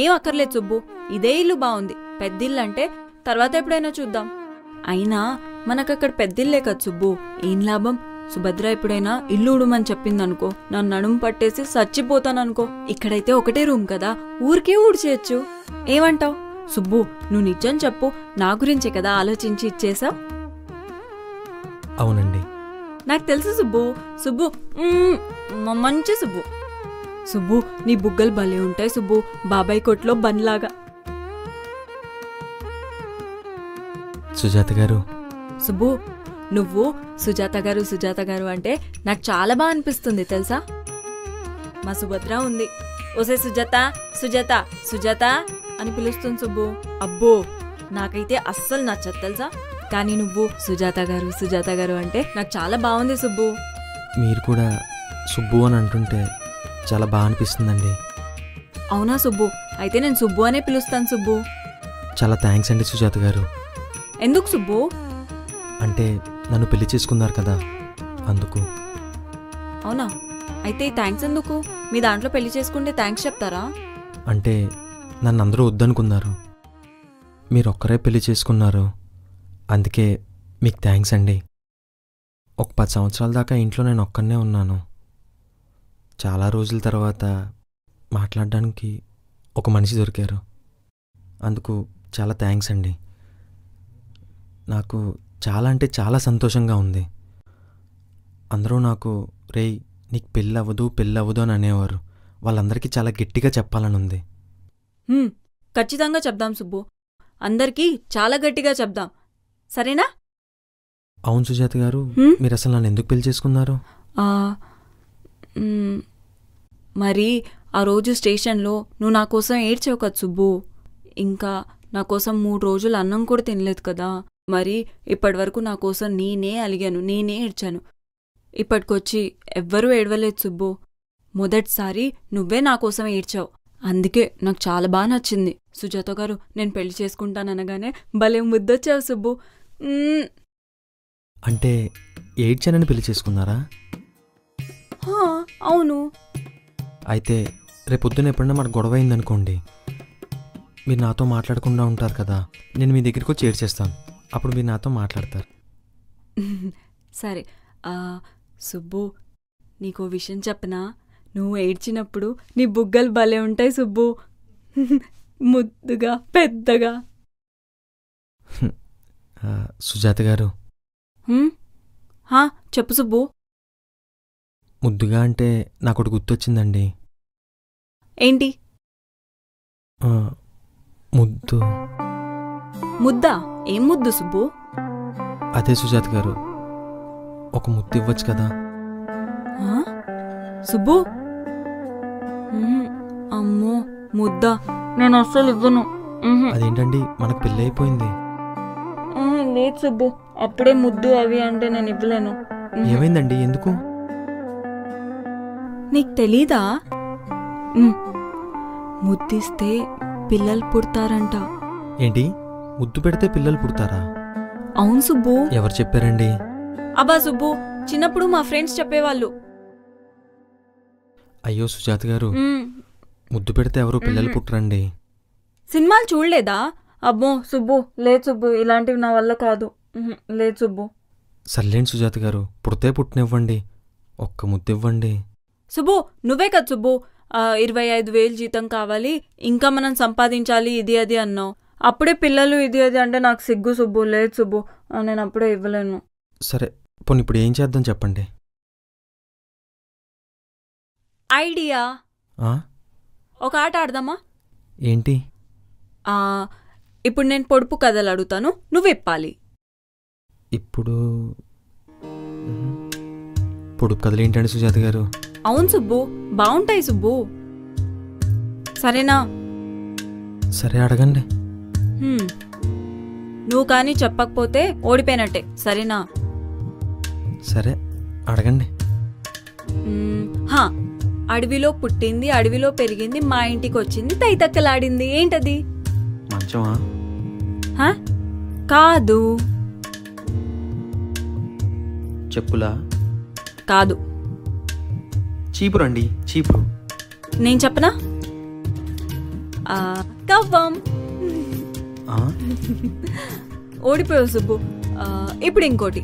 ఏం అక్కర్లేదు సుబ్బు ఇదే ఇల్లు బాగుంది పెద్ద ఇల్లు అంటే తర్వాత ఎప్పుడైనా చూద్దాం అయినా మనకు అక్కడ పెద్ద ఇల్లే కదా సుబ్బు ఏం లాభం సుభద్ర ఎప్పుడైనా ఇల్లు ఉడుమని చెప్పింది అనుకో నా నడుము పట్టేసి సచ్చిపోతాను అనుకో ఇక్కడైతే ఒకటే రూమ్ కదా ఊరికే ఊడ్చేయొచ్చు ఏమంటావ్ सुब्बू नु निजं चेप्पु ना गुरिंचे कदा आलोचिंची इच्चेसा अवुनंडी नाकु तेलुसु सुब्बू सुब्बू मंची सुब्बू सुब्बू नी बुग्गल भले उंटायि सुब्बू बाबायि कोट्लो बनलागा सुजाता गारू सुब्बू नुव्वु सुजाता गारू अंटे नाकु चाला बा अनिपिस्तुंदी तेलुसा मा सुभद्रा उंदी ओसे सुजाता सुजाता सुजाता అని పిలుస్తుంది సుబ్బు అబ్బో నాకైతే అస్సలు నచ్చదు తెలుసా కానీ నువ్వు సుజాత గారు అంటే నాకు చాలా బాగుంది సుబ్బు మీరు కూడా సుబ్బు అని అంటుంటే చాలా బాగా అనిపిస్తుందండి అవునా సుబ్బు అయితే నేను సుబ్బు అనే పిలుస్తాను సుబ్బు చాలా థాంక్స్ అండి సుజాత గారు ఎందుకు సుబ్బు అంటే నన్ను పెళ్లి చేసుకున్నారు కదా అందుకు అవునా అయితే థాంక్స్ ఎందుకు మీ దాంట్లో పెళ్లి చేసుకుంటే థాంక్స్ చెప్తారా అంటే నన్నందరూ వద్దనుకున్నారు మీరు ఒక్కరే పెళ్లి చేసుకున్నారు అందుకే మీకు థాంక్స్ అండి ఒక 10 సంవత్సరాల దాకా ఇంట్లో నేను ఒక్కనే ఉన్నాను చాలా రోజుల తర్వాత మాట్లాడడానికి ఒక మనిషి దొరికారు అందుకు చాలా థాంక్స్ అండి నాకు చాలా అంటే చాలా సంతోషంగా ఉంది అందరూ నాకు రేయ్ నీకు పెళ్ళి అవ్వదు అని అనేవారు వాళ్ళందరికీ చాలా గట్టిగా చెప్పాలని ఉంది ఖచ్చితంగా చెప్దాం సుబ్బు అందరికీ చాలా గట్టిగా చెప్దాం సరేనా అవును సుజాత గారు మీరు అసలు నన్ను ఎందుకు పెళ్లి చేసుకున్నారు మరి ఆ రోజు స్టేషన్లో నువ్వు నా కోసం ఏడ్చావు కదా సుబ్బు ఇంకా నా కోసం 3 రోజులు అన్నం కూడా తినలేదు కదా మరి ఇప్పటి వరకు నా కోసం నేనే అలిగాను నేనే ఏడ్చాను ఇప్పటికొచ్చి ఎవ్వరూ ఏడవలేదు సుబ్బు మొదటిసారి నువ్వే నా కోసం ఏడ్చావు అందుకే నాకు చాలా బాగా నచ్చింది సుజాత గారు నేను పెళ్లి చేసుకుంటాను అనగానే భలే ముద్దొచ్చావు సుబ్బు అంటే ఏడ్చానని పెళ్లి చేసుకున్నారా అవును అయితే రేపొద్దున ఎప్పుడైనా మనకు గొడవ అయిందనుకోండి మీరు నాతో మాట్లాడకుండా ఉంటారు కదా నేను మీ దగ్గరికి వచ్చి ఏడ్చేస్తాను అప్పుడు మీరు నాతో మాట్లాడతారు సరే సుబ్బు నీకు విషయం చెప్పనా నువ్వు ఏడ్చినప్పుడు నీ బుగ్గలు భలే ఉంటాయి సుబ్బు ముద్దుగా పెద్దగా సుజాత గారు చెప్పు సుబ్బు ముద్దుగా అంటే నాకొకటి గుర్తొచ్చిందండి ఏంటి ముద్దు ముద్దా ఏం ముద్దు సుబ్బు అదే సుజాత గారు ఒక ముద్దు ఇవ్వచ్చు కదా సుబ్బు అమ్మో ముద్ద నేను అస్సలు ఇవ్వను అదేంటండి మనకు పెళ్ళి అయిపోయింది లేదు సుబ్బు అప్పుడే ముద్దు అవి అంటే నేను ఇవ్వలేను ఏమైందండి ఎందుకు నీకు తెలీదా ముద్దిస్తే పిల్లలు పుడతారంట ఏంటి ముద్దు పెడితే పిల్లలు పుడతారా అవును సుబ్బు ఎవరు చెప్పారండి అబ్బా సుబ్బు చిన్నప్పుడు మా ఫ్రెండ్స్ చెప్పేవాళ్ళు అయ్యో సుజాత గారు ముద్దు పెడితే ఎవరు పిల్లలు పుట్టరండి సినిమాలు చూడలేదా అబ్బో సుబ్బు లేదు సుబ్బు ఇలాంటివి నా వల్ల కాదు లేదు సుబ్బు సర్లేండి సుజాత గారు పుడితే పుట్టినివ్వండి ఒక్క ముద్దు ఇవ్వండి సుబ్బు నువ్వే కదా సుబ్బు 25,000 జీతం కావాలి ఇంకా మనం సంపాదించాలి ఇది అది అన్నావు అప్పుడే పిల్లలు ఇది అది అంటే నాకు సిగ్గు సుబ్బు లేదు సుబ్బు నేను అప్పుడే ఇవ్వలేను సరే పోనీ ఇప్పుడు ఏం చేద్దాం చెప్పండి ఐడియా ఒక ఆట ఆడదామా ఏంటి ఇప్పుడు నేను పొడుపు కథలు అడుగుతాను, నువ్వు చెప్పాలి. ఇప్పుడు పొడుపు కథలు ఏంటండి సుజాత గారు? అవును సుబ్బు, బాగుంటాయి సుబ్బు. సరేనా? సరే అడగండి. నువ్వు కానీ చెప్పకపోతే ఓడిపోయినట్టే, సరేనా? సరే అడగండి. అడవిలో పుట్టింది, అడవిలో పెరిగింది, మా ఇంటికి వచ్చింది, తైతక్కలాడింది, ఏంటది? మంచమా? కాదు. చెప్పులా? కాదు. చీపురండి. చీపురు? నేను చెప్పనా? కవ్వం. ఓడిపోయావు సుబ్బు. ఇప్పుడు ఇంకోటి.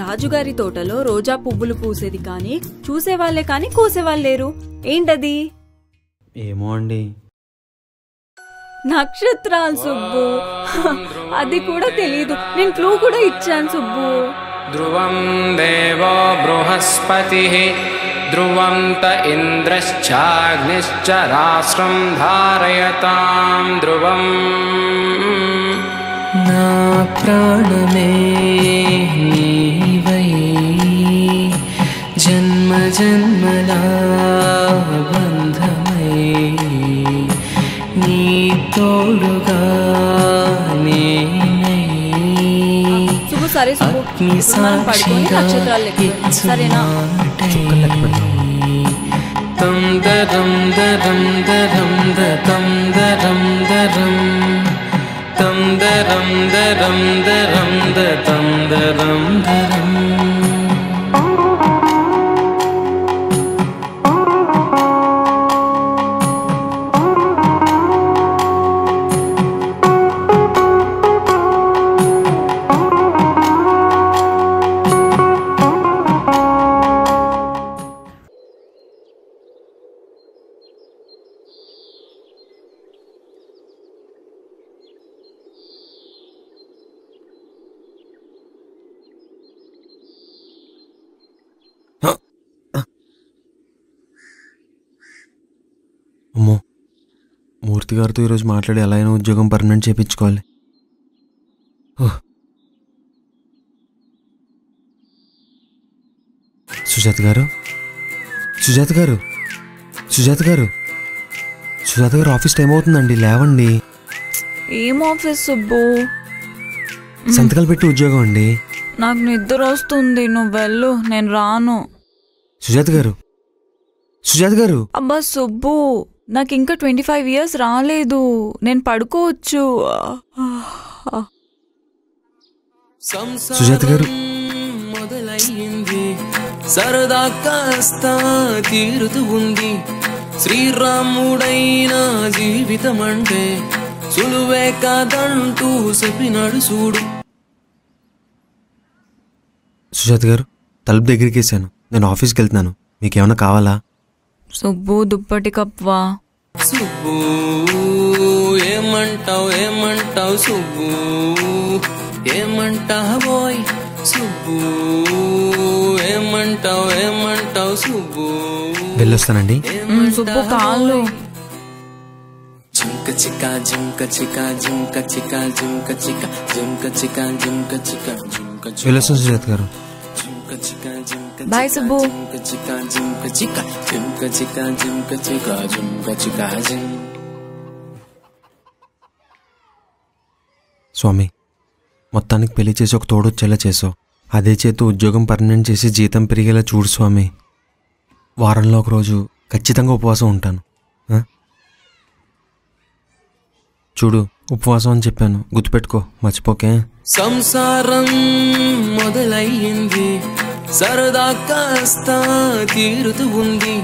రాజుగారి తోటలో రోజా పువ్వులు పూసేది, కానీ చూసేవాళ్లే కానీ కోసేవాళ్ళు లేరు, ఏంటది? ఏమో అండి. నక్షత్రాలు సుబ్బు. అది కూడా తెలీదు, నేను క్లూ కూడా ఇచ్చాను సుబ్బు. ధ్రువం దేవో బృహస్పతిః, ధ్రువం త ఇంద్రశ్చాగ్నిశ్చ రాష్ట్రం ధారయతాం ధ్రువం. నా ప్రాణమే నీవై, జన్మ జన్మనా బంధమై, నీ తోడుగా నేనై, అగ్ని సాక్షిగా తం దరం దరం దరం దతం దరం దరం తం దరం దరం దరం దతం దరం దరం. అమ్మో, మూర్తి గారితో ఈరోజు మాట్లాడి ఎలా అయినా ఉద్యోగం పర్మనెంట్ చేయించుకోవాలి. సుజాత గారు, సుజాత గారు, సుజాత గారు, సుజాత గారు, ఆఫీస్ టైం అవుతుందండి, లేవండి. ఏం ఆఫీస్ సుబ్బు? సంతకాలు పెట్టి ఉద్యోగం అండి. నాకు నిద్ర వస్తుంది, నువ్వు వెళ్ళు, నేను రాను. సుజాత గారు, సుజాత గారు. అబ్బా సుబ్బు, నాకు ఇంకా 25 years రాలేదు, నేను పడుకోవచ్చు. సుజాత గారు, మొదలైంది సరదా కాస్త తీరుతూ ఉంది, శ్రీరాముడైన జీవితం అంటే సులువే కాదంటూ చెప్పినాడు చూడు. సుజాత గారు, తలుపు దగ్గరికి వేసాను, నేను ఆఫీస్కి వెళ్తున్నాను, మీకేమైనా కావాలా? సుబ్బు దుప్పటి కప్పవా? సుబ్బు ఏమంటావు, ఏమంటావు సుబ్బు, ఏమంటావోయ్ సుబ్బు, ఏమంటావు, ఏమంటావు సుబ్బు? వెళ్ళొస్తానండి సుబ్బు. కాళ్ళు జింక చిక జింక చిక జింక చిక జింక చిక జింక చిక జింక చిక జింక చిక. వెళ్ళొస్తాను సుజాత గారు. Bye Subbu. స్వామి, మొత్తానికి పెళ్లి చేసి ఒక తోడొచ్చేలా చేసావు, అదే చేతు ఉద్యోగం పర్మనెంట్ చేసి జీతం పెరిగేలా చూడు స్వామి. వారంలో ఒకరోజు ఖచ్చితంగా ఉపవాసం ఉంటాను. చూడు, ఉపవాసం అని చెప్పాను, గుర్తుపెట్టుకో, మర్చిపోకే. సంసారం మొదలైంది సరదా కాస్త తీరుతూ ఉంది,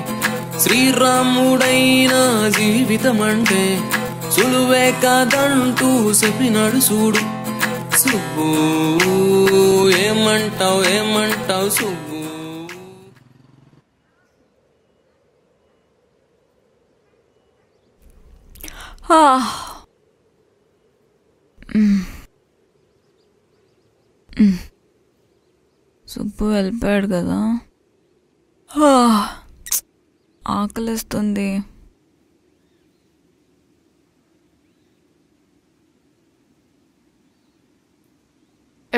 శ్రీరాముడైన జీవితం అంటే సులువే కాదంటూ చెప్పినాడు చూడు. సుబ్బు ఏమంటావు, ఏమంటావు సుబ్బు? సుబ్బు వెళ్ళిపోయాడు కదా, ఆకలిస్తుంది.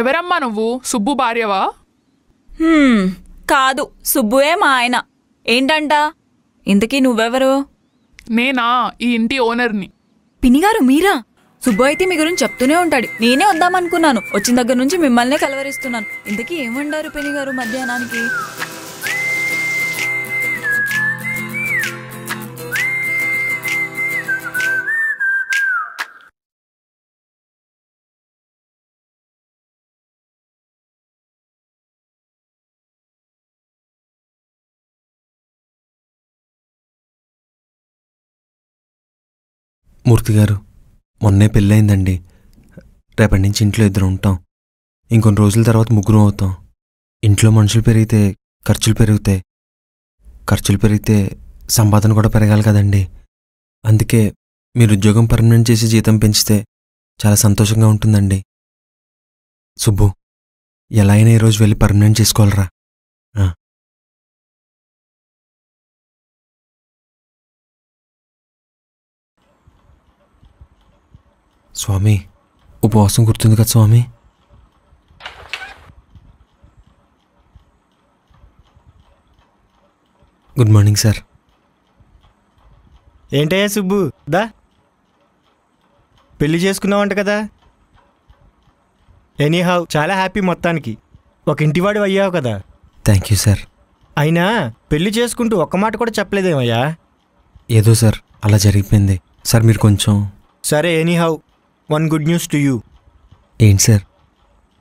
ఎవరమ్మా నువ్వు? సుబ్బు భార్యవా? కాదు, సుబ్బుయే మా ఆయన. ఏంటంట? ఇంతకీ నువ్వెవరు? నేనా ఈ ఇంటి ఓనర్ని. పిన్నిగారు మీరా? సుబ్బు అయితే మీ గురించి చెప్తూనే ఉంటాడు. నేనే వద్దామనుకున్నాను, వచ్చిన దగ్గర నుంచి మిమ్మల్నే కలవరిస్తున్నాను. ఇంతకీ ఏమంటారు పిన్నిగారు మధ్యాహ్నానికి? మూర్తిగారు, మొన్నే పెళ్ళయిందండి. రేపటి నుంచి ఇంట్లో ఇద్దరు ఉంటాం. ఇంకొన్ని రోజుల తర్వాత ముగ్గురం అవుతాం. ఇంట్లో మనుషులు పెరిగితే ఖర్చులు పెరుగుతాయి, ఖర్చులు పెరిగితే సంపాదన కూడా పెరగాలి కదండి. అందుకే మీరు ఉద్యోగం పర్మనెంట్ చేసి జీతం పెంచితే చాలా సంతోషంగా ఉంటుందండి. సుబ్బు, ఎలా అయినా ఈరోజు వెళ్ళి పర్మనెంట్ చేసుకోవాలరా. స్వామి, ఉపవాసం గుర్తుంది కదా స్వామి. Good morning sir. ఏంటయ్యా సుబ్బు, దా పెళ్లి చేసుకున్నావంట కదా. ఎనీహావ్ చాలా హ్యాపీ. మొత్తానికి ఒక ఇంటివాడు అయ్యావు కదా. Thank you sir. అయినా పెళ్లి చేసుకుంటూ ఒక్క మాట కూడా చెప్పలేదేమయ్యా. ఏదో సార్ అలా జరిగిపోయింది సార్. మీరు కొంచెం సరే. Anyhow one good news to you. ఏంటి సార్?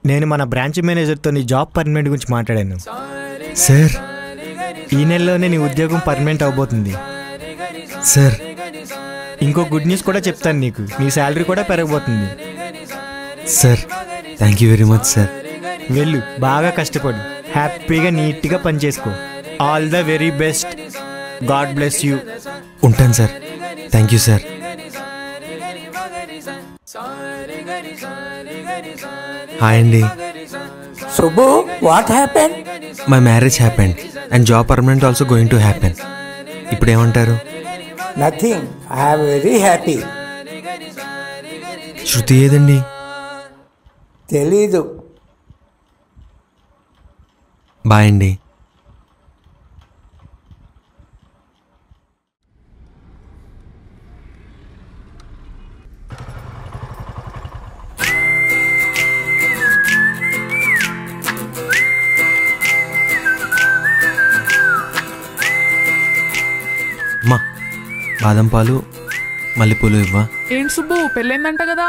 నేను మన బ్రాంచ్ మేనేజర్తో నీ జాబ్ పర్మనెంట్ గురించి మాట్లాడాను సార్. ఈ నెలలోనే నీ ఉద్యోగం పర్మనెంట్ అవబోతుంది సార్. ఇంకో గుడ్ న్యూస్ కూడా చెప్తాను నీకు, నీ శాలరీ కూడా పెరగబోతుంది sir. Thank you very much sir. వెళ్ళు, బాగా కష్టపడు, హ్యాపీగా నీట్గా పనిచేసుకో. All the very best. God bless you. ఉంటాను sir. Thank you sir. Hi అండి. Subbu, what happen? My marriage happen and job permanent also going to happen. ఇప్పుడు ఏమంటారు? Nothing, I am very happy. Shruti ఏదండి? తెలీదు. బాయ్ అండి. బాదం పాలు, మల్లెపూలు ఇవ్వా. ఏంటి సుబ్బు, పెళ్ళైందంట కదా?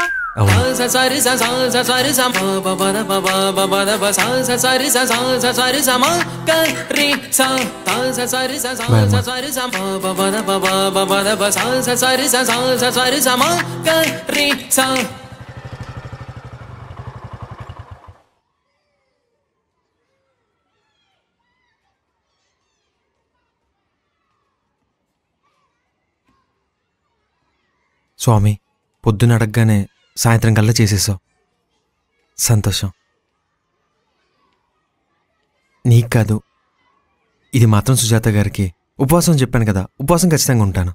స్వామి, పొద్దున అడగగానే సాయంత్రం కల్లా చేసేసావు. సంతోషం. నీకు కాదు, ఇది మాత్రం సుజాత గారికి. ఉపవాసం చెప్పాను కదా, ఉపవాసం ఖచ్చితంగా ఉంటాను.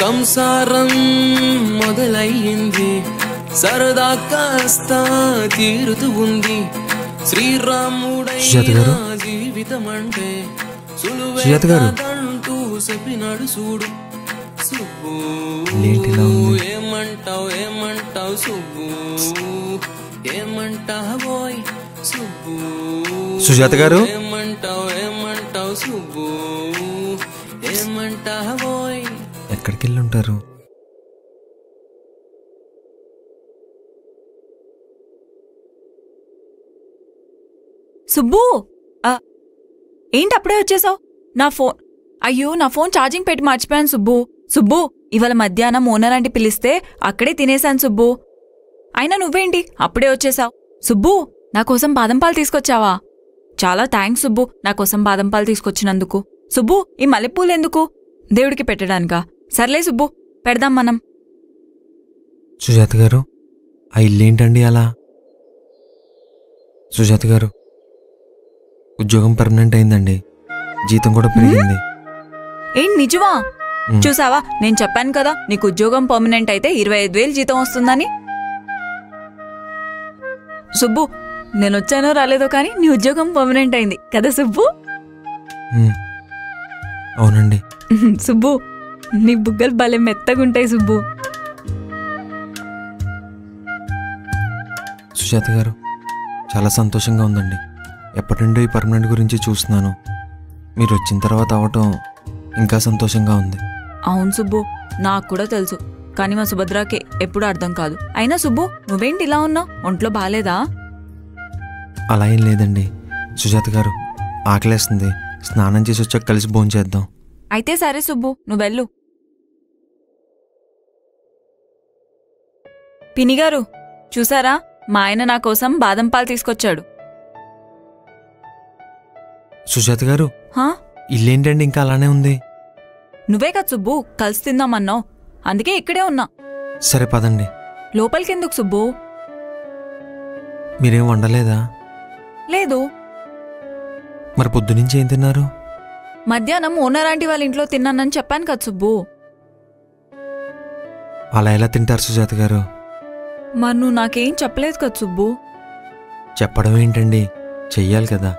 సంసారం మొదలయ్యింది, సరదా కాస్త తీరుతూ ఉంది. శ్రీరాముడైన జీవితం అంటే సులువేదంటూ చెప్పినాడు చూడు. సుబ్బు ఏమంటావు, ఏమంటావు సుబ్బు, ఏమంటావోయ్ సుబ్బు? సుజాత గారు, ఏమంటావు, ఏమంటావు సుబ్బు, ఏమంటావోయ్? ఎక్కడికి వెళ్ళి ఉంటారు? సుబ్బు, ఏంటి అప్పుడే వచ్చేసావు? నా ఫోన్, అయ్యో నా ఫోన్ ఛార్జింగ్ పెట్టి మర్చిపోయాను. సుబ్బు సుబ్బు ఇవాళ మధ్యాహ్నం ఓనర్ అంటే పిలిస్తే అక్కడే తినేశాను సుబ్బు. అయినా నువ్వేంటి అప్పుడే వచ్చేసావు? సుబ్బు, నా కోసం బాదం పాలు తీసుకొచ్చావా? చాలా థ్యాంక్స్ సుబ్బు, నా కోసం బాదం పాలు తీసుకొచ్చినందుకు. సుబ్బు, ఈ మల్లెపూలు ఎందుకు? దేవుడికి పెట్టడానికా? సర్లే సుబ్బు, పెడదాం మనం. సుజాత గారు, ఆ ఇల్లేంటండి అలా? సుజాత గారు ఉద్యోగం పర్మనెంట్ అయ్యిందండి, జీతం కూడా పెరిగింది. ఏ నిజమా? చూసావా, నేను చెప్పాను కదా నీకు ఉద్యోగం పర్మనెంట్ అయితే 25,000 జీతం వస్తుందని. సుబ్బు, నేను వచ్చానో రాలేదో కానీ నీ ఉద్యోగం పర్మనెంట్ అయింది కదా సుబ్బు? అవునండి. సుబ్బు, నీ బుగ్గలు భలే మెత్తగుంటాయి సుబ్బు. సుజాత గారు, చాలా సంతోషంగా ఉందండి. ఎప్పటి నుండి ఈ పర్మనెంట్ గురించి చూస్తున్నాను, మీరు వచ్చిన తర్వాత అవటం ఇంకా సంతోషంగా ఉంది. అవును సుబ్బు, నాకు కూడా తెలుసు, కానీ మా సుభద్రకే ఎప్పుడు అర్థం కాదు. అయినా సుబ్బు, నువ్వేంటి ఇలా ఉన్నావు? ఒంట్లో బాలేదా? అలా ఏం లేదండి సుజాత గారు, ఆకలేస్తుంది. స్నానం చేసి వచ్చాక కలిసి భోంచేద్దాం. అయితే సరే సుబ్బు, నువ్వు వెళ్ళు. పినిగారు, చూసారా మా ఆయన నా కోసం బాదం పాలు తీసుకొచ్చాడు. సుజాత గారు, ఇల్లేంటండి ఇంకా అలానే ఉంది? నువ్వే కదా సుబ్బు కలిసి తిందామన్నావు, అందుకే ఇక్కడే ఉన్నా. సరే పదండి. లోపలికెందుకు సుబ్బు? మీరేం వండలేదా? లేదు. మరి పొద్దునుంచి ఏం తిన్నారు? మధ్యాహ్నం ఓనర్ ఆంటీ వాళ్ళ ఇంట్లో తిన్నానని చెప్పాను కదా సుబ్బు. అలా ఎలా తింటారు సుజాత గారు? మరి నువ్వు నాకేం చెప్పలేదు కదా సుబ్బు. చెప్పడం ఏంటండి, చెయ్యాలి కదా.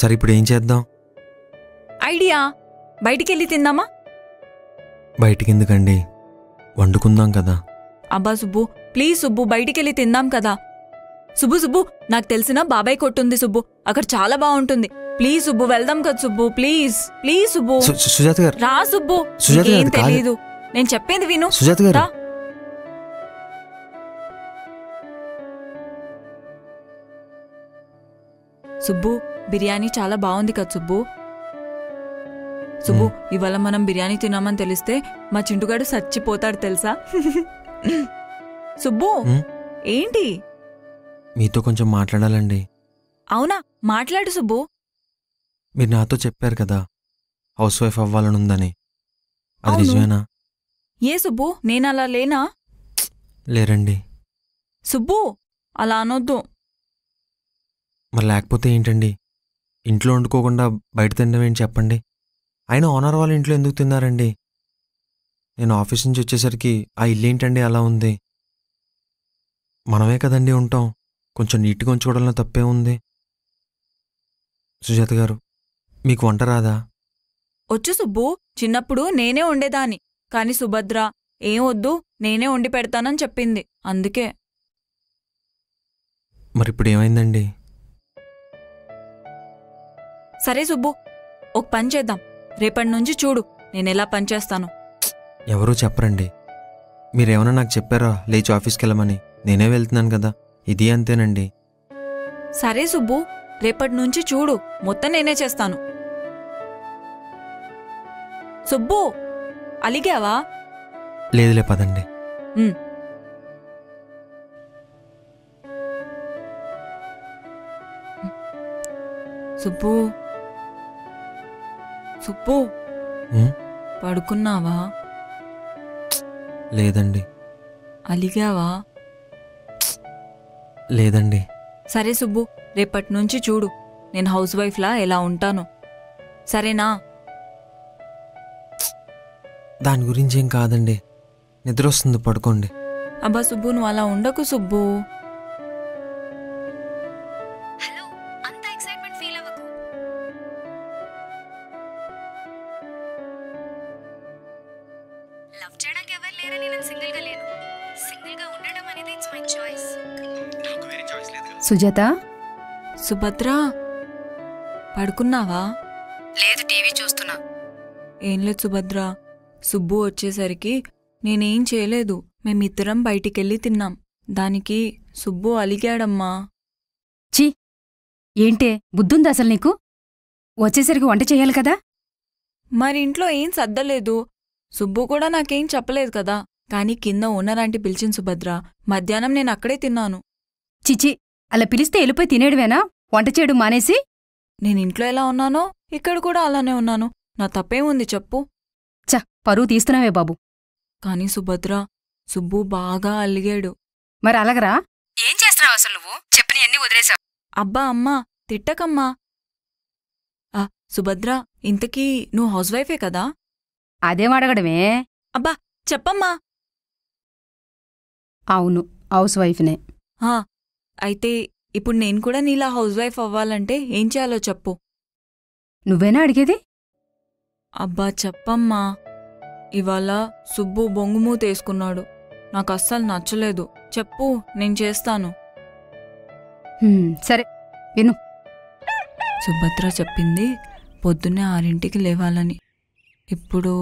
సరే ఇప్పుడు ఏం చేద్దాం? ఐడియా, బయటికెళ్ళి తిందామా? బయటికి ఎందుకండి, వండుకుందాం కదా. అబ్బా సుబ్బు ప్లీజ్ సుబ్బు, బయటికెళ్ళి తిందాం కదా. సుబ్బు సుబ్బు, నాకు తెలిసిన బాబాయ్ కొట్టుంది సుబ్బు, అక్కడ చాలా బాగుంటుంది. ప్లీజ్ సుబ్బు, వెళ్దాం కదా సుబ్బు. Please please Subbu. సుజాత గారు రా సుబ్బు, ఏం తెలీదు, నేను చెప్పేది విను. సుజాత గారు, సుబ్బు బిర్యానీ చాలా బాగుంది కదా సుబ్బు. సుబ్బు, ఇవాళ మనం బిర్యానీ తిన్నామని తెలిస్తే మా చింటుగాడు చచ్చిపోతాడు తెలుసా. సుబ్బు ఏంటి? మీతో కొంచెం మాట్లాడాలండి. అవునా, మాట్లాడు సుబ్బు. మీరు నాతో చెప్పారు కదా హౌస్ వైఫ్ అవ్వాలనుందని, అది నిజమేనా? ఏ సుబ్బు, నేనలా లేనా? లేరండి. సుబ్బు అలా అనొద్దు. మరి లేకపోతే ఏంటండి, ఇంట్లో వండుకోకుండా బయట తినడం ఏంటి చెప్పండి. ఆయన ఓనర్ వాళ్ళ ఇంట్లో ఎందుకు తిన్నారండి? నేను ఆఫీస్ నుంచి వచ్చేసరికి ఆ ఇల్లేంటండి అలా ఉంది? మనమే కదండి ఉంటాం, కొంచెం నీట్గా ఉంచుకోవడంలో తప్పే ఉంది. సుజాత గారు, మీకు వంట రాదా? వచ్చు సుబ్బు, చిన్నప్పుడు నేనే వండేదాన్ని, కానీ సుభద్ర ఏం వద్దు నేనే వండి పెడతానని చెప్పింది, అందుకే. మరిప్పుడు ఏమైందండి? సరే సుబ్బు, ఒక పని చేద్దాం, రేపటి నుంచి చూడు నేనెలా పనిచేస్తాను. ఎవరూ చెప్పరండి. మీరేమన్నా నాకు చెప్పారా లేచి ఆఫీస్కి వెళ్ళమని? నేనే వెళ్తున్నాను కదా, ఇది అంతేనండి. సరే సుబ్బు, రేపటి నుంచి చూడు మొత్తం నేనే చేస్తాను. సుబ్బు అలిగావా? లేదులే, పదండి. సుబ్బు సుబ్బు, పడుకున్నావా? లేదండి. అలిగావా? లేదండి. సరే సుబ్బు, రేపటి నుంచి చూడు నేను హౌస్ వైఫ్లా ఎలా ఉంటాను, సరేనా? దాని గురించి ఏం కాదండి, నిద్ర వస్తుంది, పడుకోండి. అబ్బా సుబ్బు, నువ్వు అలా ఉండకు సుబ్బు. సుజాత, సుభద్ర పడుకున్నావా? లేదు, టీవీ చూస్తున్నా. ఏం లేదు సుభద్ర, సుబ్బు వచ్చేసరికి నేనేం చేయలేదు, మేమిద్దరం బయటికెళ్ళి తిన్నాం, దానికి సుబ్బు అలిగాడమ్మా. ఛీ, ఏంటే బుద్ధుందా అసలు నీకు? వచ్చేసరికి వంట చేయాలి కదా. మరి ఇంట్లో ఏం సర్దలేదు, సుబ్బు కూడా నాకేం చెప్పలేదు కదా, కానీ కింద ఓనర్ ఆంటీ పిలిచింది సుభద్ర, మధ్యాహ్నం నేను అక్కడే తిన్నాను. చిచి, అలా పిలిస్తే వెళ్ళిపోయి తినేడువేనా, వంట చేయడం మానేసి? నేనింట్లో ఎలా ఉన్నానో ఇక్కడ కూడా అలానే ఉన్నాను, నా తప్పేముంది చెప్పు. చ, పరువు తీస్తున్నావే బాబు. కాని సుభద్ర, సుబ్బు బాగా అలిగాడు, మరి అలాగరా ఏం చేస్తున్నావ్ అసలు నువ్వు చెప్పని అన్ని వదిలేసావు అబ్బా అమ్మా తిట్టకమ్మా ఆ సుభద్ర ఇంతకీ నువ్వు హౌస్ వైఫే కదా అదేం అడగడమే అబ్బా చెప్పమ్మా అవును హౌస్ వైఫ్నే ఆ అయితే ఇప్పుడు నేను కూడా నీలా హౌస్ వైఫ్ అవ్వాలంటే ఏం చేయాలో చెప్పు నువ్వేనా అడిగేది అబ్బా చెప్పమ్మా ఇవాళ సుబ్బు బొంగుమూత వేసుకున్నాడు నాకు అస్సలు నచ్చలేదు చెప్పు నేను చేస్తాను సరే విను సుభద్ర చెప్పింది పొద్దున్నే 6 గంటలకి లేవాలని ఇప్పుడు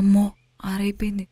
అమ్మో 6 అయిపోయింది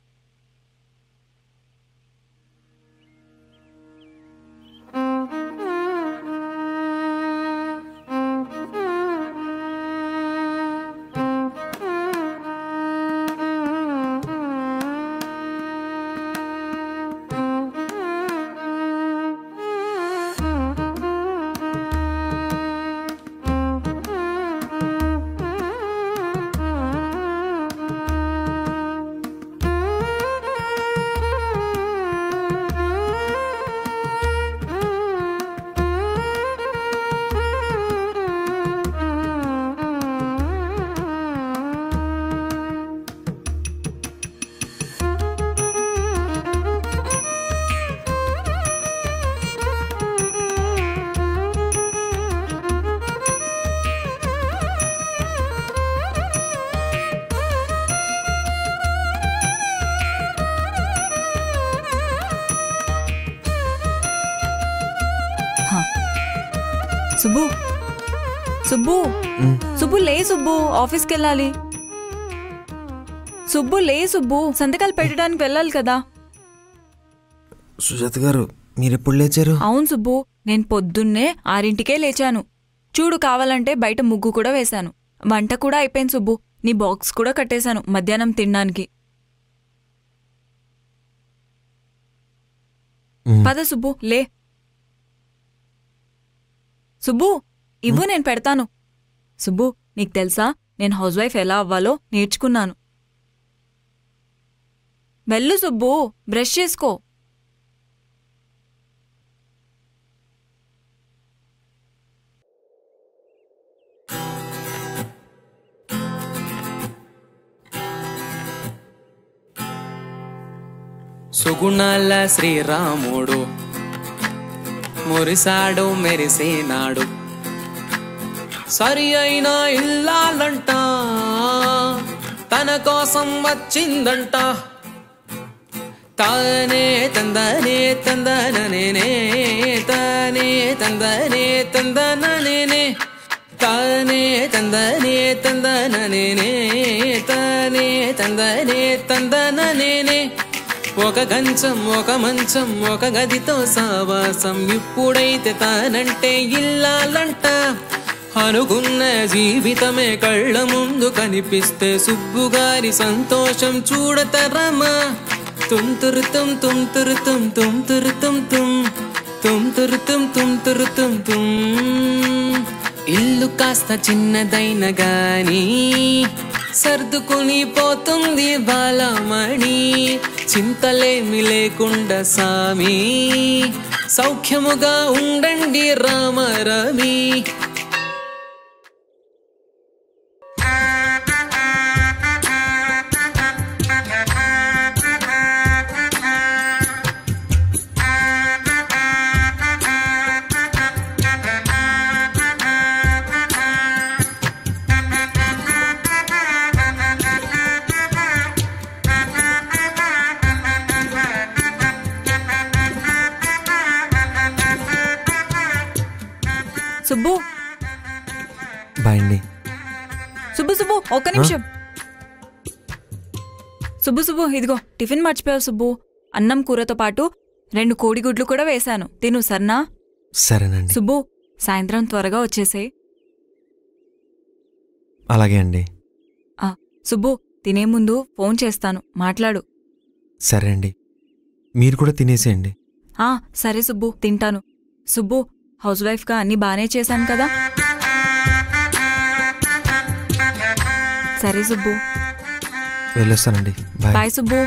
सुबु सुबु सुबु ले सुबु ऑफिस के लाली सुबु ले सुबु संध्याकाल पेट्टान वेल्लाली कदा सुजात गारू मीरे एप्पुडु लेचारू अवुनु सुबु नेनु पोद्दुन्ने 6 గంటలకే लेचानु चूडु कावालंटे बयट मुग्गु कूडा वेसानु वंट कूडा अयिपोयिंदि सुबु नी बॉक्स कूडा कट्टेसानु मध्याह्నం तिनडानिकी पद सुबु ले సుబ్బు ఇవ్వు నేను పెడతాను సుబ్బు నీకు తెలుసా నేను హౌస్ వైఫ్ ఎలా అవ్వాలో నేర్చుకున్నాను వెళ్ళు సుబ్బు బ్రష్ చేసుకో సుగుణాల శ్రీరాముడు మురిసాడు మెరిసేనాడు సరి అయినా ఇల్లాలంట తన కోసం వచ్చిందంట తానే తందనే తందననేనే తానే తందనే తందననేనే తానే తందనే తందననేనే తానే తందనే తందననేనే ఒక గంచం ఒక మంచం ఒక గదితో సావాసం ఇప్పుడైతే తానంటే ఇల్లాలంట అనుకున్న జీవితమే కళ్ళ ముందు కనిపిస్తే సుబ్బుగారి సంతోషం చూడతరమా తుంతురుతుం తుంతురుతుం తుంతురుతుం తుం తుంతురుతుం తుంతురుతుం తుం ఇల్లు కాస్త చిన్నదైన గానీ సర్దుకుని పోతుంది బాలమణి చింతలేమి లేకుండా సామి సౌఖ్యముగా ఉండండి రామరమి సుబ్బు బాయండి సుబ్బు సుబ్బు ఒక్క నిమిషం సుబ్బు సుబ్బు ఇదిగో టిఫిన్ మర్చిపోయావు సుబ్బు అన్నం కూరతో పాటు 2 కోడిగుడ్లు కూడా వేశాను తిను సరేనా సరేనండి సుబ్బు సాయంత్రం త్వరగా వచ్చేసే అలాగే అండి సుబ్బు తినే ముందు ఫోన్ చేస్తాను మాట్లాడు సరే అండి మీరు కూడా తినేసేయండి సరే సుబ్బు తింటాను సుబ్బు హౌస్ వైఫ్ గా అన్ని బానే చేశాను కదా సరే సుబ్బు వెళ్ళొస్తానండి. Bye bye Subbu.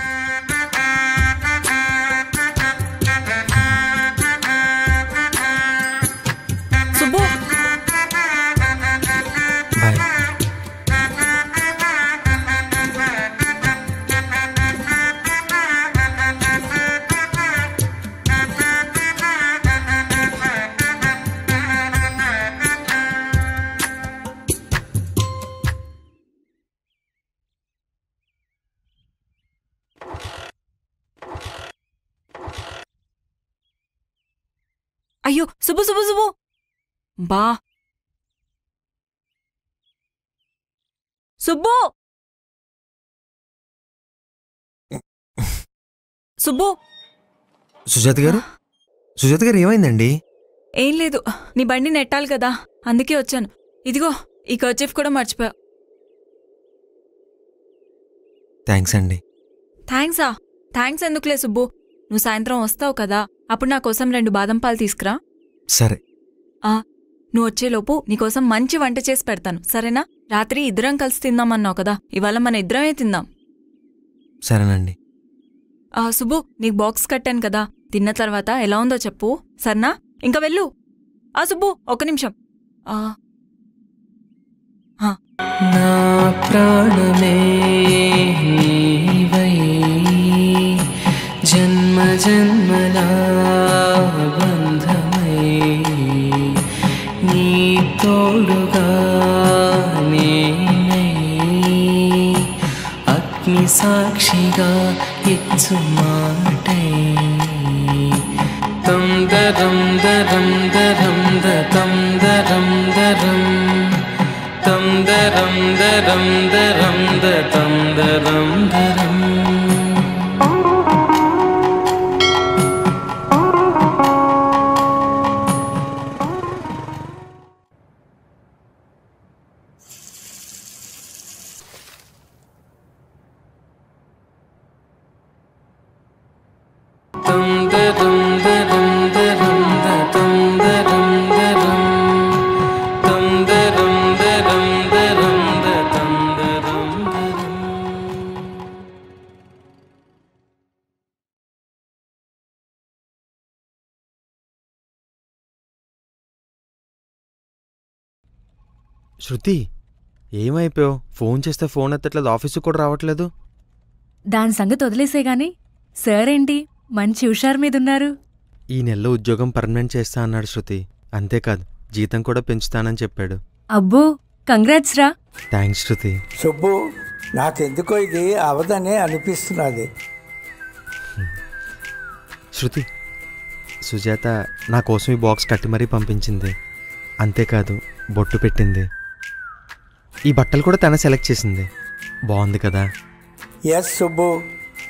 अयो सुबह सुबह सुबह बा सुबह सुबह सुजात गारू ఏమైందండి? ఏం లేదు, నీ బండి నెట్టాలి కదా అందుకే వచ్చాను. ఇదిగో ఈ కర్చీఫ్ కూడా మర్చిపోయా. థాంక్స్ అండి. థాంక్సా? థాంక్స్ ఎందుకులే సుబ్బు, నువ్వు సాయంత్రం వస్తావు కదా అప్పుడు నా కోసం 2 బాదం పాలు తీసుకురా. సరే. నువ్వు వచ్చేలోపు నీకోసం మంచి వంట చేసి పెడతాను సరేనా? రాత్రి ఇద్దరం కలిసి తిందాం అన్నావు కదా, ఇవాళ మన ఇద్దరమే తిందాం. సరేనండి. సుబ్బు నీకు బాక్స్ కట్టాను కదా, తిన్న తర్వాత ఎలా ఉందో చెప్పు సరేనా? ఇంకా వెళ్ళు. సుబ్బు ఒక నిమిషం. నా ప్రాణమే నీవై जन्म जन्मना बंधमे नी तोड़ुगा नेने अग्नि साक्षिगा इच्छु माटे तम दरम दरम दरम दम दरम दरम तम दरम दरम दरम दम दरम दरम శృతి ఏమైపోయావు? ఫోన్ చేస్తే ఫోన్ ఎత్తట్లేదు, ఆఫీసుకు కూడా రావట్లేదు. దాని సంగతి వదిలేసే గానీ సార్ ఏంటి మంచి హుషారు మీదున్నారు. ఈ నెలలో ఉద్యోగం పర్మనెంట్ చేస్తా అన్నాడు శృతి, అంతేకాదు జీతం కూడా పెంచుతానని చెప్పాడు. అబ్బో కంగ్రాట్స్ రా. థ్యాంక్స్ శృతి. సుబ్బు నాకెందుకో ఇది అవదనే అనిపిస్తున్నది. శృతి, సుజాత నా కోసం ఈ బాక్స్ కట్టి మరీ పంపించింది, అంతేకాదు బొట్టు పెట్టింది. ఈ బట్టలు కూడా తన సెలెక్ట్ చేసింది, బాగుంది కదా? Yes Subbu,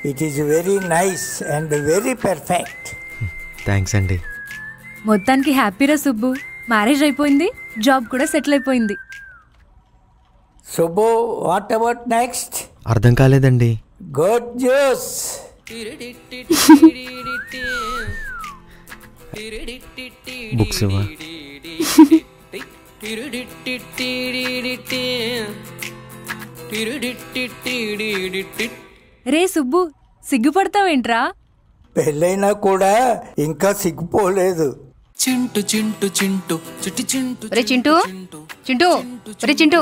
it is very nice and very perfect. Thanks అండి. మొత్తానికి హ్యాపీరా సుబ్బు, మ్యారేజ్ అయిపోయింది, జాబ్ కూడా సెటిల్ అయిపోయింది. Subbu what about next? అర్థం కాలేదండి. Good news. బుక్స్ ఇవ్వ. రే సుబ్బు సిగ్గుపడతావేంట్రా? పెళ్ళైనా కూడా ఇంకా సిగ్గుపోలేదు. చింటూ చింటూ చింటూ చిట్టి చింటూ రే చింటూ చింటూ రే చింటూ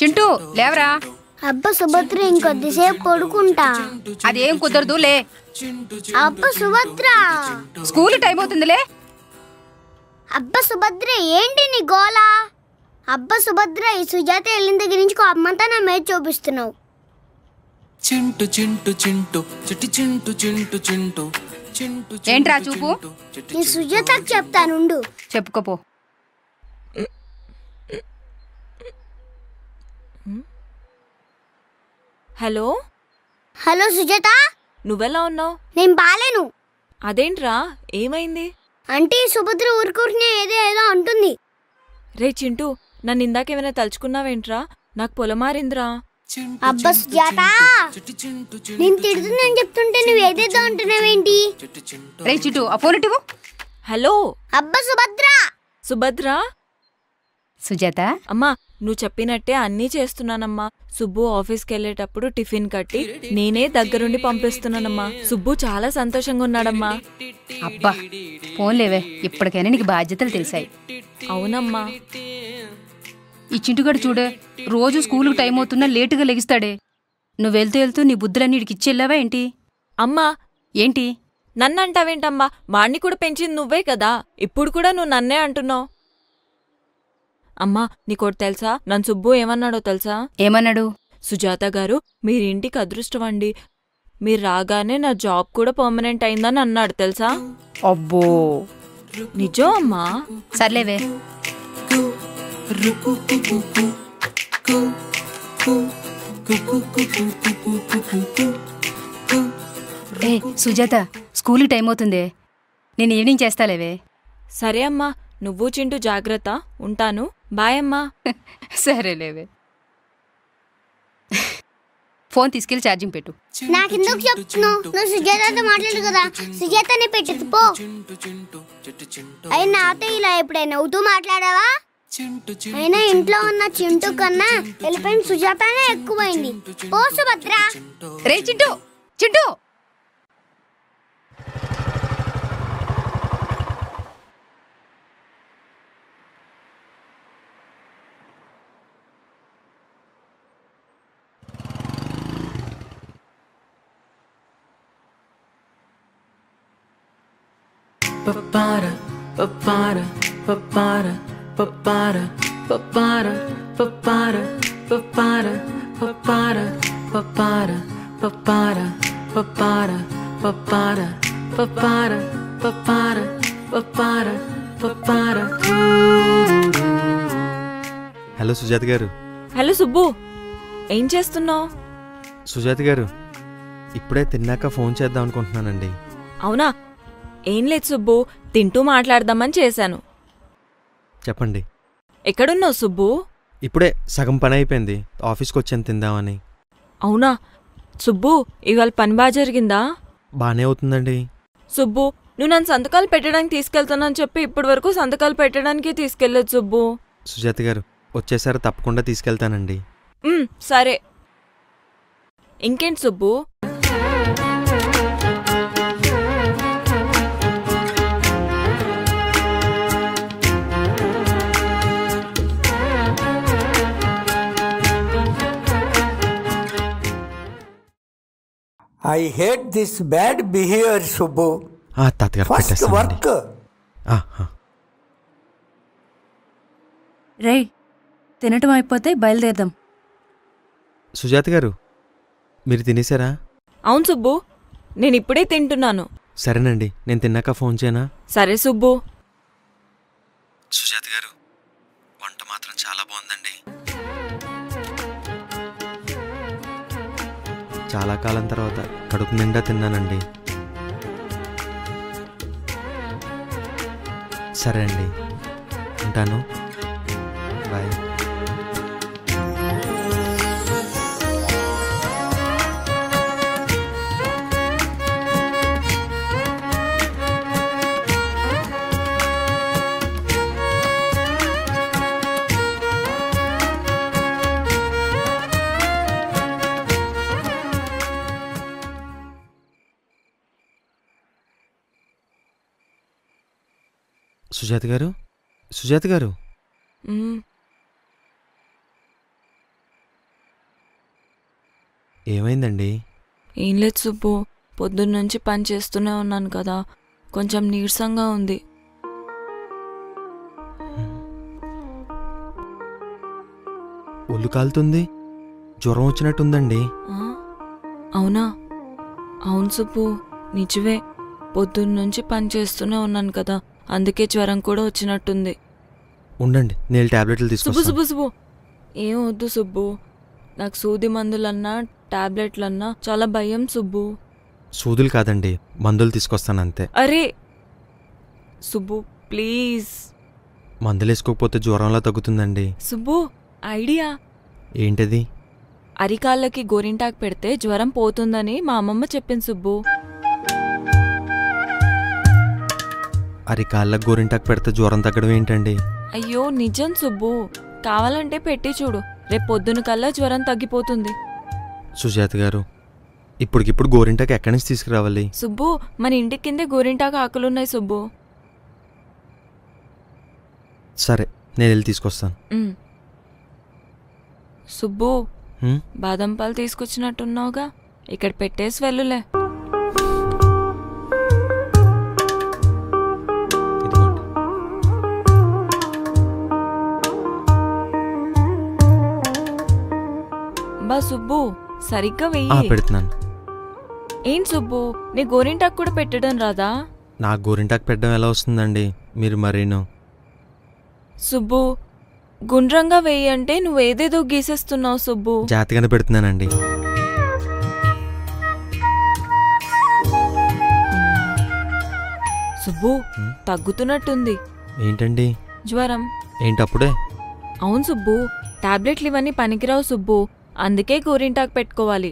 చింటూ లేవరా. అబ్బా సుభద్ర ఇంకొద్దిసేపు పడుకుంటా. అదేం కుదరదు లే. అబ్బా సుభద్ర స్కూల్ టైం అవుతుందిలే. అబ్బా సుభద్ర ఏంటి నీ గోలా? అబ్బా సుభద్ర ఈ సుజాత వెళ్ళిన దగ్గర నుంచి అమ్మంతా నా మీద చూపిస్తున్నావు. చింటు చింటు చింటు చిట్టి చింటు చింటు చింటు చింటు ఏంట్రా చూపు? నీ సుజాతకు చెప్తానుండు. చెప్పుకోపో. హలో హలో సుజాత, నువ్వెలా ఉన్నావు? నేను బాలేను. అదేంట్రా ఏమైంది? అంటే సుభద్ర ఊరుకూరిని ఏదో ఏదో అంటుంది. రే చింటూ నన్ను ఇందాకేమైనా తలుచుకున్నావేంట్రా? నాకు పొలమారింద్రా. అబ్బా సుజాత నేను తిడుతున్నాను చెప్తుంటే నువ్వు ఏదేదో అంటున్నావేంటి? రే చింటూ ఆ ఫోన్ ఇవ్వు. హలో అబ్బా సుభద్ర. సుభద్ర సుజాత అమ్మా నువ్వు చెప్పినట్టే అన్నీ చేస్తున్నానమ్మా. సుబ్బు ఆఫీస్కి వెళ్ళేటప్పుడు టిఫిన్ కట్టి నేనే దగ్గరుండి పంపిస్తున్నానమ్మా. సుబ్బు చాలా సంతోషంగా ఉన్నాడమ్మా. అబ్బా ఫోన్లేవే, ఇప్పటికైనా నీకు బాధ్యతలు తెలిసాయి. అవునమ్మా, ఈ చింటుగాడు చూడే రోజు స్కూల్కి టైం అవుతున్నా లేటుగా లెగిస్తాడే. నువ్వు వెళ్తూ వెళ్తూ నీ బుద్ధులన్నీ ఇడికి ఇచ్చేళ్ళావా ఏంటి? అమ్మా ఏంటి నన్నంటావేంటమ్మా? వాణ్ణి కూడా పెంచింది నువ్వే కదా, ఇప్పుడు కూడా నువ్వు నన్నే అంటున్నావు. అమ్మా నీకోటి తెలుసా, నన్ను సుబ్బు ఏమన్నాడో తెలుసా? ఏమన్నాడు? సుజాత గారు మీరింటికి అదృష్టం అండి, మీరు రాగానే నా జాబ్ కూడా పర్మనెంట్ అయిందని అన్నాడు తెలుసా. అబ్బో నిజం అమ్మా? సర్లేవే. ఏ సుజాత స్కూల్కి టైం అవుతుంది, నేను ఈవినింగ్ చేస్తాలేవే. సరే అమ్మా, నువ్వు చింటూ జాగ్రత్త, ఉంటాను. బాయ్ అమ్మా. సరేలేవే, ఫోన్ తీసుకెళ్లి ఛార్జింగ్ పెట్టు. నాకెందుకు చెప్తున్నావు? నువ్వు సుజాతతో మాట్లాడు కదా, సుజాతనే పెట్టదు పో. అయినా నాతో ఇలా ఎప్పుడైనా అవుతూ మాట్లాడావా? అయినా ఇంట్లో ఉన్న చింటూ కన్నా వెళ్ళిపోయిన సుజాతనే ఎక్కువైంది. ఓ సుభద్ర, రే Chintu Chintu papara papara papara papara papara papara papara papara papara papara papara papara papara papara papara papara. Hello Sujatha గారు. హలో సుబ్బు, ఏం చేస్తున్నావు? సుజాత గారు ఇప్పుడే తిన్నాక ఫోన్ చేద్దాం అనుకుంటున్నానండి. అవునా? ఏం లేదు సుబ్బు, తింటూ మాట్లాడదామని చేశాను. చెప్పండి, ఎక్కడున్నావు సుబ్బు? ఇప్పుడే సగం పని అయిపోయింది, ఆఫీస్కి వచ్చాను తిందామని. అవునా సుబ్బు, ఇవాళ పని బాగా జరిగిందా? బాగానే అవుతుందండి. సుబ్బు నువ్వు నన్ను సంతకాలు పెట్టడానికి తీసుకెళ్తానని చెప్పి ఇప్పటి వరకు సంతకాలు పెట్టడానికి తీసుకెళ్ళలేదు సుబ్బు. సుజాత గారు వచ్చేసారి తప్పకుండా తీసుకెళ్తానండి. సరే. ఇంకేంటి Subbu? I hate this bad behavior, Subbu. తాతగారు ఫస్ట్ వర్క్. రే తినటం అయిపోతే బయలుదేరదాం. సుజాత గారు మీరు తినేసారా? అవును సుబ్బు, నేను ఇప్పుడే తింటున్నాను. సరేనండి, నేను తిన్నాక ఫోన్ చేయనా? సరే సుబ్బు. సుజాత గారు వంట మాత్రం చాలా బాగుందండి. చాలా కాలం తర్వాత కడుపు నిండా తిన్నానండి. సరే అండి, ఉంటాను. బాయ్. సుజాత గారు, సుజాత గారు ఏమైందండి? ఏం లేదు సుబ్బు, పొద్దున్న నుంచి పని చేస్తూనే ఉన్నాను కదా, కొంచెం నీరసంగా ఉంది. ఒళ్ళు కాలుతుంది, జ్వరం వచ్చినట్టుందండి. అవునా? అవును సుబ్బు నిజమే, పొద్దున్న నుంచి పని చేస్తూనే ఉన్నాను కదా, అందుకే జ్వరం కూడా వచ్చినట్టుంది. ఉండండి నేను టాబ్లెట్లు తీసుకుంటాను. సుబ్బు సుబ్బు ఏం వద్దు సుబ్బు, నాకు సూది మందులన్నా టాబ్లెట్లన్నా చాలా భయం సుబ్బు. సూదులు కాదండి, మందులు తీసుకొస్తాను అంతే. అరే సుబ్బు ప్లీజ్, మందులు వేసుకోకపోతే జ్వరంలా తగ్గుతుందండి. సుబ్బు ఐడియా ఏంటది? అరికాళ్ళకి గోరింటాకు పెడితే జ్వరం పోతుందని మా అమ్మమ్మ చెప్పింది సుబ్బు. అరి కాళ్ళ గోరింటాకు పెడితే జ్వరం తగ్గడం ఏంటండి? అయ్యో నిజం సుబ్బు, కావాలంటే పెట్టి చూడు, రేపు పొద్దున కల్లా జ్వరం తగ్గిపోతుంది. సుజాత గారు, ఇప్పటికిప్పుడు గోరింటాకు ఎక్కడి నుంచి తీసుకురావాలి? సుబ్బు మన ఇంటి కిందే గోరింటాకు ఆకులున్నాయి సుబ్బు. సరే నేను వెళ్ళి తీసుకొస్తాను. సుబ్బు బాదం పాలు తీసుకొచ్చినట్టున్నావుగా, ఇక్కడ పెట్టేసి వెళ్ళులే. బా సుబ్బు సరిగ్గా వెయ్యి. పెడుతున్నాను. ఏం సుబ్బు నీ గోరింటాకు కూడా పెట్టడం రాదా? నాకు గోరింటాకు పెట్టడం ఎలా వస్తుందండి మీరు మరీను. సుబ్బు గుండ్రంగా వేయి అంటే నువ్వు ఏదేదో గీసేస్తున్నావు సుబ్బు. జాతిగానే పెడుతున్నానండి. సుబ్బు తగ్గుతున్నట్టుంది. ఏంటండి జ్వరం? ఏంటప్పుడే? అవును సుబ్బు, టాబ్లెట్లు ఇవన్నీ పనికిరావు సుబ్బు, అందుకే గోరింటాకు పెట్టుకోవాలి.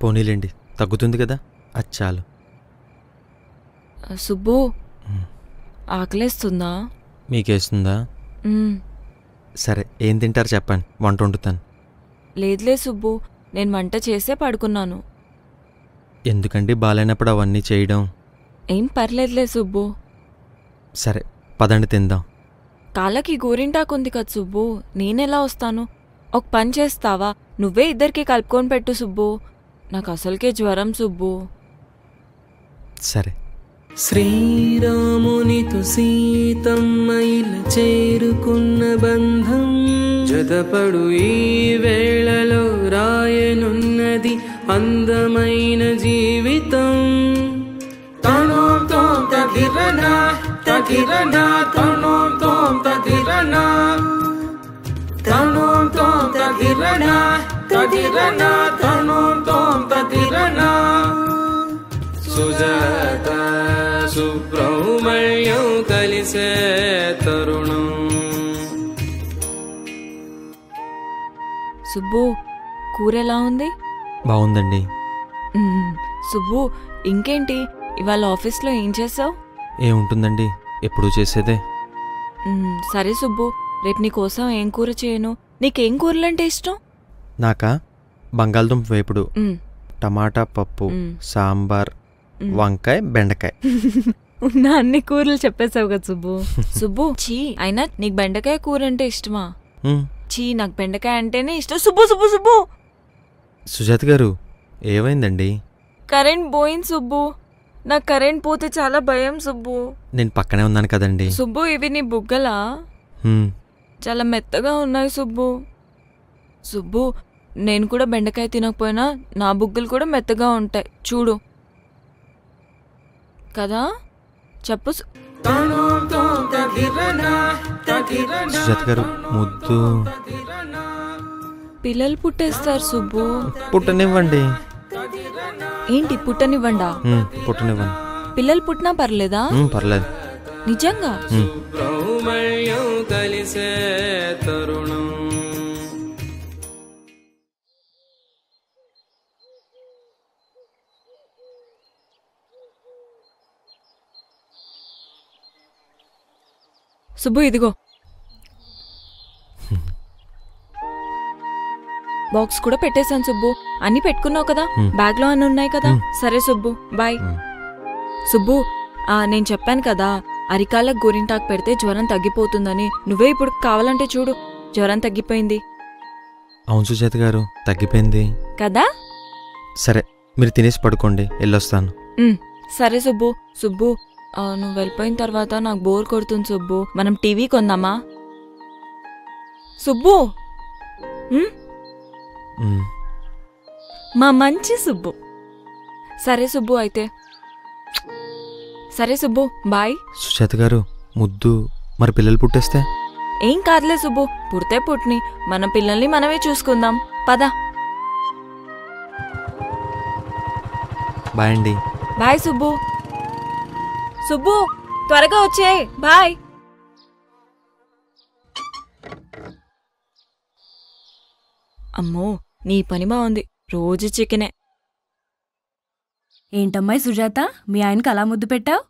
పోనీలేండి తగ్గుతుంది కదా అచ్చాలు. సుబ్బు ఆకలేస్తుందా? మీకేస్తుందా? సరే ఏం తింటారు చెప్పండి, వంట వండుతాను. లేదులే సుబ్బు, నేను వంట చేసే పడుకున్నాను. ఎందుకండి బాగాలేనప్పుడు అవన్నీ చేయడం? ఏం పర్లేదులే సుబ్బు. సరే పదండి తిందాం. కాళ్ళకి గోరింటాకు ఉంది కదా సుబ్బు, నేనెలా వస్తాను? ఒక పని చేస్తావా, నువ్వే ఇద్దరికి కలుపుకొని పెట్టు సుబ్బు, నాకు అసలుకే జ్వరం సుబ్బు. సరే. శ్రీరామునితో సీతమ్మయిల చేరుకున్న బంధం జతపడు ఈ వేళలో రాయనున్నది అందమైన జీవితం. తనోంతో తదిరనా తదిరనా తనోంతో తదిరనా తనోంతో తదిరనా తదిరనా తనోంతో తదిరనా. సుజాత సుబ్రహ్మణ్యం కలిసే తరుణం. సుబ్బు కూర ఎలా ఉంది? బాగుందండి. సుబ్బు ఇంకేంటి ఇవాళ ఆఫీస్లో ఏం చేసావు? ఏముంటుందండి ఎప్పుడు చేసేదే. సరే సుబ్బు, రేపు నీ కోసం ఏం కూర చేయను? నీకేం కూరలంటే ఇష్టం? నాకా బంగాళదుంప వేపుడు, టమాటా పప్పు, సాంబార్, వంకాయ, బెండకాయ. నా అన్ని కూరలు చెప్పేసావు కదా సుబ్బు. సుబ్బు చీ, అయినా నీకు బెండకాయ కూర అంటే ఇష్టమా? చీ నాకు బెండకాయ అంటేనే ఇష్టం. సుబ్బు సుబ్బు సుబ్బు. సుజాత గారు ఏమైందండి? కరెంట్ పోయింది సుబ్బు, నాకు కరెంట్ పోతే చాలా భయం సుబ్బు. నేను పక్కనే ఉన్నాను కదండి. సుబ్బు ఇవి నీ బుగ్గలా చాలా మెత్తగా ఉన్నాయి సుబ్బు. సుబ్బు నేను కూడా బెండకాయ తినకపోయినా నా బుగ్గలు కూడా మెత్తగా ఉంటాయి చూడు కదా. చెప్పు సుజాత గారు. ముద్దు పిల్లలు పుట్టేస్తారు సుబ్బు. పుట్టనివ్వండి. ఏంటి పుట్టనివ్వండా? పుట్టనివ్వండి. పిల్లలు పుట్టినా పర్లేదా? పర్లేదు. నిజంగా? సుబ్బు ఇదిగో బాక్స్ కూడా పెట్టేశాను సుబ్బు. అన్ని పెట్టుకున్నావు కదా, బ్యాగ్ లో అన్ని ఉన్నాయి కదా. సరే సుబ్బు బాయ్. సుబ్బు నేను చెప్పాను కదా అరికాళ్ళకు గోరింటాకు పెడితే జ్వరం తగ్గిపోతుందని, నువ్వే ఇప్పుడు కావాలంటే చూడు జ్వరం తగ్గిపోయింది. అవును సుజాత గారు తగ్గిపోయింది కదా. సరే మీరు తినేసి పడుకోండి, వెళ్ళొస్తాను. సరే సుబ్బు. సుబ్బు నువ్వు వెళ్ళిపోయిన తర్వాత నాకు బోర్ కొడుతుంది సుబ్బు, మనం టీవీ కొందామా? సుబ్బు మా మంచి సుబ్బు. సరే సుబ్బు అయితే. సరే సుబ్బు బాయ్. సుజాత గారు ముద్దు, మరి పిల్లలు పుట్టేస్తే? ఏం కాదులే సుబ్బు, పుడితే పుట్టిని, మన పిల్లల్ని మనమే చూసుకుందాం పద. బాయ్ అండి. బాయ్ సుబ్బు. సుబ్బు త్వరగా వచ్చే. బాయ్. అమ్మో నీ పని బాగుంది, రోజు చికెనే. ఏంటమ్మాయి సుజాత మీ ఆయనకు అలా ముద్దు పెట్టావు?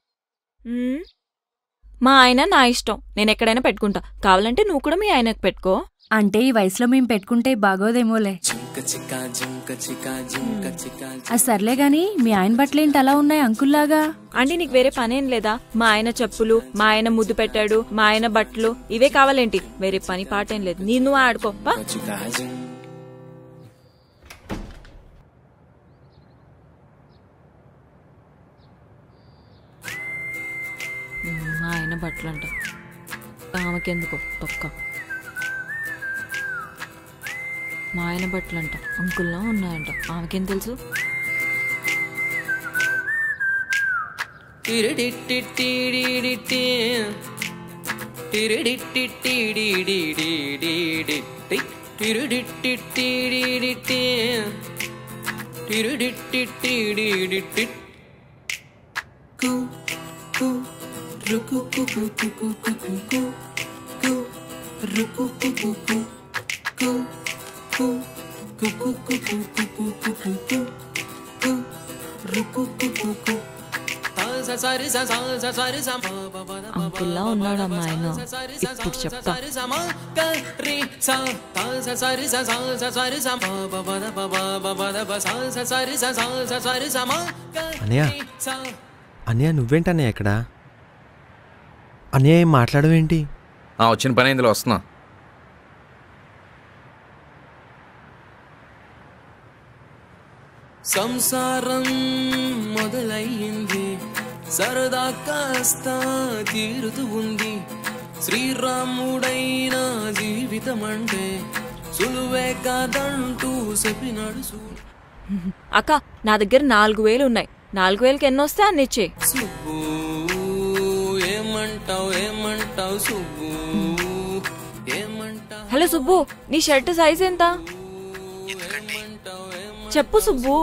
మా ఆయన నా ఇష్టం నేను ఎక్కడైనా పెట్టుకుంటా కావాలంటే నువ్వు కూడా మీ ఆయనకి పెట్టుకో అంటే ఈ వయసులో మేము పెట్టుకుంటే బాగోదేమోలే సర్లే గాని మీ ఆయన బట్టలు ఏంటి అలా ఉన్నాయి అంకుల్లాగా అంటే నీకు వేరే పనేం లేదా మా ఆయన చెప్పులు మా ఆయన ముద్దు పెట్టాడు మా ఆయన బట్టలు ఇవే కావాలేంటి వేరే పని పాటేం లేదు నీ నువ్వు ఆడుకో పా ఆయన బట్టలంట ఆమెకెందుకో తొక్క మా ఆయన బట్టలంట అంకుల్లా ఉన్నాయంట ఆమెకేం తెలుసు ruku ku ku ku ku ku ku ku ruku ku ku ku ku ku ku ku ku ku ku ku ku ruku ku ku ku అంకుల్లా ఉన్నాడు అమ్మా ఆయన ఇప్పుడు చెప్తా అన్నయ్య అన్నయ్య నువ్వేంటన్నయ్య ఇక్కడ అన్నయ్య మాట్లాడవేంటి వచ్చిన పని ఇందులో వస్తున్నా సంసారం మొదలయ్యింది సరదా కాస్త తీరుతూ ఉంది శ్రీరాముడైన జీవితం అంటే సులువే కాదంటూ చెప్పినాడు అక్క నా దగ్గర 4000 ఉన్నాయి 4000కి ఎన్ని వస్తే అన్ని ఇచ్చే హలో సుబ్బు నీ షర్ట్ సైజ్ ఎంత చెప్పు సుబ్బు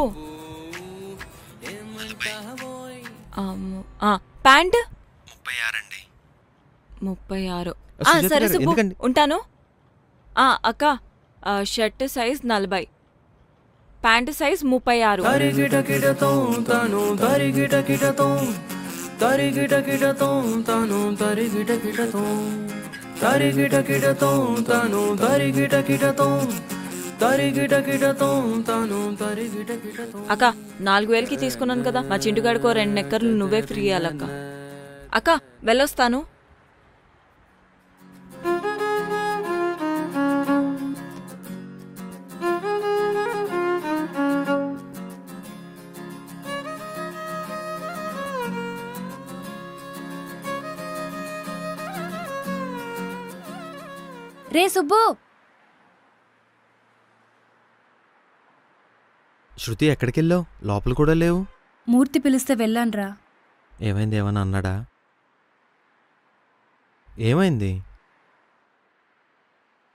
ప్యాంట్ 36 సరే సుబ్బు ఉంటాను అక్క షర్ట్ సైజ్ 40 ప్యాంట్ సైజ్ 36 అక్క 4000కి తీసుకున్నాను కదా మా చింటుగాడికో 2 నెక్కర్లు నువ్వే ఫ్రీ అయ్యాలక్క అక్క వెళ్ళొస్తాను రే సుబ్బు శృతి ఎక్కడికెళ్ళావు లోపల కూడా లేవు మూర్తి పిలిస్తే వెళ్ళానురా ఏమైంది ఏమన్నా అన్నాడా ఏమైంది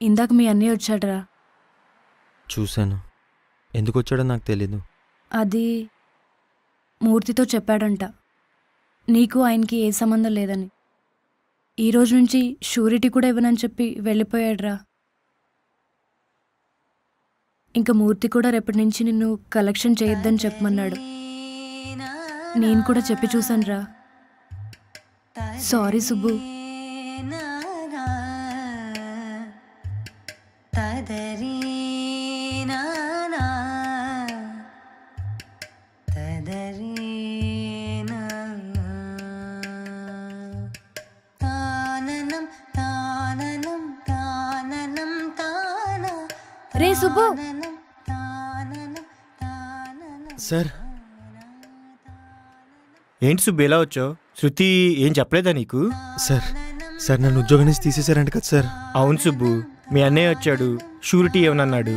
ఇందాక మీ అన్నయ్య వచ్చాడరా చూశాను ఎందుకు వచ్చాడో నాకు తెలీదు అది మూర్తితో చెప్పాడంట నీకు ఆయనకి ఏ సంబంధం లేదని ఈ రోజు నుంచి షూరిటీ కూడా ఇవ్వనని చెప్పి వెళ్ళిపోయాడ్రా ఇంకా మూర్తి కూడా రేపటి నుంచి నిన్ను కలెక్షన్ చేయొద్దని చెప్పమన్నాడు నేను కూడా చెప్పి చూశానురా సారీ సుబ్బు సార్ ఏంటి సుబ్బు ఎలా వచ్చావు శృతి ఏం చెప్పలేదా నీకు సార్ సార్ నన్ను ఉద్యోగం నుంచి తీసేశారంట కదా సార్ అవును సుబ్బు మీ అన్నయ్య వచ్చాడు షూరిటీ ఏమన్నాడు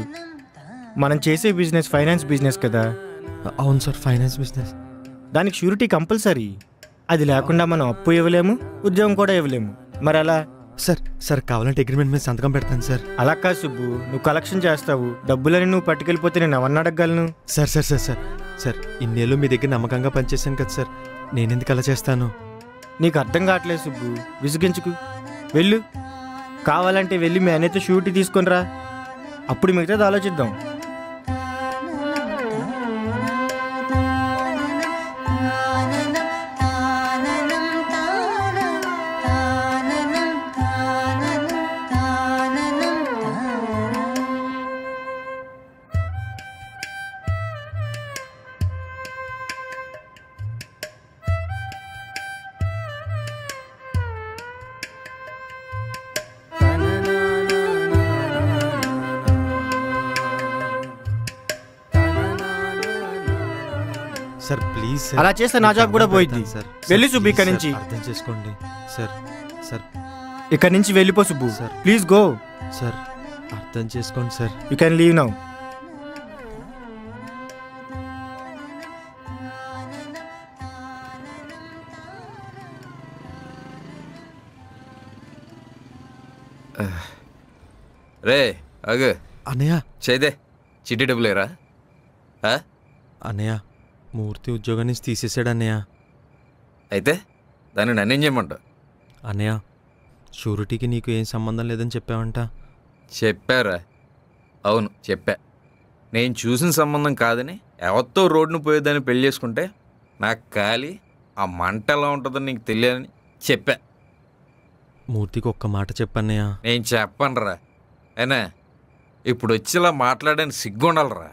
మనం చేసే బిజినెస్ ఫైనాన్స్ బిజినెస్ కదా అవును సార్ ఫైనాన్స్ బిజినెస్ దానికి షూరిటీ కంపల్సరీ అది లేకుండా మనం అప్పు ఇవ్వలేము ఉద్యోగం కూడా ఇవ్వలేము మరి అలా సార్ సార్ కావాలంటే అగ్రిమెంట్ మీద సంతకం పెడతాను సార్ అలా కాదు సుబ్బు నువ్వు కలెక్షన్ చేస్తావు డబ్బులని నువ్వు పట్టుకెళ్ళిపోతే నేను ఎవరిని అడగగలను sir sir sir sir sir ఇన్నేళ్ళు మీ దగ్గర నమ్మకంగా పనిచేశాను కదా సార్ నేనెందుకు అలా చేస్తాను నీకు అర్థం కావట్లేదు సుబ్బు విసిగించుకు వెళ్ళు కావాలంటే వెళ్ళి మీ అన్నయ్యతో షూరిటీ తీసుకుని రా అప్పుడు మిగతాది ఆలోచిద్దాం సార్ ప్లీజ్ సార్ అలా చేస్తే నా జాబ్ కూడా పోయింది సార్. వెళ్ళి సుబ్బు ఇక్కడి నుంచి అర్థం చేసుకోండి సార్. సార్ ఇక్కడి నుంచి వెళ్ళిపో Subbu sir. Please go sir. అర్థం చేసుకోండి sir. You can leave now. రే అగు అనయా చేదే చిట్టి డబ్బులేరా అనయా. మూర్తి ఉద్యోగం నుంచి తీసేసాడు అన్నయ్య. అయితే దాన్ని నన్నేం చేయమంటావు అన్నయ్య? షూరిటీకి నీకు ఏం సంబంధం లేదని చెప్పావంట. చెప్పారా? అవును చెప్పా. నేను చూసిన సంబంధం కాదని ఎవరితో రోడ్డును పోయేదాన్ని పెళ్లి చేసుకుంటే నాకు కాలి ఆ మంట ఎలా ఉంటుందని నీకు తెలియదని చెప్పా. మూర్తికి ఒక్క మాట చెప్పన్నయ్య. నేను చెప్పను రా అయినా ఇప్పుడు వచ్చేలా మాట్లాడని సిగ్గుండాలరా.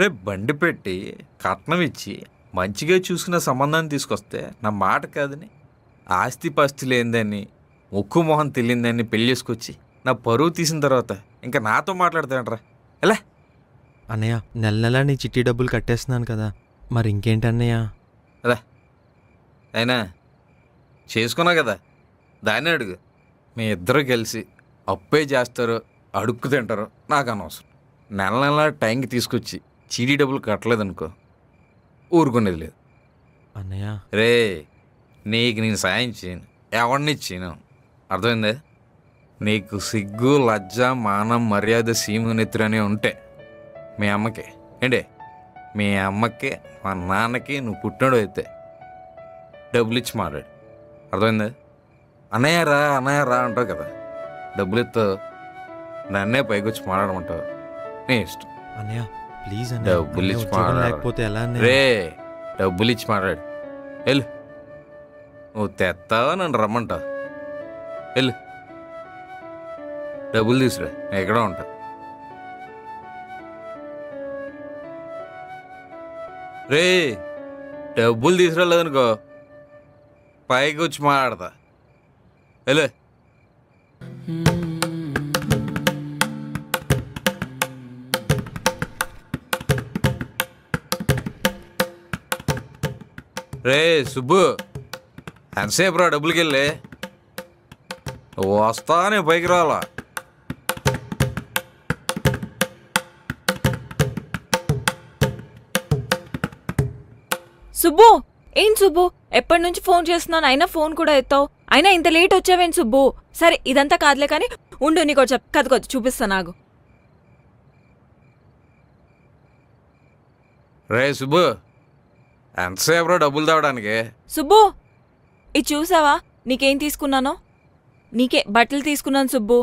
రేపు బండి పెట్టి కట్నం ఇచ్చి మంచిగా చూసుకున్న సంబంధాన్ని తీసుకొస్తే నా మాట కాదని ఆస్తిపాస్తి లేదని ముక్కు మొహం తెలియదని పెళ్ళి చేసుకొచ్చి నా పరువు తీసిన తర్వాత ఇంకా నాతో మాట్లాడతాడంట్రా ఎలా? అన్నయ్య నెల నెల నీ చిట్టి డబ్బులు కట్టేస్తున్నాను కదా, మరి ఇంకేంటి అన్నయ్య? అదా అయినా చేసుకున్నావు కదా దాన్ని అడుగు. మీ ఇద్దరు కలిసి అప్పే చేస్తారో అడుక్కు తింటారో నాకు అనవసరం. నెల నెల టైంకి తీసుకొచ్చి చీడీ డబ్బులు కట్టలేదనుకో ఊరుకునేది లేదు అన్నయ్య. రే నీకు నేను సాయం చేయను, ఎవరిని చేయను, అర్థమైందే? నీకు సిగ్గు లజ్జ మానం మర్యాద సీమనిత్ర అనే ఉంటే మీ అమ్మకి ఏంటే మీ అమ్మకి మా నాన్నకి నువ్వు పుట్టినడు అయితే డబ్బులు ఇచ్చి మాట్లాడు, అర్థమైందే? అన్నయ్యరా అన్నయ్యరా అంటావు కదా, డబ్బులు ఇస్తావు నన్నే పైకొచ్చి మాట్లాడమంటావు. నేను ఇష్టం అన్నయ్య ప్లీజ్ అన్న. డబ్బులు ఇచ్చి మాట్లాడకపోతే ఎలా? రే డబ్బులు ఇచ్చి మాట్లాడు. వెళ్ళు, నువ్వు తెస్తావా నన్ను రమ్మంటావు? వెళ్ళు డబ్బులు తీసురా, నేను ఎక్కడ ఉంటా. రే డబ్బులు తీసుకురాలేదనుకో పైకి వచ్చి మాట్లాడతా. వెళ్ళు. రే సుబ్బు ఎంతసేపు రా డబ్బులకి వెళ్ళి వస్తానే పైకి రాలా. సుబ్బు ఏం సుబ్బు ఎప్పటి నుంచి ఫోన్ చేస్తున్నాను అయినా ఫోన్ కూడా ఎత్తావు, అయినా ఇంత లేట్ వచ్చావేం సుబ్బు? సరే ఇదంతా కాదులే కానీ ఉండు నీకు కథకొచ్చు చూపిస్తా నాకు. రే సుబ్బు ఎంతసేపు డబ్బులు తేవడానికి? సుబ్బు ఇది చూసావా నీకేం తీసుకున్నానో? నీకే బట్టలు తీసుకున్నాను సుబ్బు.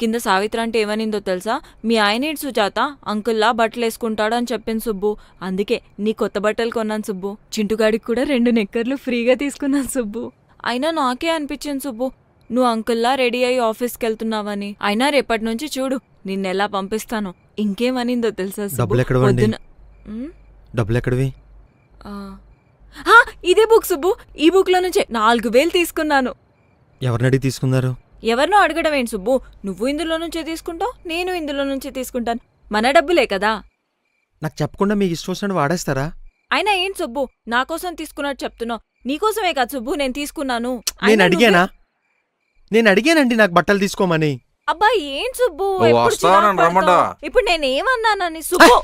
కింద సావిత్ర అంటే ఏమనిందో తెలుసా? మీ ఆయన ఏంటి సుజాత అంకుల్లా బట్టలు వేసుకుంటాడు అని చెప్పింది సుబ్బు. అందుకే నీ కొత్త బట్టలు కొన్నాను సుబ్బు. చింటుగాడికి కూడా 2 నిక్కర్లు ఫ్రీగా తీసుకున్నాను సుబ్బు. అయినా నాకే అనిపించింది సుబ్బు నువ్వు అంకుల్లా రెడీ అయ్యి ఆఫీస్కి వెళ్తున్నావని. అయినా రేపటి నుంచి చూడు నిన్నెలా పంపిస్తాను. ఇంకేమనిందో తెలుసా? డబ్బులు ఇదే బుక్ సుబ్బు, ఈ బుక్లో నుంచే 4000 తీసుకున్నాను. ఎవరిని తీసుకున్నారు? ఎవరినో అడగడం ఏంటి సుబ్బు, నువ్వు ఇందులో నుంచే తీసుకుంటావు నేను ఇందులో నుంచే తీసుకుంటాను, మన డబ్బులే కదా. నాకు చెప్పకుండా మీకు ఇష్టం వచ్చినట్టు వాడేస్తారా? అయినా ఏంటి సుబ్బు నా కోసం తీసుకున్నట్టు చెప్తున్నావు? నీకోసమే కదా సుబ్బు నేను తీసుకున్నాను. నేను అడిగానండి నాకు బట్టలు తీసుకోమని. అబ్బా ఏం సుబ్బు ఇప్పుడు నేనేమన్నానని సుబ్బు?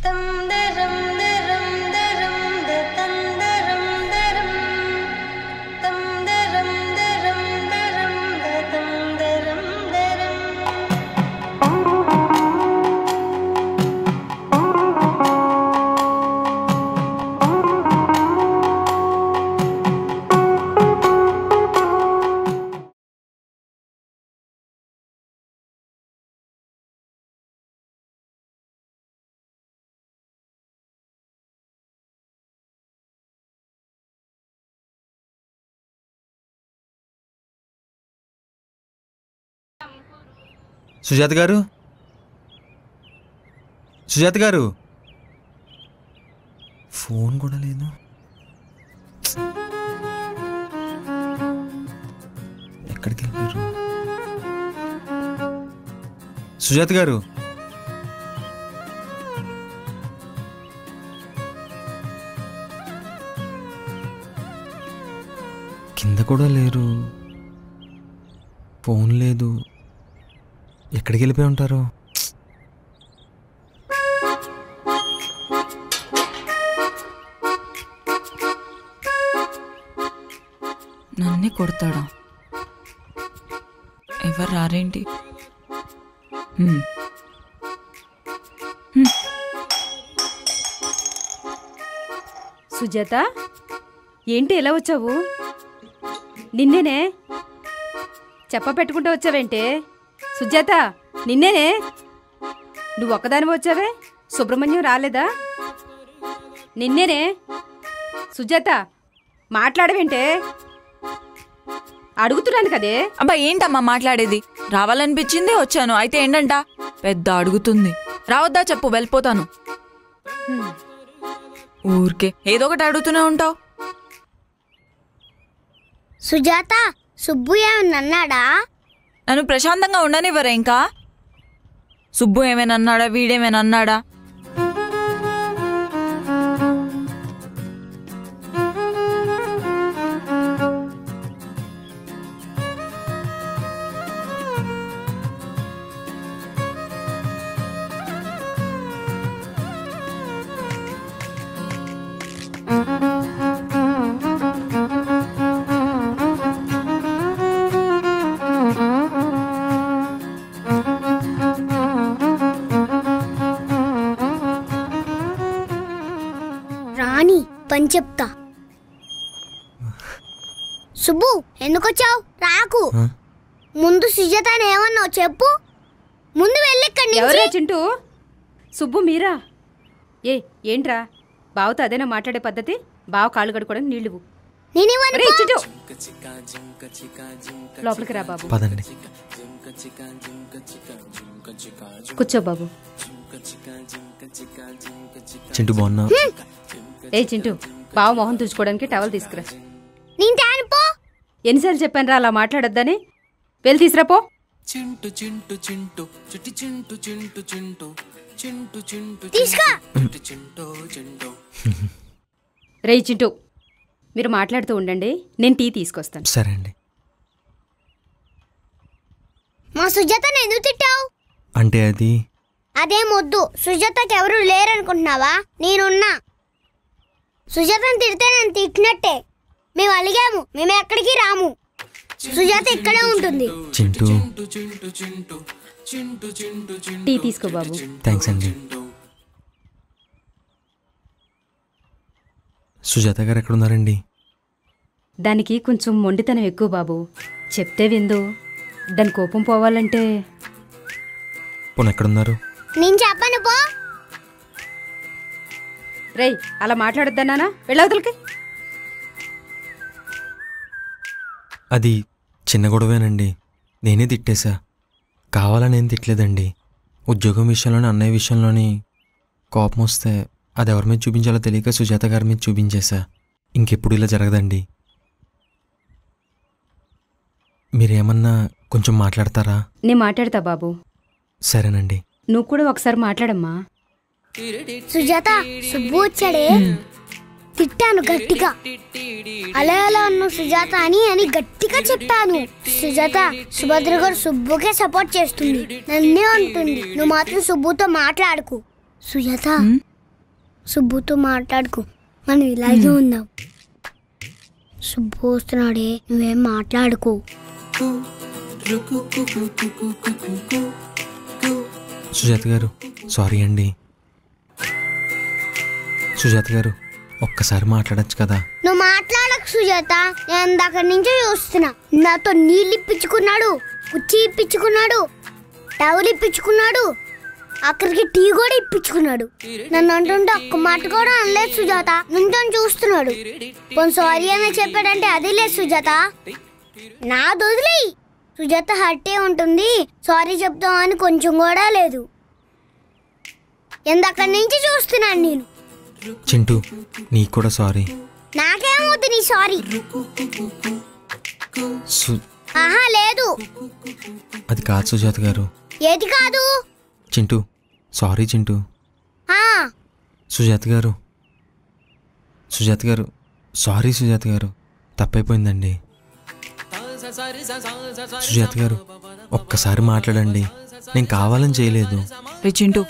సుజాత గారు ఫోన్ కూడా లేదు. ఎక్కడికి వెళ్ళారు? కింద కూడా లేరు, ఫోన్ లేదు, ఎక్కడికి వెళ్ళిపోయి ఉంటారు? నన్నే కొడతాడా? ఎవరు రారేంటి? సుజాత, ఏంటి ఎలా వచ్చావు? నిన్నేనే, చెప్ప పెట్టుకుంటూ వచ్చావేంటే? సుజాత, నిన్నేనే, నువ్వు ఒక్కదానివే వచ్చావే, సుబ్రహ్మణ్యం రాలేదా? నిన్నేనే సుజాత, మాట్లాడవేంటే? అడుగుతున్నాను కదే. అబ్బా ఏంటమ్మా మాట్లాడేది? రావాలనిపించింది వచ్చాను, అయితే ఏంటంట? పెద్ద అడుగుతుంది. రావద్దా చెప్పు, వెళ్ళిపోతాను. ఊరికే ఏదో ఒకటి అడుగుతూనే ఉంటావు. సుజాత, సుబ్బు ఏమైనా అన్నాడా? నన్ను ప్రశాంతంగా ఉండనివ్వరా? ఇంకా సుబ్బు ఏమైనా అన్నాడా? వీడేమైనా అన్నాడా? చెప్తా. సుబ్బు ఎందుకొచ్చావు? రాకు. ముందు సుజాతని ఏమన్నావు చెప్పు. ముందు వెళ్ళి. ఎవరే చింటూ? సుబ్బు మీరా? ఏంట్రా బావతో అదేనా మాట్లాడే పద్ధతి? బావ కాళ్ళు కడుక్కోవడానికి నీళ్ళు. లోపలికి రా బాబు. కూర్చో బాబు. చింటూ బాగున్నా? ఏ చింటూ, బావ మొహం తుడుచుకోవడానికి టవల్ తీసుకురా. ఎన్నిసార్లు చెప్పాను రా అలా మాట్లాడొద్దని? వెళ్ళి తీసురా పో. రే చింటూ, మీరు మాట్లాడుతూ ఉండండి, నేను టీ తీసుకొస్తాను. సరే అండి. మా సుజాతని ఎందుకు తిట్టావు? అంటే అది అదేమొద్దు. సుజాతకి ఎవరు లేరనుకుంటున్నావా? నేనున్నా. సుజాతని తిడితే నేను తిట్టినట్టే. మేము అలిగాము, మేము ఎక్కడికి రాము, సుజాత ఇక్కడే ఉంటుంది. టీ తీసుకో బాబు. థ్యాంక్స్ అండి. సుజాత గారు ఎక్కడ ఉన్నారండి? దానికి కొంచెం మొండితనం ఎక్కువ బాబు, చెప్తే విందు. దాని కోపం పోవాలంటే ఎక్కడున్నారు? నేను చెప్పను పో. రేయ్ అలా మాట్లాడొద్దన్నానా? వెళ్ళవతలకి. అది చిన్న గొడవేనండి, నేనే తిట్టేశా. కావాలని ఏం తిట్టలేదండి. ఉద్యోగం విషయంలోని, అన్నయ్య విషయంలోని కోపం వస్తే అది ఎవరి మీద చూపించాలో తెలియక సుజాత గారి మీద చూపించేశా. ఇంకెప్పుడు ఇలా జరగదండి. మీరేమన్నా కొంచెం మాట్లాడతారా? నేను మాట్లాడతా బాబు. సరేనండి. నువ్వు కూడా ఒకసారి మాట్లాడమ్మా. సుజాత, సుబ్బు వచ్చాడే, తిట్టాను గట్టిగా. అలా అలా అన్న సుజాత అని గట్టిగా చెప్పాను. సుజాత, సుభద్ర గారు సుబ్బుకే సపోర్ట్ చేస్తుంది, నన్నే అంటుంది. నువ్వు మాత్రం సుబ్బుతో మాట్లాడుకు. సుజాత, సుబ్బుతో మాట్లాడుకు. మనం ఇలాగే ఉన్నాం. సుబ్బు వస్తున్నాడే, నువ్వేం మాట్లాడుకో. సుజాత గారు సారీ అండి. సుజాత గారు ఒక్కసారి మాట్లాడచ్చు కదా? నువ్వు మాట్లాడకు సుజాత, నేను దగ్గర నుంచి చూస్తున్నా. నాతో నీళ్ళు ఇప్పించుకున్నాడు, కుర్చీ ఇప్పించుకున్నాడు, టవల్ ఇప్పించుకున్నాడు, అక్కడికి టీ కూడా ఇప్పించుకున్నాడు. నన్ను అంటుంటే ఒక్క మాట కూడా అనలేదు సుజాత, నుంచొని చూస్తున్నాడు. కొంచెం సారీ అని చెప్పాడంటే అది లేదు సుజాత. నా దొదిలి సుజాత హట్టే ఉంటుంది, సారీ చెప్తాం అని కొంచెం కూడా లేదు. ఎందక్కడి నుంచి చూస్తున్నాను నేను. చింటూ నీకు కూడా సారీ. నాకేమవుతుంది నీ సారీ? ఆహా లేదు, అది కాదు సుజాత గారు. ఏది కాదు? చింటూ సారీ చింటూ. సుజాత గారు, సుజాత గారు సారీ. సుజాత గారు తప్పైపోయిందండి. సుజాత గారు ఒక్కసారి మాట్లాడండి, నేను కావాలని చేయలేదు. రిచింటూ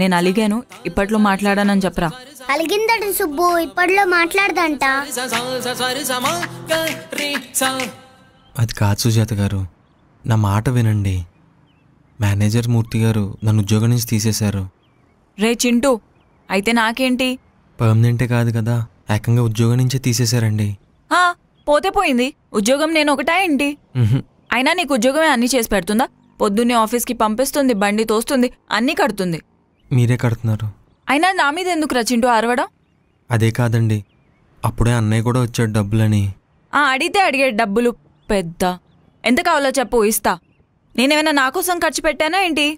నేను అలిగాను, ఇప్పట్లో మాట్లాడానని చెప్పరా. అలిగిందట సుబ్బు, ఇప్పట్లో మాట్లాడదంట. అది కాదు సుజాత గారు, నా మాట వినండి. మేనేజర్ మూర్తి గారు నన్ను ఉద్యోగం నుంచి తీసేశారు. రే చింటూ, అయితే నాకేంటి? పర్మనెంటే కాదు కదా, ఏకంగా ఉద్యోగం నుంచే తీసేశారండి. పోతే పోయింది, ఉద్యోగం నేను ఒకటా ఏంటి? అయినా నీకు ఉద్యోగమే అన్నీ చేసి పెడుతుందా? పొద్దున్నే ఆఫీస్కి పంపిస్తుంది, బండి తోస్తుంది, అన్నీ కడుతుంది. మీరే కడుతున్నారు. అయినా నా మీద ఎందుకు రచింటూ అరవడం? అదే కాదండి, అప్పుడే అన్నయ్య కూడా వచ్చాడు డబ్బులని. అడిగితే అడిగాడు డబ్బులు పెద్ద. ఎంత కావాలో చెప్పు ఇస్తా. నేనేమైనా నా కోసం ఖర్చు పెట్టానా ఏంటి?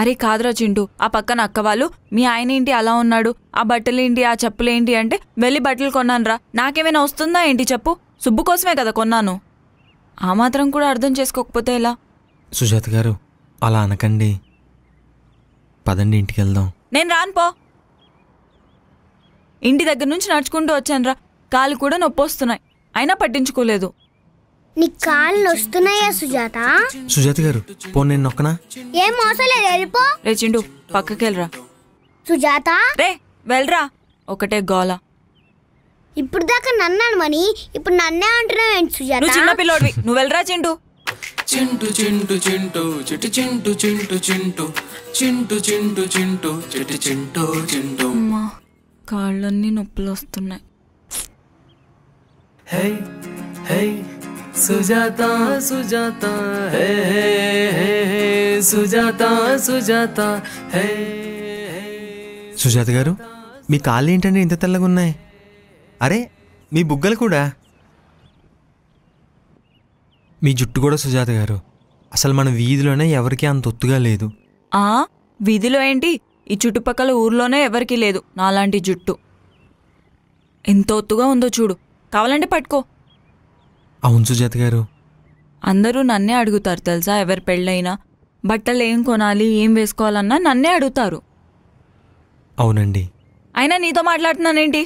అరే కాదురా చింటూ, ఆ పక్కన అక్క వాళ్ళు మీ ఆయన ఏంటి అలా ఉన్నాడు, ఆ బట్టలేంటి, ఆ చెప్పులేంటి అంటే వెళ్ళి బట్టలు కొన్నాను రా. నాకేమైనా వస్తుందా ఏంటి చెప్పు? సుబ్బు కోసమే కదా కొన్నాను. ఆ మాత్రం కూడా అర్థం చేసుకోకపోతే ఎలా? సుజాత గారు అలా అనకండి, పదండి ఇంటికి వెళ్దాం. నేను రాను పో. ఇంటి దగ్గర నుంచి నడుచుకుంటూ వచ్చాను రా, కాళ్ళు కూడా నొప్పి వస్తున్నాయి, అయినా పట్టించుకోలేదు. నీ కాళ్ళు వస్తున్నాయా సుజాత? సుజాత గారు పో, నేను నొక్కనా? ఏం మోసలేదు, వెళ్ళిపో. రే చిండు పక్కకి వెళ్ళరా. సుజాత రే వెళ్ళరా, ఒకటే గోల. ఇప్పుడు దాకా నన్నాను మని ఇప్పుడు నన్నే అంటున్నావు ఏంటి సుజాత? నువ్వు చిన్న పిల్లోడివి, నువ్వు వెళ్ళరా చిండు. చింటు చింటు చింటు చిటి చింటు చింటు చింటు చింటు చింటు చింటు చిటి చింటు చింటు. అమ్మా కాళ్ళన్నీ నొప్పులు వస్తున్నాయి. హే హే సుజాత సుజాత హే హే హే సుజాత సుజాత హే. సుజాత గారు మీ కాళ్ళు ఏంటండి ఇంత తెల్లగా ఉన్నాయి? అరే మీ బుగ్గలు కూడా, మీ జుట్టు కూడా. సుజాత గారు అసలు మన వీధిలోనే ఎవరికి అంత ఒత్తుగా లేదు. ఆ వీధిలో ఏంటి, ఈ చుట్టుపక్కల ఊర్లోనే ఎవరికీ లేదు నాలాంటి జుట్టు. ఎంత ఒత్తుగా ఉందో చూడు, కావాలంటే పట్టుకో. అవును సుజాత గారు, అందరూ నన్నే అడుగుతారు తెలుసా, ఎవరి పెళ్ళైనా బట్టలు ఏం కొనాలి ఏం వేసుకోవాలన్నా నన్నే అడుగుతారు. అవునండి. అయినా నీతో మాట్లాడుతున్నానేంటి?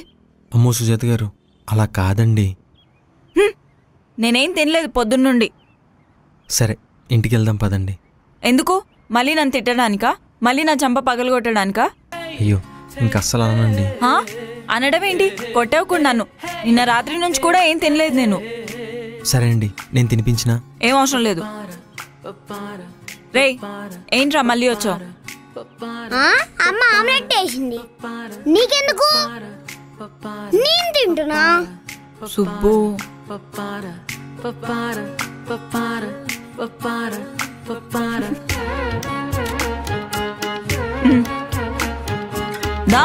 అమ్మో సుజాత గారు అలా కాదండి. నేనేం తినలేదు పొద్దున్నుండి. సరే ఇంటికి వెళ్దాం పదండి. ఎందుకు మళ్ళీ నన్ను తిట్టడానికా, మళ్ళీ నా చంప పగలగొట్టడానికా? అయ్యో ఇంక అస్సలు అనండి. అనడమేంటి, కొట్టేవకుండా నన్ను. నిన్న రాత్రి నుంచి కూడా ఏం తినలేదు నేను. సరే అండి నేను తినిపించిన. ఏం అవసరం లేదు. రే ఏంట్రా మళ్ళీ వచ్చావు? అమ్మ ఆమ్లెట్ వేసింది, నీకెందుకు? నేను తింటున్నా. సుబ్బు దా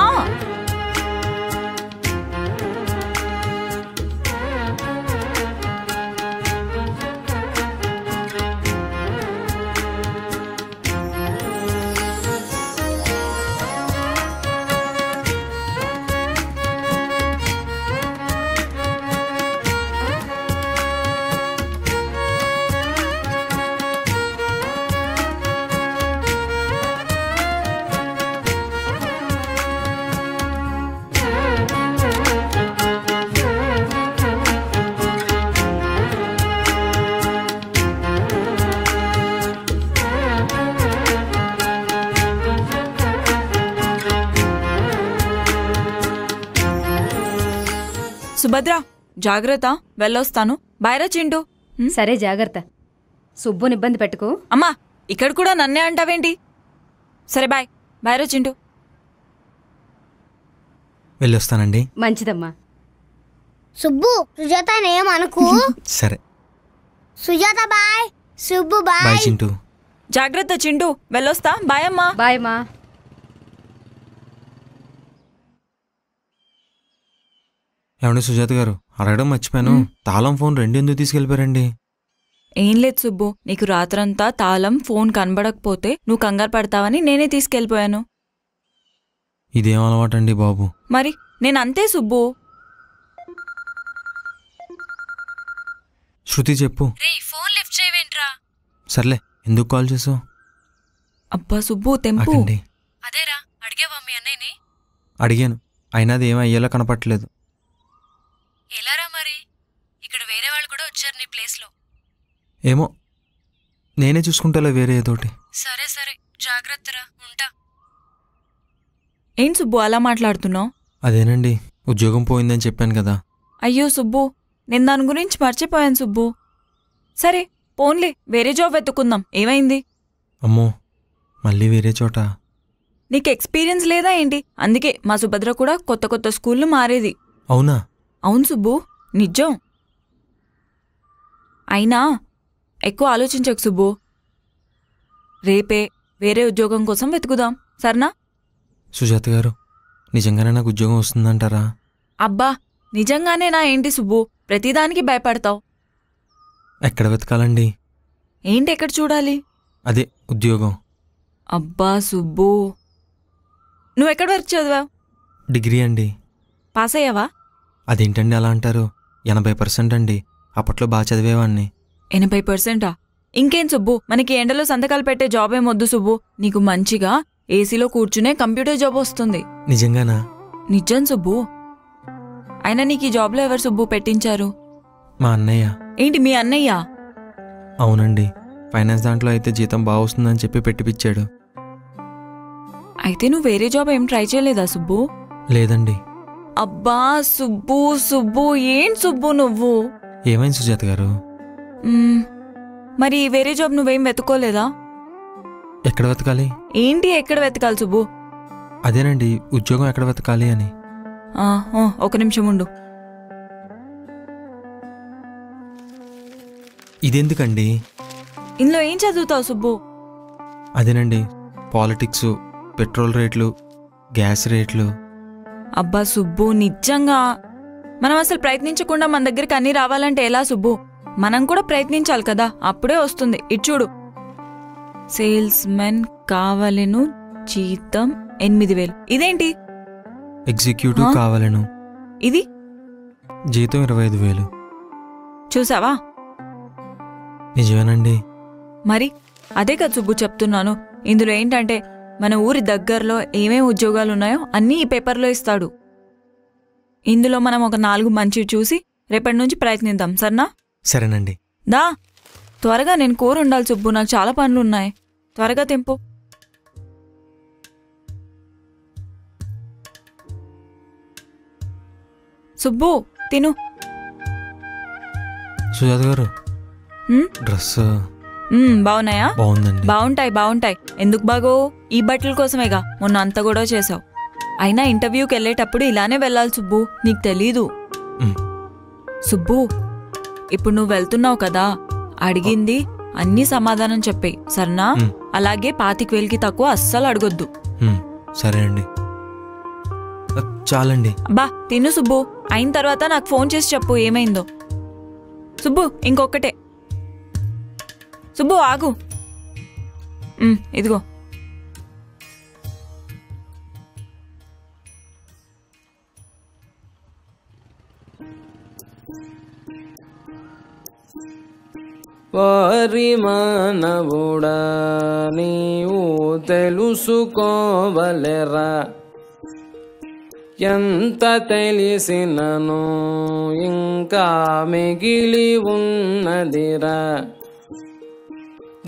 సుభద్ర జాగ్రత్త, వెళ్ళొస్తాను. బైరా చింటూ. సరే జాగ్రత్త, సుబ్బుని ఇబ్బంది పెట్టుకో. అమ్మా ఇక్కడ కూడా నన్నే అంటావేంటి? సరే బాయ్. బైరా చింటూ, వెళ్ళొస్తానండి. మంచిదమ్మా. సుబ్బు సుజాత ఏమనుకో. సరే సుజాత బాయ్. సుబ్బు బాయ్. చింటూ జాగ్రత్త. చింటూ వెళ్ళొస్తా, బాయ్ అమ్మా. బాయ్ అమ్మా. ఏమండి సుజాత గారు, అడగడం మర్చిపోయాను, తాళం ఫోన్ రెండు ఎందుకు తీసుకెళ్ళిపోయారండి? ఏం లేదు సుబ్బు, నీకు రాత్రంతా తాళం ఫోన్ కనబడకపోతే నువ్వు కంగారు పడతావని నేనే తీసుకెళ్ళిపోయాను. ఇదేం అలవాటండి బాబు. మరి నేనంతే సుబ్బు. శృతి చెప్పు. సర్లే ఎందుకు కాల్ చేసావు? అబ్బా సుబ్బు తెంపు. అడిగాను, అయినా అది ఏం అయ్యేలా కనపట్లేదు. ఎలారా మరి? ఇక్కడ వేరే వాళ్ళు కూడా వచ్చారు నీ ప్లేస్లో. ఏమో నేనే చూసుకుంటాలే వేరే ఏదోటి. సరే సరే జాగ్రత్తరా ఉంటా. ఏం సుబ్బు అలా మాట్లాడుతున్నావు? అదేనండి ఉద్యోగం పోయిందని చెప్పాను కదా. అయ్యో సుబ్బు నేను దాని గురించి మర్చిపోయాను సుబ్బు. సరే పోన్లే వేరే జాబ్ వెతుకుందాం. ఏమైంది? అమ్మో మళ్ళీ వేరే చోట? నీకు ఎక్స్పీరియన్స్ లేదా ఏంటి? అందుకే మా సుభద్ర కూడా కొత్త కొత్త స్కూళ్ళు మారేది. అవునా? అవును సుబ్బు నిజం. అయినా ఎక్కువ ఆలోచించకు సుబ్బు. రేపే వేరే ఉద్యోగం కోసం వెతుకుదాం సరేనా? సుజాత గారు నిజంగానే నాకు ఉద్యోగం వస్తుందంటారా? అబ్బా నిజంగానే నా ఏంటి సుబ్బు ప్రతిదానికి భయపడతావు. ఎక్కడ వెతకాలండి? ఏంటి ఎక్కడ చూడాలి? అదే ఉద్యోగం. అబ్బా సుబ్బు నువ్వెక్కడ వర్క్ చదివావు? డిగ్రీ అండి. పాస్ అయ్యావా? అదేంటండి అలా అంటారు? 80% అండి. అప్పట్లో బాగా చదివేవాడిని. 80%ఆ? ఇంకేం సుబ్బు మనకి ఎండలో సంతకాలు పెట్టే జాబ్ ఏమొద్దు సుబ్బు. నీకు మంచిగా ఏసీలో కూర్చునే కంప్యూటర్ జాబ్ వస్తుంది. నిజంగానా? నిజం సుబ్బు. అయినా నీకు ఈ జాబ్లో ఎవరు సుబ్బు పెట్టించారు? మా అన్నయ్య. ఏంటి మీ అన్నయ్య? అవునండి ఫైనాన్స్ దాంట్లో అయితే జీతం బాగా వస్తుందని చెప్పి పెట్టిపిచ్చాడు. అయితే నువ్వు వేరే జాబ్ ఏం ట్రై చేయలేదా సుబ్బు? లేదండి. అబ్బా సుబ్బు సుబ్బు ఏం సుబ్బు నువ్వు? ఏమైంది సుజాత గారు? మరి వేరే జాబ్ నువ్వేం వెతుక్కోలేదా? ఎక్కడ వెతకాలి? ఏంటి ఎక్కడ వెతకాలి సుబ్బు? అదేనండి ఉద్యోగం ఎక్కడ వెతకాలి అని. ఒక నిమిషం ఉండు. ఇదెందుకండి? ఇందులో ఏం చదువుతావు సుబ్బు? అదేనండి పాలిటిక్స్, పెట్రోల్ రేట్లు, గ్యాస్ రేట్లు. అబ్బా సుబ్బు నిజంగా మనం అసలు ప్రయత్నించకుండా మన దగ్గరికి అన్నీ రావాలంటే ఎలా సుబ్బు? మనం కూడా ప్రయత్నించాలి కదా అప్పుడే వస్తుంది. ఇటు చూడు సేల్స్ మెన్ కావాలను జీతం 80,000. ఇదేంటి? ఎగ్జిక్యూటివ్ కావాలను ఇది జీతం 25,000. చూసావా? నిజమేనండి. మరి అదే కదా సుబ్బు చెప్తున్నాను. ఇందులో ఏంటంటే మన ఊరి దగ్గరలో ఏమేమి ఉద్యోగాలు ఉన్నాయో అన్నీ ఈ పేపర్లో ఇస్తాడు. ఇందులో మనం ఒక 4 మంచివి చూసి రేపటి నుంచి ప్రయత్నిద్దాం సరేనా? సరేనండి. దా త్వరగా నేను కూర ఉండాలి సుబ్బు నాకు చాలా పనులు ఉన్నాయి. త్వరగా తెంపు. సుబ్బు తిను. సుజాత గారు డ్రెస్ బాగున్నాయా? బాగుందండి. బాగుంటాయి బాగుంటాయి. ఎందుకు బాగో ఈ బట్టల కోసమేగా మొన్న అంత గొడవ చేసావు. అయినా ఇంటర్వ్యూకి వెళ్ళేటప్పుడు ఇలానే వెళ్ళాలి సుబ్బు నీకు తెలీదు. సుబ్బు ఇప్పుడు నువ్వు వెళ్తున్నావు కదా అడిగింది అన్ని సమాధానం చెప్పే సరేనా? అలాగే 25,000కి తక్కువ అస్సలు అడగొద్దు. సరే అండి. చాలండి. అబ్బా తిను సుబ్బు. అయిన తర్వాత నాకు ఫోన్ చేసి చెప్పు ఏమైందో. సుబ్బు ఇంకొకటే సుబ్బు ఆగు. ఇదిగో వారి మానవుడా నీవు తెలుసుకోవలెరా ఎంత తెలిసినను ఇంకా మిగిలి ఉన్నదిరా.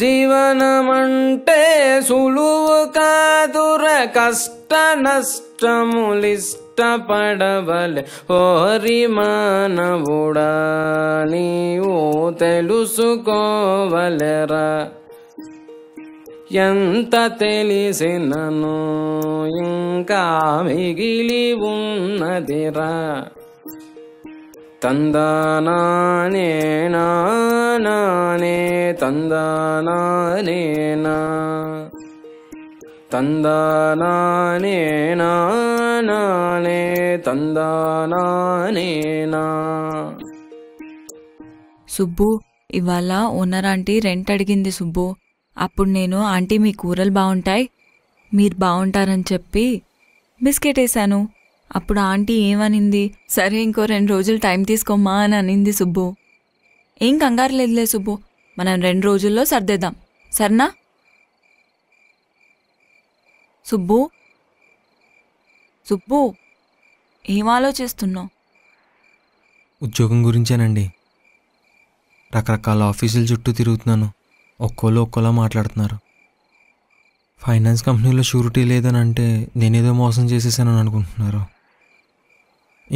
జీవనమంటే సులువు కాదుర కష్ట నష్టములిష్టపడవలే ఓరి మానవుడా నీవు తెలుసుకోవలెరా ఎంత తెలిసినను ఇంకా మిగిలి ఉన్నదిరా. తందనానే నానే తందనానే నా తందనానే నానే తందనానే నా. సుబ్బు ఇవాళ ఓనర్ ఆంటీ రెంట్ అడిగింది సుబ్బు. అప్పుడు నేను ఆంటీ మీ కూరలు బాగుంటాయి మీరు బాగుంటారని చెప్పి బిస్కెట్ వేసాను. అప్పుడు ఆంటీ ఏమనింది సరే ఇంకో 2 రోజులు టైం తీసుకోమ్మా అని అనింది సుబ్బు. ఏం కంగారు లేదులే సుబ్బు మనం 2 రోజుల్లో సర్దేద్దాం సరేనా? సుబ్బు సుబ్బు ఏం ఆలోచిస్తున్నావు? ఉద్యోగం గురించేనండి. రకరకాల ఆఫీసుల చుట్టూ తిరుగుతున్నాను. ఒక్కోళ్ళు ఒక్కోలా మాట్లాడుతున్నారు. ఫైనాన్స్ కంపెనీలో షూరిటీ లేదని అంటే నేనేదో మోసం చేసేసానని అనుకుంటున్నారు.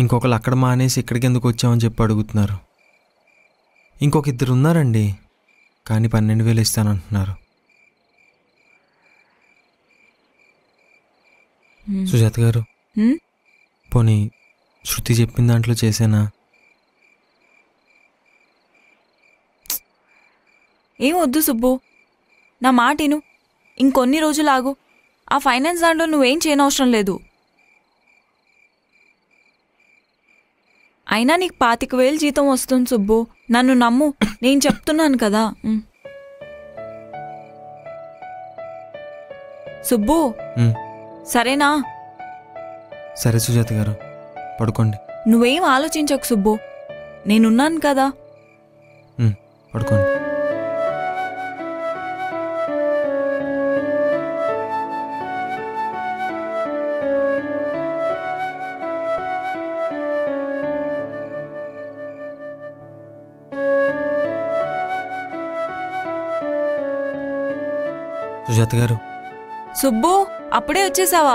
ఇంకొకరు అక్కడ మానేసి ఇక్కడికి ఎందుకు వచ్చామని చెప్పి అడుగుతున్నారు. ఇంకొక ఇద్దరు ఉన్నారండి, కానీ 12,000 ఇస్తానంటున్నారు. సుజాత గారు, పోనీ శృతి చెప్పిన దాంట్లో చేసేనా? ఏం వద్దు సుబ్బు, నా మాట విను. ఇంకొన్ని రోజులు ఆగు. ఆ ఫైనాన్స్ దాంట్లో నువ్వేం చేయనవసరం లేదు. అయినా నీకు 25,000 జీతం వస్తుంది సుబ్బు, నన్ను నమ్ము. నేను చెప్తున్నాను కదా సుబ్బు, సరేనా? సరే సుజాత గారు, పడుకోండి. నువ్వేం ఆలోచించకు సుబ్బు, నేనున్నాను కదా. పడుకోండి. సుజాత గారు. సుబ్బు, అప్పుడే వచ్చేసావా?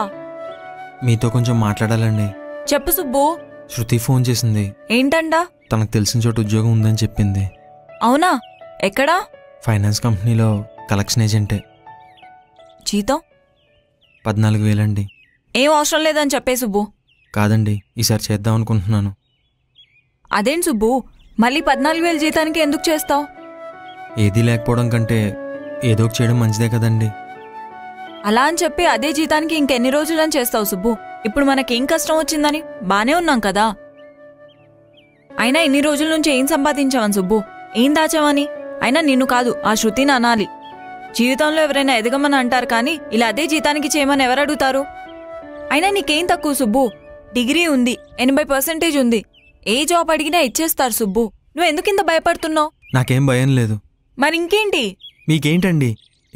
మీతో కొంచెం మాట్లాడాలండి. చెప్పు సుబ్బు. శృతి ఫోన్ చేసింది. ఏంటంట? తనకు తెలిసిన చోట ఉద్యోగం ఉందని చెప్పింది. అవునా? ఎక్కడా? ఫైనాన్స్ కంపెనీలో కలెక్షన్ ఏజెంటే. జీతం 14,000 అండి. ఏం అవసరం లేదని చెప్పే సుబ్బు. కాదండి, ఈసారి చేద్దాం అనుకుంటున్నాను. అదేం సుబ్బు, మళ్ళీ 14,000 జీతానికి ఎందుకు చేస్తావు? ఏదీ లేకపోవడం కంటే ఏదో చేయడం మంచిదే కదండి. అలా అని చెప్పి అదే జీతానికి ఇంకెన్ని రోజులని చేస్తావు సుబ్బు? ఇప్పుడు మనకేం కష్టం వచ్చిందని బానే ఉన్నాం కదా. అయినా ఇన్ని రోజుల నుంచి ఏం సంపాదించావని సుబ్బు, ఏం దాచావని? అయినా నిన్ను కాదు, ఆ శృతిని అనాలి. జీవితంలో ఎవరైనా ఎదగమని అంటారు కానీ ఇలా అదే జీతానికి చేయమని ఎవరు అడుగుతారు? అయినా నీకేం తక్కువ సుబ్బు, డిగ్రీ ఉంది, 80% ఉంది, ఏ జాబ్ అడిగినా ఇచ్చేస్తారు సుబ్బు. నువ్వు ఎందుకు ఇంత భయపడుతున్నావు? నాకేం భయం లేదు. మరి ఇంకేంటి? మీకేంటండి,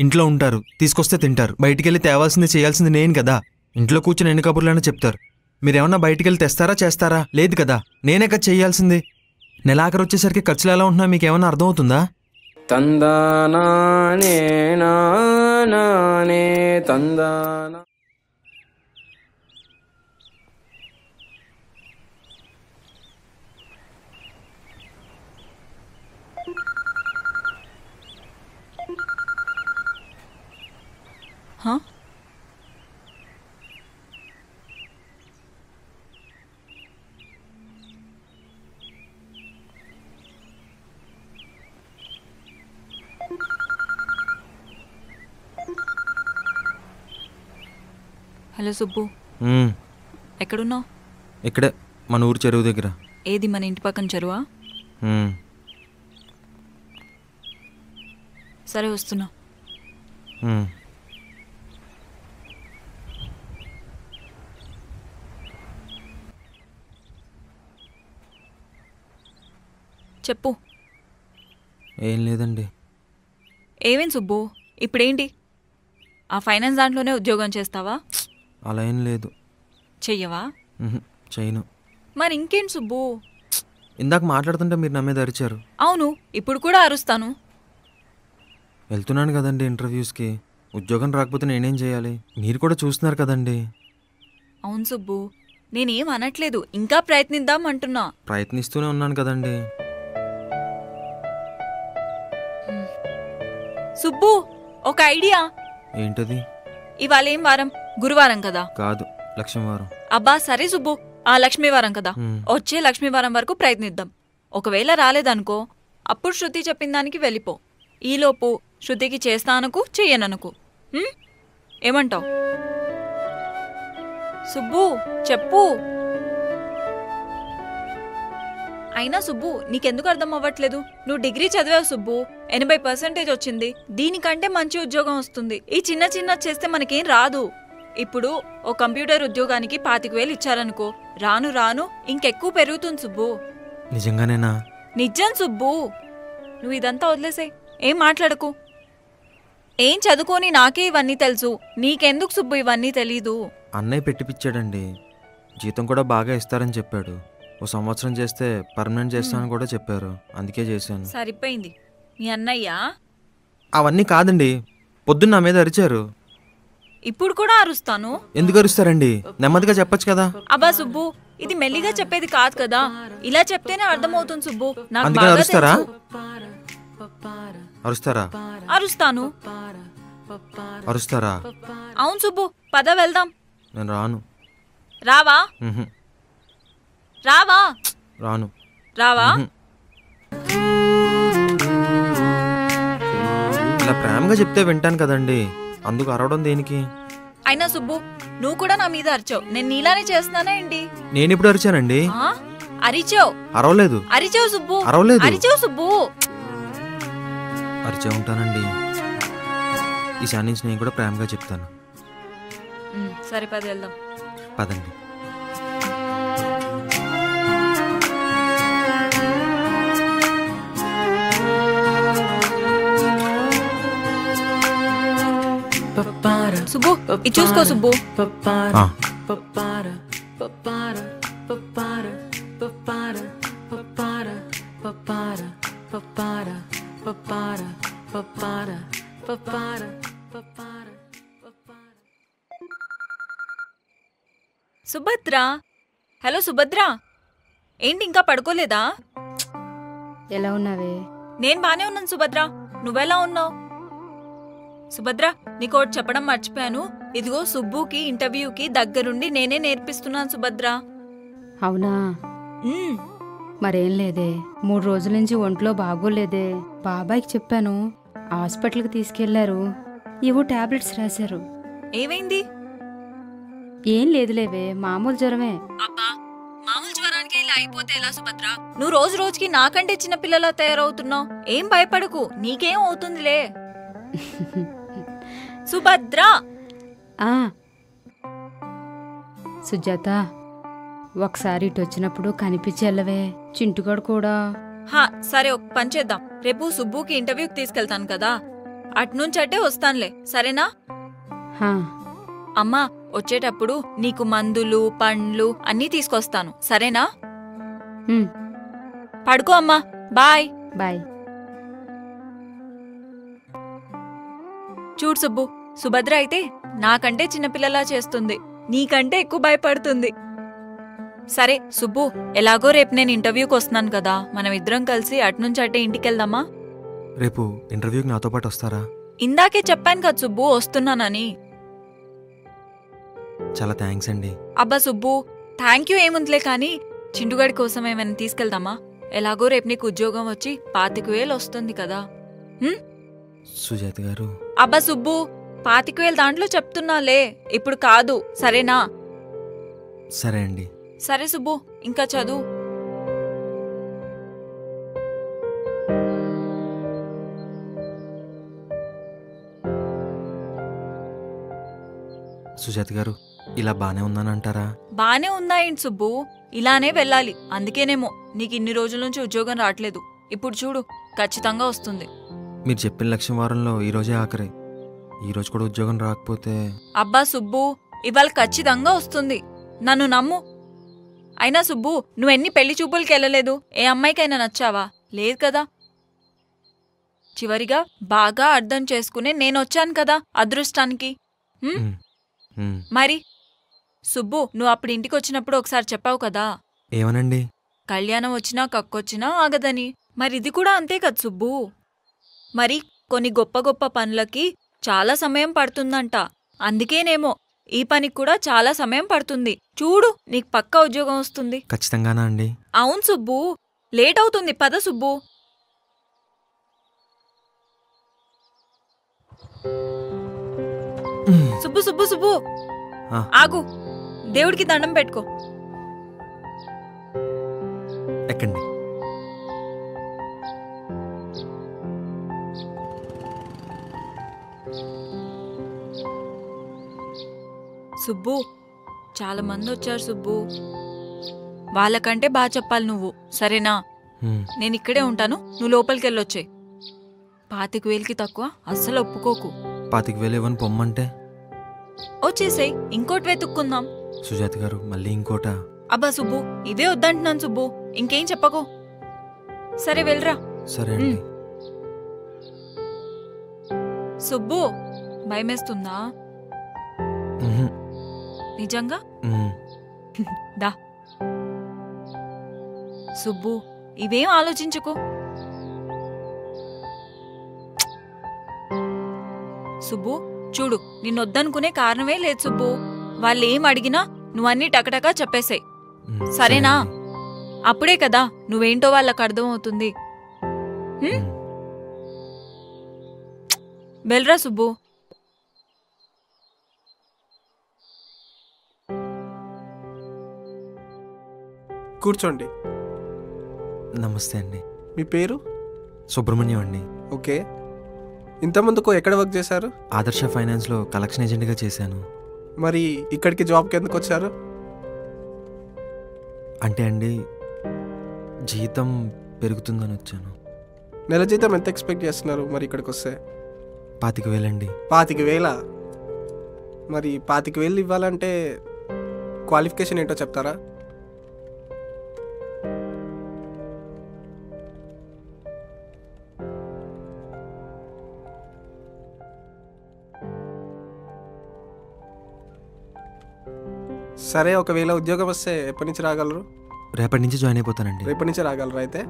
ఇంట్లో ఉంటారు, తీసుకొస్తే తింటారు, బయటికెళ్ళి తేవాల్సింది చేయాల్సింది నేను కదా. ఇంట్లో కూర్చొని ఎన్ని కబుర్లైనా చెప్తారు. మీరేమన్నా బయటికెళ్ళి తెస్తారా చేస్తారా? లేదు కదా, నేనే కదా చేయాల్సింది. నెలాఖరు వచ్చేసరికి ఖర్చులు ఎలా ఉంటున్నా మీకేమన్నా అర్థమవుతుందా? హలో సుబ్బు, ఎక్కడున్నావు? ఇక్కడే, మన ఊరు చెరువు దగ్గర. ఏది, మన ఇంటి పక్కన చెరువా? సరే వస్తున్నా. చెప్పు. ఏం లేదండి. ఏమేం సుబ్బు, ఇప్పుడేంటి? ఆ ఫైనాన్స్ దాంట్లోనే ఉద్యోగం చేస్తావా? అలా ఏం లేదు. చెయ్యవా? చెయ్యను. మరి ఇంకేం సుబ్బు? ఇందాక మాట్లాడుతుంటే మీరు నా మీద అరిచారు. అవును, ఇప్పుడు కూడా అరుస్తాను. వెళ్తున్నాను కదండి ఇంటర్వ్యూస్కి, ఉద్యోగం రాకపోతే నేనేం చేయాలి? మీరు కూడా చూస్తున్నారు కదండి. అవును సుబ్బు, నేనేం అనట్లేదు, ఇంకా ప్రయత్నిద్దాం అంటున్నా. ప్రయత్నిస్తూనే ఉన్నాను కదండి. సుబ్బు, ఒక ఐడియా. ఏంటది? ఇవాళ ఏం వారం? గురువారం కదా. కాదు, లక్ష్మీవారం. అబ్బా సరే సుబ్బు, ఆ లక్ష్మీవారం కదా, వచ్చే లక్ష్మీవారం వరకు ప్రయత్నిద్దాం. ఒకవేళ రాలేదనుకో, అప్పుడు శృతి చెప్పిన దానికి వెళ్ళిపో. ఈలోపు శృతికి చేస్తానకు చెయ్యననుకు. ఏమంటావు సుబ్బు? చెప్పు. అయినా సుబ్బు, నీకెందుకు అర్థం అవ్వట్లేదు? నువ్వు డిగ్రీ చదివావు సుబ్బు, 80% వచ్చింది, దీనికంటే మంచి ఉద్యోగం వస్తుంది. ఈ చిన్న చిన్న చేస్తే మనకేం రాదు. ఇప్పుడు ఓ కంప్యూటర్ ఉద్యోగానికి 25,000 ఇచ్చారనుకో, రాను రాను ఇంకెక్కువ పెరుగుతుంది సుబ్బు. నిజంగానేనా? నిజం సుబ్బు, నువ్వు ఇదంతా వదిలేసే, ఏం మాట్లాడకు. ఏం చదువుకోని నాకే ఇవన్నీ తెలుసు, నీకెందుకు సుబ్బు ఇవన్నీ తెలీదు? అన్నయ్య పెట్టిపిచ్చాడండి, జీతం కూడా బాగా ఇస్తారని చెప్పాడు. ఓ సంవత్సరం చేస్తే పర్మనెంట్ చేస్తానని కూడా చెప్పారు, అందుకే చేశాను. సరిపోయింది మీ అన్నయ్య. అవన్నీ కాదండి, పొద్దున్న నా మీద అరిచారు. ఇప్పుడు కూడా అరుస్తాను. ఎందుకు అరుస్తారండి, నెమ్మదిగా చెప్పొచ్చు కదా. అబ్బా సుబ్బు, ఇది మెల్లిగా చెప్పేది కాదు కదా, ఇలా చెప్తేనే అర్థమవుతుంది సుబ్బు. అందుకే అరుస్తారా? అరుస్తారా? అరుస్తాను. అరుస్తారా? అవును సుబ్బు, పద వెళ్దాం. నేను రాను. రావా? రావా? రాను. రావా? ఇలా ప్రేమగా చెప్తే వింటాను కదండి, అందుకు అరవడం దేనికి? అయినా సుబ్బు, నువ్వు కూడా నా మీద అరిచావు. నేను నీలానే చేస్తున్నానా ఏంటి? నేను ఇప్పుడు అరిచానండి. అరిచావు? అరవలేదు. అరిచావు సుబ్బు. అరవలేదు. అరిచావు సుబ్బు. అరిచే ఉంటానండి. ఈసారి నుంచి నేను కూడా ప్రేమగా చెప్తాను. సరే పది వెళ్దాం. పదండి. సుబ్బు, ఇది చూసుకో సుబ్బు. సుభద్ర, హలో సుభద్ర, ఏంటి ఇంకా పడుకోలేదా? ఎలా ఉన్నావే? నేను బానే ఉన్నాను సుభద్ర, నువ్వెలా ఉన్నావు? సుభద్ర, నీకు ఒకటి చెప్పడం మర్చిపోయాను. ఇదిగో సుబ్బుకి ఇంటర్వ్యూకి దగ్గరుండి నేనే నేర్పిస్తున్నాను సుభద్ర. అవునా? మరేం లేదే, 3 రోజుల నుంచి ఒంట్లో బాగోలేదే. బాబాయ్కి చెప్పాను, హాస్పిటల్కి తీసుకెళ్లారు, ఏవో టాబ్లెట్స్ రాశారు. ఏమైంది? ఏం లేదులేవే, మామూలు జ్వరమే. అబ్బా, మామూలు జ్వరానికి ఇలా అయిపోతే ఎలా సుభద్ర? నువ్వు రోజు రోజుకి నాకంటే చిన్న పిల్లలా తయారవుతున్నావు. ఏం భయపడకు, నీకేం అవుతుందిలే. సుభద్ర. సుజాత, ఒకసారి ఇటు వచ్చినప్పుడు కనిపించేళ్ళవే, చింటుగాడు కూడా. సరే, ఒక పని చేద్దాం, రేపు సుబ్బుకి ఇంటర్వ్యూకి తీసుకెళ్తాను కదా, అటునుంచి అట్టే వస్తానులే, సరేనా? అమ్మా, వచ్చేటప్పుడు నీకు మందులు పండ్లు అన్నీ తీసుకొస్తాను, సరేనా? పడుకో అమ్మా, బాయ్ బాయ్. చూడు సుబ్బు, సుభద్ర అయితే నాకంటే చిన్నపిల్లలా చేస్తుంది, నీకంటే ఎక్కువ భయపడుతుంది. సరే సుబ్బు, ఎలాగో రేపు నేను ఇంటర్వ్యూకి వస్తున్నాను కదా, మనం ఇద్దరం కలిసి అటునుంచి అట్టే ఇంటికెళ్దామా? రేపు ఇంటర్వ్యూకి నాతో పాటు వస్తారా? ఇందాకే చెప్పాను కదా సుబ్బు వస్తున్నానని. చాలా థ్యాంక్స్ అండి. అబ్బా సుబ్బు, థ్యాంక్ యూ ఏముందిలే, కానీ చింటుగాడి కోసం ఏమైనా తీసుకెళ్దామా? ఎలాగో రేపు నీకు ఉద్యోగం వచ్చి 25,000 వస్తుంది కదా. సుజాత గారు. అబ్బా సుబ్బు, 25,000 దాంట్లో చెప్తున్నాలే, ఇప్పుడు కాదు, సరేనా? సరే అండి. సరే సుబ్బు, ఇంకా చదువు. సుజాత గారు, ఇలా బానే ఉందానంటారా? బానే ఉందా ఏంటి సుబ్బు, ఇలానే వెళ్ళాలి. అందుకేనేమో నీకు ఇన్ని రోజుల నుంచి ఉద్యోగం రావట్లేదు, ఇప్పుడు చూడు ఖచ్చితంగా వస్తుంది. మీరు చెప్పిన లక్ష్యం వారంలో ఈ రోజే ఆఖరి, ఈ రోజు కూడా ఉద్యోగం రాకపోతే? అబ్బా సుబ్బు, ఇవాళ ఖచ్చితంగా వస్తుంది, నన్ను నమ్ము. అయినా సుబ్బు, నువ్వెన్ని పెళ్లి చూపులకి వెళ్ళలేదు, ఏ అమ్మాయికైనా నచ్చావా? లేదు కదా. చివరిగా బాగా అర్థం చేసుకునే నేనొచ్చాను కదా అదృష్టానికి. మరి సుబ్బు, నువ్వు అప్పుడు ఇంటికి వచ్చినప్పుడు ఒకసారి చెప్పావు కదా. ఏమనండి? కళ్యాణం వచ్చినా కక్కొచ్చినా ఆగదని. మరి ఇది కూడా అంతే కదా సుబ్బు. మరి కొన్ని గొప్ప గొప్ప పనులకి చాలా సమయం పడుతుందంట, అందుకేనేమో ఈ పనికి కూడా చాలా సమయం పడుతుంది. చూడు, నీకు పక్కా ఉద్యోగం వస్తుంది. ఖచ్చితంగానా అండి? అవును సుబ్బు, లేట్ అవుతుంది, పద సుబ్బు. సుబ్బు సుబ్బు సుబ్బు, ఆగు, దేవుడికి దండం పెట్టుకో. ఎక్కండి. సుబ్బు, చాలా మంది వచ్చారు సుబ్బు, వాళ్ళకంటే బాగా చెప్పాలి నువ్వు, సరేనా? నేను ఇక్కడే ఉంటాను, నువ్వు లోపలికి వెళ్ళొచ్చాయి. 25,000కి తక్కువ అస్సలు ఒప్పుకోకు. 25,000 ఇవ్వని పొమ్మంటే? వచ్చేసాయి, ఇంకోటి వెతుక్కుందాం. సుజాత గారు, మళ్ళీ ఇంకోట? అబ్బా సుబ్బు ఇదే వద్దంటున్నాను సుబ్బు, ఇంకేం చెప్పకు. సరే వెళ్ళరా. సరే అండి. సుబ్బు భయమేస్తుందా? నిజంగా? దా సుబ్బు ఇవేం ఆలోచించుకో. సుబ్బు చూడు నిన్నొద్దనుకునే కారణమే లేదు సుబ్బు. వాళ్ళు ఏం అడిగినా నువ్వన్నీ టకటకా చెప్పేసాయి సరేనా? అప్పుడే కదా నువ్వేంటో వాళ్ళకు అర్థమవుతుంది. బెల్రా సుబ్బు. కూర్చోండి. నమస్తే అండి. మీ పేరు? సుబ్రహ్మణ్యం అండి. ఓకే. ఇంతకుముందుకు ఎక్కడ వర్క్ చేశారు? ఆదర్శ ఫైనాన్స్లో కలెక్షన్ ఏజెంట్గా చేశాను. మరి ఇక్కడికి జాబ్కి ఎందుకు వచ్చారు? అంటే అండి జీతం పెరుగుతుందని వచ్చాను. నెల జీతం ఎంత ఎక్స్పెక్ట్ చేస్తున్నారు మరి ఇక్కడికి వస్తే? 25,000 అండి. 25,000? మరి 25,000 ఇవ్వాలంటే క్వాలిఫికేషన్ ఏంటో చెప్తారా? సరే, ఒకవేళ ఉద్యోగం వస్తే ఎప్పటి నుంచి రాగలరు? రేపటి నుంచి జాయిన్ అయిపోతానండి. రేపటి నుంచి రాగలరా? అయితే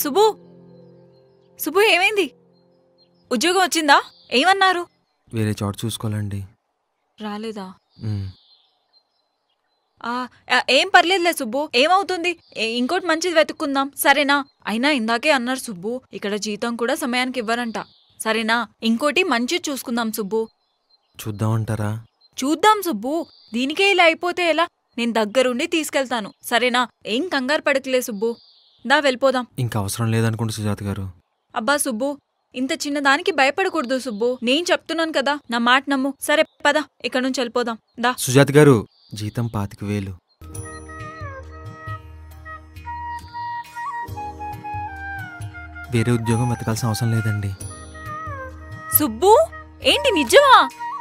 సుబ్బు సుబ్బు ఏమైంది? ఉద్యోగం వచ్చిందా? ఏమన్నారు? వేరే చోట చూసుకోవాలండి. రాలేదా? ఏం పర్లేదులే సుబ్బు, ఏమవుతుంది, ఇంకోటి మంచిది వెతుక్కుందాం సరేనా? అయినా ఇందాకే అన్నారు సుబ్బు ఇక్కడ జీతం కూడా సమయానికి ఇవ్వరంట సరేనా? ఇంకోటి మంచిది చూసుకుందాం సుబ్బు. చూద్దామంటారా? చూద్దాం సుబ్బు. దీనికే ఇలా అయిపోతే ఎలా? నేను దగ్గరుండి తీసుకెళ్తాను సరేనా? ఏం కంగారు పడకలే సుబ్బు. దా వెళ్ళిపోదాం. ఇంకా అవసరం లేదనుకుంటు సుజాత గారు. అబ్బా సుబ్బు ఇంత చిన్నదానికి భయపడకూడదు సుబ్బు. నేను చెప్తున్నాను కదా, నా మాట నమ్ము. సరే పదా ఇక్కడ నుంచి వెళ్ళిపోదాం. దా. సుజాత గారు జీతం 25,000. వేరే ఉద్యోగం వెతకాల్సిన అవసరం లేదండి. సుబ్బు ఏంటి నిజమా?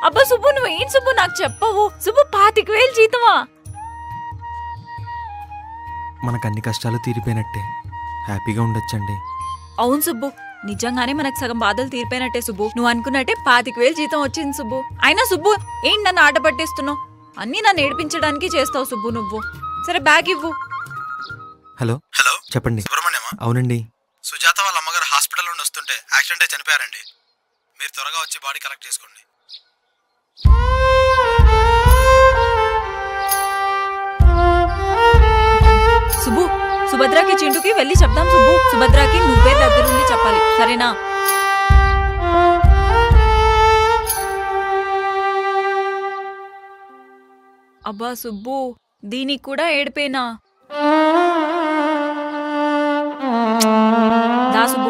అబ్బా సుబ్బు నువ్వేం సుబ్బు నాకు చెప్పవు సుబ్బు. 25,000 జీతమా? మనకు అన్ని కష్టాలు తీరిపోయినట్టే, హ్యాపీగా ఉండొచ్చండి. అవును సుబ్బు నిజంగానే మనకు సగం బాధలు తీరిపోయినట్టే సుబ్బు. నువ్వు అనుకున్నట్టే 25,000 జీతం వచ్చింది సుబ్బు. అయినా సుబ్బు ఏంటి నన్ను ఆట పట్టేస్తున్నావు? అన్నీ నన్ను ఏడిపించడానికి చేస్తావు సుబ్బు నువ్వు. సరే బ్యాగ్ ఇవ్వు. హలో హలో చెప్పండి. సుబ్రహ్మణ్యమా? అవునండి. సుజాత వాళ్ళ అమ్మగారు హాస్పిటల్ నుండి వస్తుంటే యాక్సిడెంట్ అయి చనిపోయారండి. మీరు త్వరగా వచ్చి బాడీ కలెక్ట్ చేసుకోండి. సుబ్బు సుభద్రకి చింటుకి వెళ్ళి చెప్తాం సుబ్బు. సుభద్రకి నువ్వే దగ్గర నుండి చెప్పాలి సరేనా? అబ్బా సుబ్బు దీనికి కూడా ఏడిపోయినా. దా సుబ్బు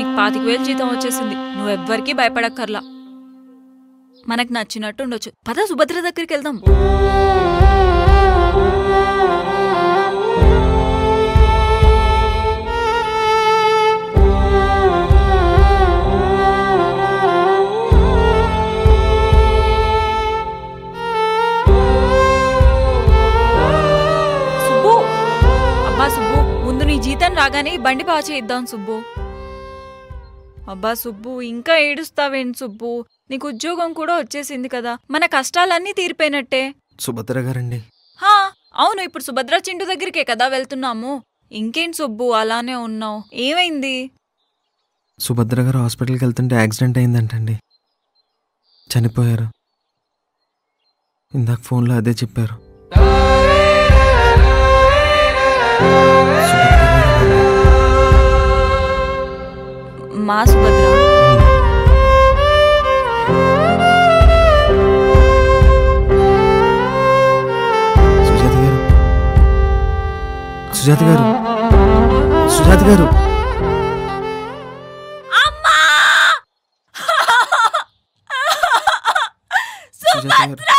నీకు 25,000 జీతం వచ్చేసింది. నువ్వెవ్వరికీ భయపడక్కర్లా, మనకు నచ్చినట్టు ఉండొచ్చు. పద సుభద్ర దగ్గరికి వెళ్దాం. జీతం రాగానే బండి బాగా చేయిద్దాం సుబ్బు. అబ్బా సుబ్బు ఇంకా ఏడుస్తావేంటి సుబ్బు? నీకు ఉద్యోగం కూడా వచ్చేసింది కదా, మన కష్టాలన్నీ తీరిపోయినట్టే. సుభద్ర గారండి. అవును ఇప్పుడు సుభద్ర చింటు దగ్గరికే కదా వెళ్తున్నాము. ఇంకేంటి సుబ్బు అలానే ఉన్నావు? ఏమైంది? సుభద్ర గారు హాస్పిటల్కి వెళ్తుంటే యాక్సిడెంట్ అయిందంటండి, చనిపోయారు. ఇందాక ఫోన్లో అదే చెప్పారు. మా సుభద్ర సుజాత గారు సుజాత గారు సుజాత గారు సుజాత గారు సుభద్ర.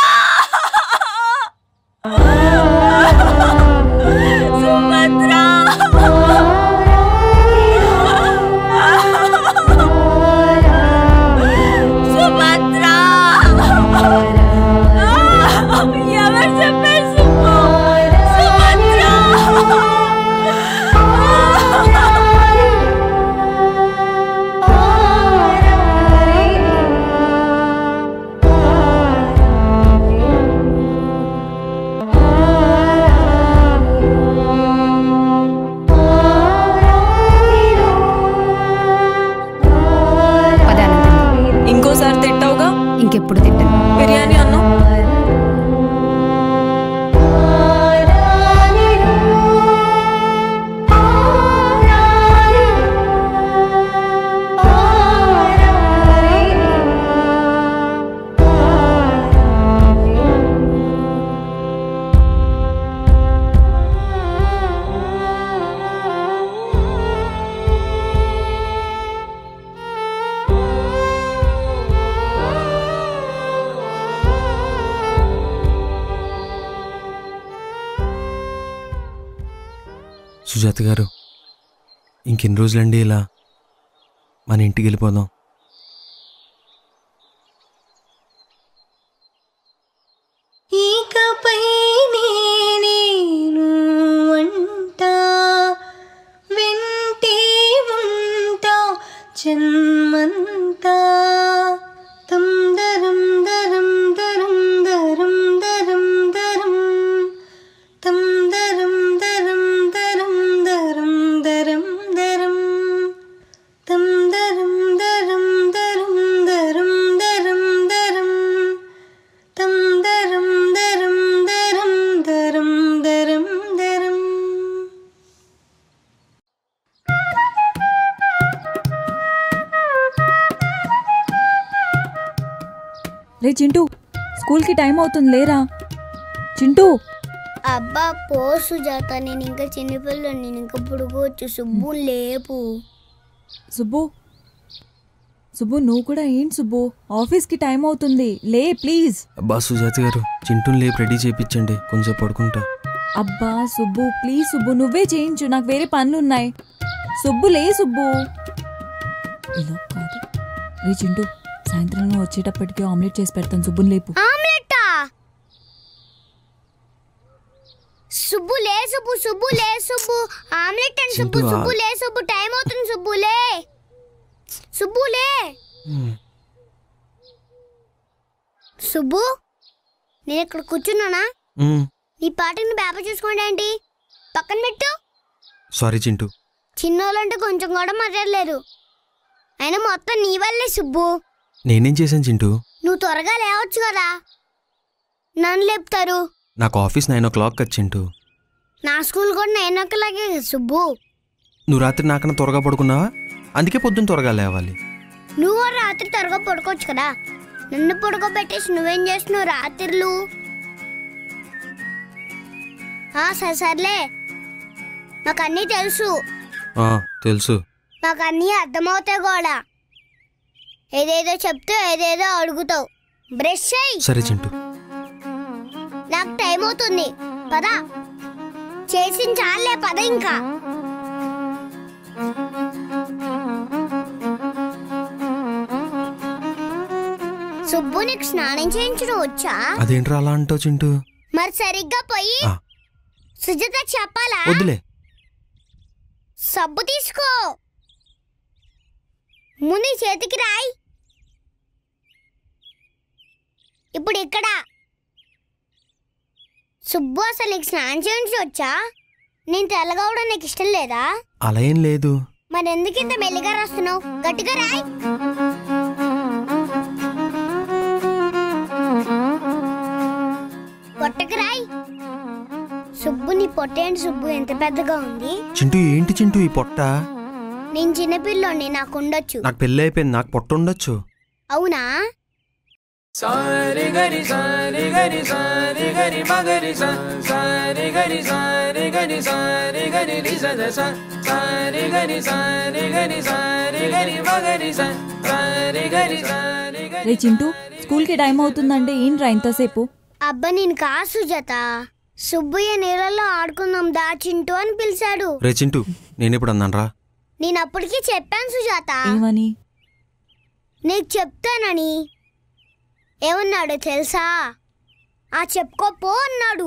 అప్పుడు తింటాను. బిర్యానీ అన్నం సుజాత గారు ఇంకెన్ని రోజులండి ఇలా మన ఇంటికి వెళ్ళిపోదాం. रे चिंटू स्कूल की टाइम अवुतुंदी लेरा चिंटू अब्बा पो सुजाता నేను ఇంకా చిన్నపిల్లని నేను ఇంకా పుడుకోవచ్చు సుబ్బు లేపు సుబ్బు సుబ్బు నువ్వు కూడా ఏంటి సుబ్బు ఆఫీస్ కి టైం అవుతుంది లే ప్లీజ్ అబ్బా సుజాత గారు చింటూని లేపు రెడీ చేపించండి కొంచెం పడుకుంటా అబ్బా సుబ్బు ప్లీజ్ సుబ్బు నువ్వే చేయించు నాకు వేరే పనులు ఉన్నాయి సుబ్బు లే సుబ్బు ఇలా కాదు రే చింటూ సాయంత్రం వచ్చేటప్పటికి ఆమ్లెట్ చేసి పెడతాను సుబ్బుని లేపు ఆమ్లెటా సుబ్బు లే సుబ్బు సుబ్బు లే సుబ్బు ఆమ్లెట్ అండ్ సుబ్బు సుబ్బు లే సుబ్బు టైం అవుతుంది సుబ్బు లే సుబ్బు లే సుబ్బు నేను ఇక్కడ కూర్చున్నానా నీ పాటని బాబా చూసుకోండి ఏంటి పక్కన పెట్టు సారీ చింటూ చిన్నోళ్ళంటే కొంచెం కూడా మర్యాదలేరు అయినా మొత్తం నీ వల్లే సుబ్బు నేనేం చేశాను చింటూ నువ్వు త్వరగా లేవచ్చు కదా నన్ను లేపుతారు నాకు ఆఫీస్ 9 o'clock కదా చింటూ నా స్కూల్ కూడా 9 o'clock సుబ్బు నువ్వు రాత్రి నాకన్నా త్వరగా పడుకున్నావా అందుకే పొద్దున్న త్వరగా లేవాలి నువ్వు రాత్రి త్వరగా పడుకోవచ్చు కదా నన్ను పడుకోబెట్టేసి నువ్వేం చేస్తున్నావు రాత్రులు సర్లే నాకు అన్నీ తెలుసు తెలుసు నాకు అన్నీ అర్థమవుతాయి కూడా ఏదేదో చెప్తే ఏదేదో అడుగుతావు బ్రష్ చేయి సరే చింటూ నాకు టైం అవుతుంది పద చేసిన చాలే పద ఇంకా సుబ్బు నీకు స్నానం చేయించడం వచ్చా అదేంట్రా అలా అంటావు చింటూ మరి సరిగ్గా పోయి సుజాత చెప్పాలా వద్దులే సబ్బు తీసుకో ముందు చేతికి రాయి ఇప్పుడు ఇక్కడ సుబ్బు అసలు నీకు స్నానం చేయించి వచ్చా నేను తెల్లగవడం నీకు ఇష్టం లేదా అలా ఏం లేదు మరి ఎందుకు ఇంత మెల్లిగా రాస్తున్నావు గట్టిగా రాయి పొట్టకి రాయి సుబ్బు నీ పొట్ట ఏంటి సుబ్బు ఎంత పెద్దగా ఉంది చింటూ ఏంటి చింటూ ఈ పొట్ట నేను చిన్నపిల్లోని నాకు ఉండొచ్చు నాకు పెళ్ళి అయిపోయింది నాకు పొట్ట ఉండొచ్చు అవునా రే చింటూ స్కూల్ కి టైం అవుతుందంటే ఏంట్రా ఇంతసేపు అబ్బా నేను కా సుజాత సుబ్బయ్య నీళ్ళలో ఆడుకుందాం దా చింటూ అని పిలిచాడు రే చింటూ నేనెప్పుడు అన్నాను రా నేను అప్పటికి చెప్పాను సుజాత ఏమని నీకు చెప్తానని ఏమన్నాడు తెలుసా చెప్పుకోపో అన్నాడు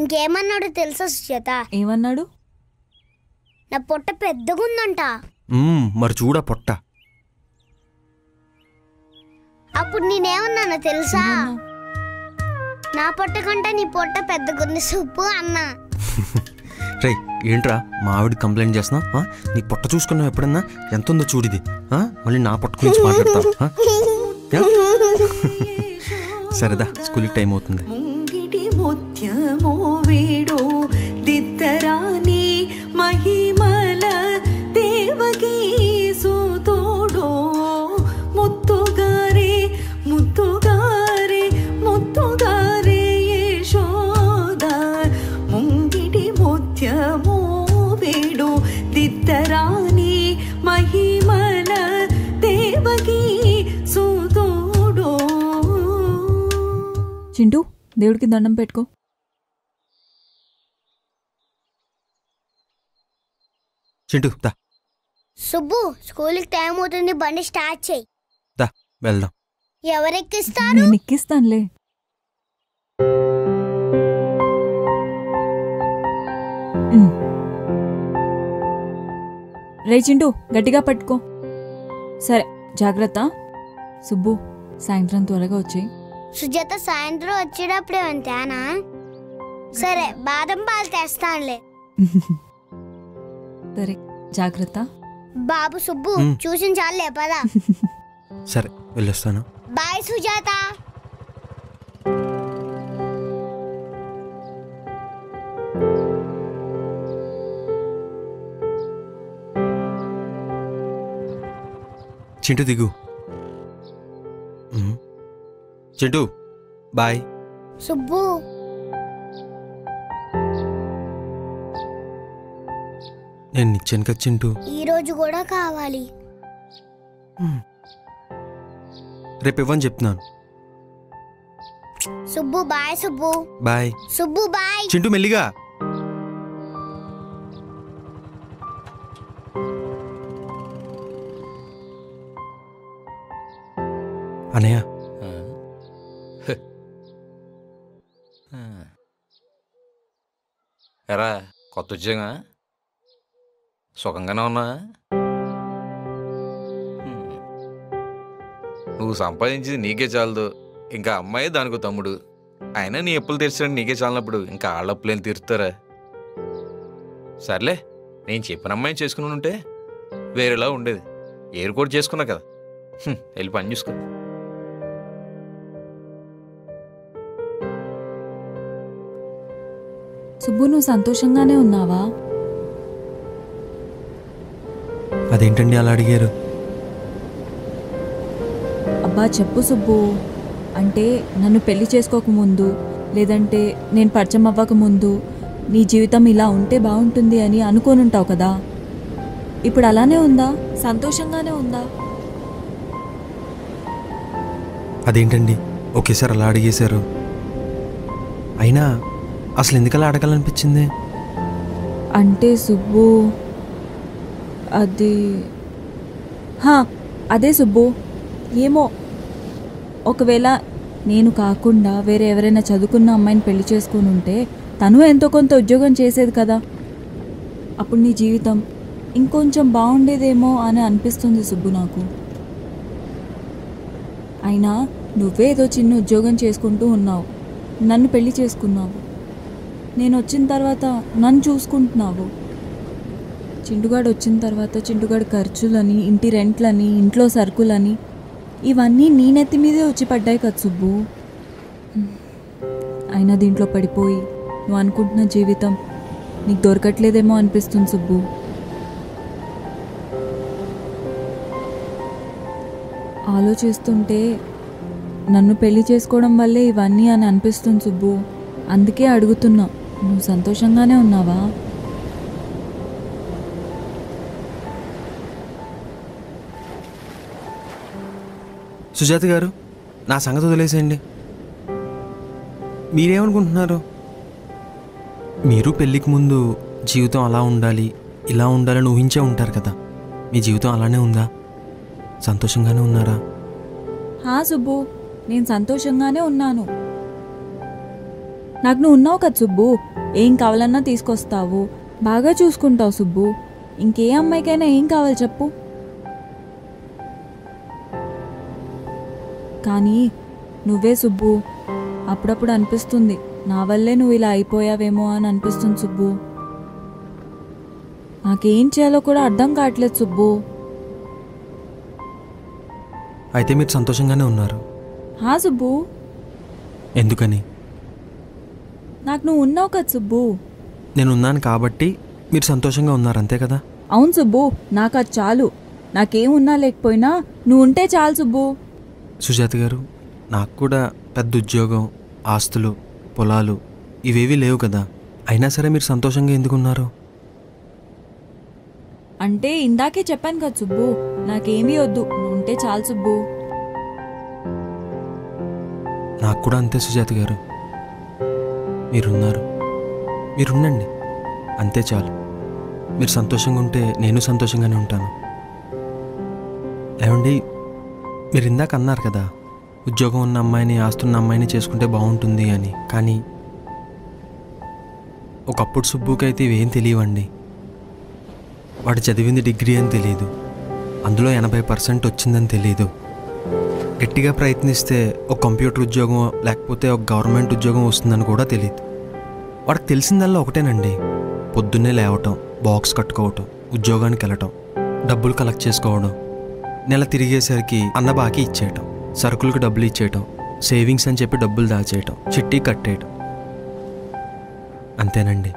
ఇంకేమన్నాడు తెలుసా సుజాత ఏమన్నాడు నా పొట్ట పెద్దగా ఉందంట మరి చూడ పొట్ట అప్పుడు నేనేమన్నాను తెలుసా నా పొట్ట కంటే నీ పొట్ట పెద్దగుంది సుబ్బు అన్నా రే ఏంట్రా మా ఆవిడ కంప్లైంట్ చేస్తున్నా నీ పొట్ట చూసుకున్నావు ఎప్పుడన్నా ఎంత ఉందో చూడిది మళ్ళీ నా పొట్ట గురించి మాట్లాడతావు సరేదా స్కూల్ టైం అవుతుంది चिंटू देवड़ की दंडम पेटको चिंटू दा सुब्बू स्कूल की टाइम होतुंदी बंडी स्टार्ट చేయి दा వెళ్దాం ఎవరు ఎక్కిస్తారు నేను ఎక్కిస్తానులే రే चिंटू గట్టిగా పట్టుకో సరే జాగ్రత్త సుబ్బు సాయంత్రం త్వరగా వచ్చేయ్ सुजाता सायंत्रो अच्छेटप्पुडे अंताना सरे बादम पाल तेस्तानुले सरे जाग्रत बाबू सुब्बू चूसिन चाले पदा सरे वेल्लोस्तानु बाय सुजाता चिंटू दिगु चिंटू बाय सुब्बू నేను ఇచ్చాను కదా चिंटू ఈ రోజు కూడా కావాలి రేపు ఇవ్వని చెప్తున్నాను సుబ్బు బాయ్ चिंटू మెల్లిగా అనయ్య ఎరా కొత్త ఉద్యోగం సుఖంగానే ఉన్నా నువ్వు సంపాదించింది నీకే చాలదు ఇంకా అమ్మాయి దానికి తమ్ముడు అయినా నీ అప్పులు తీర్చడానికి నీకే చాలినప్పుడు ఇంకా వాళ్ళ అప్పులేని తీరుతారా సర్లే నేను చెప్పిన అమ్మాయిని చేసుకుని ఉంటే వేరేలా ఉండేది ఎయిర్పోర్ట్ చేసుకున్నా కదా వెళ్ళి పని చూసుకో సుబ్బు నువ్వు సంతోషంగానే ఉన్నావా అదేంటండి అలా అడిగారు అబ్బా చెప్పు సుబ్బు అంటే నన్ను పెళ్లి చేసుకోకముందు లేదంటే నేను పరిచయం అవ్వకముందు నీ జీవితం ఇలా ఉంటే బాగుంటుంది అని అనుకోనుంటావు కదా ఇప్పుడు అలానే ఉందా సంతోషంగానే ఉందా అదేంటండి ఒకేసారి అలా అడిగేశారు అయినా అసలు ఎందుకలా అడగాలనిపించింది అంటే సుబ్బు అది అదే సుబ్బు ఏమో ఒకవేళ నేను కాకుండా వేరే ఎవరైనా చదువుకున్న అమ్మాయిని పెళ్లి చేసుకుని ఉంటే తను ఎంతో కొంత ఉద్యోగం చేసేది కదా అప్పుడు నీ జీవితం ఇంకొంచెం బాగుండేదేమో అని అనిపిస్తుంది సుబ్బు నాకు అయినా నువ్వేదో చిన్న ఉద్యోగం చేసుకుంటూ ఉన్నావు నన్ను పెళ్లి చేసుకున్నావు నేను వచ్చిన తర్వాత నన్ను చూసుకుంటున్నావు చిండుగాడు వచ్చిన తర్వాత చిండుగాడు ఖర్చులని ఇంటి రెంట్లని ఇంట్లో సరుకులని ఇవన్నీ నీ నెత్తి మీదే వచ్చి పడ్డాయి కదా సుబ్బు అయినా దీంట్లో పడిపోయి నువ్వు అనుకుంటున్న జీవితం నీకు దొరకట్లేదేమో అనిపిస్తుంది సుబ్బు ఆలోచిస్తుంటే నన్ను పెళ్లి చేసుకోవడం వల్లే ఇవన్నీ అని అనిపిస్తుంది సుబ్బు అందుకే అడుగుతున్నా నువ్వు సంతోషంగానే ఉన్నావా సుజాత గారు నా సంగతి వదిలేసేయండి మీరేమనుకుంటున్నారు మీరు పెళ్ళికి ముందు జీవితం అలా ఉండాలి ఇలా ఉండాలని ఊహించే ఉంటారు కదా మీ జీవితం అలానే ఉందా సంతోషంగానే ఉన్నారా హా సుబ్బు నేను సంతోషంగానే ఉన్నాను నాకు నువ్వు ఉన్నావు కదా సుబ్బు ఏం కావాలన్నా తీసుకొస్తావు బాగా చూసుకుంటావు సుబ్బు ఇంకే అమ్మాయికైనా ఏం కావాలి చెప్పు కానీ నువ్వే సుబ్బు అప్పుడప్పుడు అనిపిస్తుంది నా వల్లే నువ్వు ఇలా అయిపోయావేమో అని అనిపిస్తుంది సుబ్బు నాకేం చేయాలో కూడా అర్థం కావట్లేదు సుబ్బు. అయితే మీరు సంతోషంగానే ఉన్నారు? హా సుబ్బు. ఎందుకని? నాకు నువ్వు ఉన్నావు కదా సుబ్బు. నేను ఉన్నాను కాబట్టి మీరు సంతోషంగా ఉన్నారు అంతే కదా? అవును సుబ్బు, నాకు అది చాలు. నాకేం ఉన్నా లేకపోయినా నువ్వు ఉంటే చాలు సుబ్బు. సుజాత గారు, నాకు కూడా పెద్ద ఉద్యోగం, ఆస్తులు, పొలాలు ఇవేవి లేవు కదా, అయినా సరే మీరు సంతోషంగా ఎందుకున్నారు? అంటే ఇందాకే చెప్పాను కదా సుబ్బు, నాకేమీ వద్దు, నువ్వు ఉంటే చాలు సుబ్బు. నాకు కూడా అంతే సుజాత గారు, మీరున్నారు, మీరుండండి అంతే చాలు. మీరు సంతోషంగా ఉంటే నేను సంతోషంగానే ఉంటాను. ఏమండి, మీరు ఇందాక అన్నారు కదా ఉద్యోగం ఉన్న అమ్మాయిని, ఆస్తున్న అమ్మాయిని చేసుకుంటే బాగుంటుంది అని, కానీ ఒకప్పుడు సుబ్బుకైతే ఇవేం తెలియవండి. వాడు చదివింది డిగ్రీ అని తెలియదు, అందులో 80% వచ్చిందని తెలియదు. గట్టిగా ప్రయత్నిస్తే ఒక కంప్యూటర్ ఉద్యోగం లేకపోతే ఒక గవర్నమెంట్ ఉద్యోగం వస్తుందని కూడా తెలియదు. వాడికి తెలిసిందల్లా ఒకటేనండి, పొద్దున్నే లేవటం, బాక్స్ కట్టుకోవటం, ఉద్యోగానికి వెళ్ళటం, డబ్బులు కలెక్ట్ చేసుకోవడం, నెల తిరిగేసరికి అన్న బాకీ ఇచ్చేయటం, సరుకులకు డబ్బులు ఇచ్చేయటం, సేవింగ్స్ అని చెప్పి డబ్బులు దాచేయటం, చిట్టి కట్టేయటం, అంతేనండి.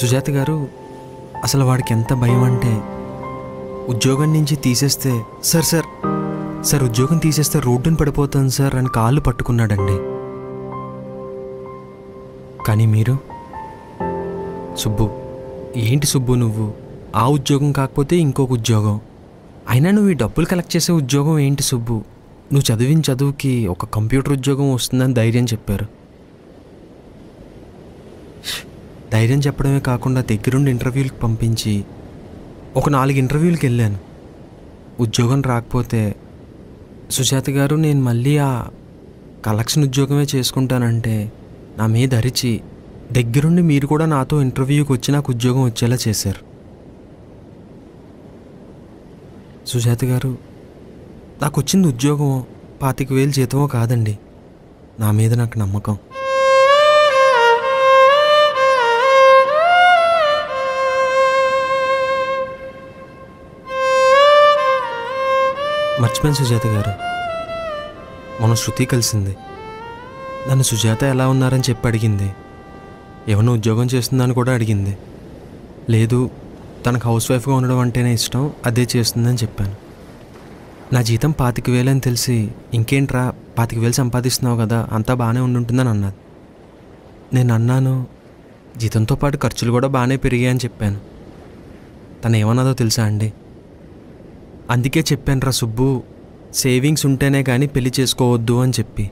సుజాత గారు, అసలు వాడికి ఎంత భయం అంటే ఉద్యోగం నుంచి తీసేస్తే సార్ ఉద్యోగం తీసేస్తే రోడ్డును పడిపోతాను సార్ అని కాళ్ళు పట్టుకున్నాడండి. కానీ మీరు సుబ్బు, ఏంటి సుబ్బు నువ్వు ఆ ఉద్యోగం కాకపోతే ఇంకొక ఉద్యోగం, అయినా నువ్వు ఈ డబ్బులు కలెక్ట్ చేసే ఉద్యోగం ఏంటి సుబ్బు, నువ్వు చదివిన చదువుకి ఒక కంప్యూటర్ ఉద్యోగం వస్తుందని ధైర్యం చెప్పారు. ధైర్యం చెప్పడమే కాకుండా దగ్గరుండి ఇంటర్వ్యూలకు పంపించి ఒక 4 ఇంటర్వ్యూలకు వెళ్ళాను. ఉద్యోగం రాకపోతే సుజాత గారు నేను మళ్ళీ ఆ కలెక్షన్ ఉద్యోగమే చేసుకుంటానంటే నా మీద అరిచి దగ్గరుండి మీరు కూడా నాతో ఇంటర్వ్యూకి వచ్చి నాకు ఉద్యోగం వచ్చేలా చేశారు. సుజాత గారు, నాకు వచ్చింది ఉద్యోగం 25,000 జీతమో కాదండి, నా మీద నాకు నమ్మకం. మర్చిపోయాను సుజాత గారు, మనం శృతి కలిసింది, నన్ను సుజాత ఎలా ఉన్నారని చెప్పి అడిగింది, ఏమన్నా ఉద్యోగం చేస్తుందని కూడా అడిగింది. లేదు, తనకు హౌస్ వైఫ్గా ఉండడం అంటేనే ఇష్టం, అదే చేస్తుందని చెప్పాను. నా జీతం 25,000 అని తెలిసి ఇంకేంట్రా 25,000 సంపాదిస్తున్నావు కదా అంతా బాగానే ఉండుంటుందని అన్నది. నేను అన్నాను జీతంతో పాటు ఖర్చులు కూడా బాగానే పెరిగాయని చెప్పాను. తను ఏమన్నదో తెలుసా అండి, అందుకే చెప్పాను రా సుబ్బు, సేవింగ్స్ ఉంటేనే కానీ పెళ్లి చేసుకోవద్దు అని చెప్పి.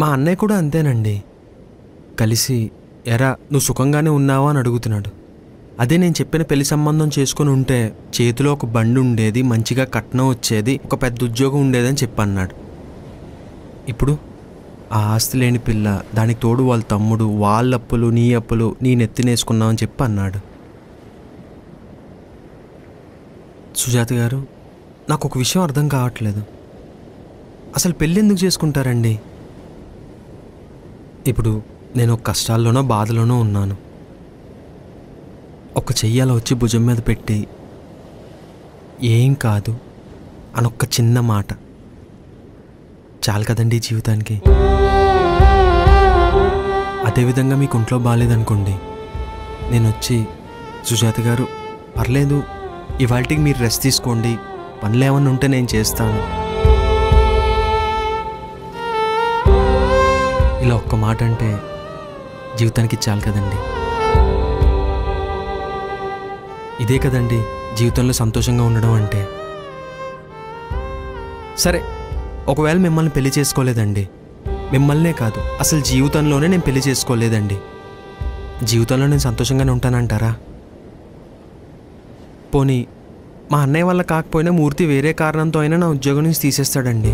మా అన్నయ్య కూడా అంతేనండి, కలిసి ఎరా నువ్వు సుఖంగానే ఉన్నావా అని అడుగుతున్నాడు. అదే నేను చెప్పిన పెళ్లి సంబంధం చేసుకుని ఉంటే చేతిలో ఒక బండి ఉండేది, మంచిగా కట్నం వచ్చేది, ఒక పెద్ద ఉద్యోగం ఉండేదని చెప్పన్నాడు. ఇప్పుడు ఆ ఆస్తి లేని పిల్ల, దానికి తోడు వాళ్ళ తమ్ముడు, వాళ్ళ అప్పులు, నీ అప్పులు, నేను ఎత్తినేసుకున్నావని చెప్పి అన్నాడు. సుజాత గారు, నాకు ఒక విషయం అర్థం కావట్లేదు, అసలు పెళ్ళి ఎందుకు చేసుకుంటారండి? ఇప్పుడు నేను కష్టాల్లోనో బాధలోనో ఉన్నాను, ఒక చెయ్యాలో వచ్చి భుజం మీద పెట్టి ఏం కాదు అనొక్క చిన్న మాట చాలు కదండి జీవితానికి. అదేవిధంగా మీకు ఇంట్లో బాగాలేదనుకోండి, నేను వచ్చి సుజాత గారు పర్లేదు ఇవాళకి మీరు రెస్ట్ తీసుకోండి, పనులు ఏమన్నా ఉంటే నేను చేస్తాను, ఇలా ఒక్క మాట అంటే జీవితానికి చాలు కదండి. ఇదే కదండి జీవితంలో సంతోషంగా ఉండడం అంటే. సరే, ఒకవేళ మిమ్మల్ని పెళ్లి చేసుకోలేదండి, మిమ్మల్నే కాదు అసలు జీవితంలోనే నేను పెళ్లి చేసుకోలేదండి, జీవితంలో నేను సంతోషంగానే ఉంటానంటారా? పోనీ మా అన్నయ్య వల్ల కాకపోయినా మూర్తి వేరే కారణంతో అయినా నా ఉద్యోగం నుంచి తీసేస్తాడండి,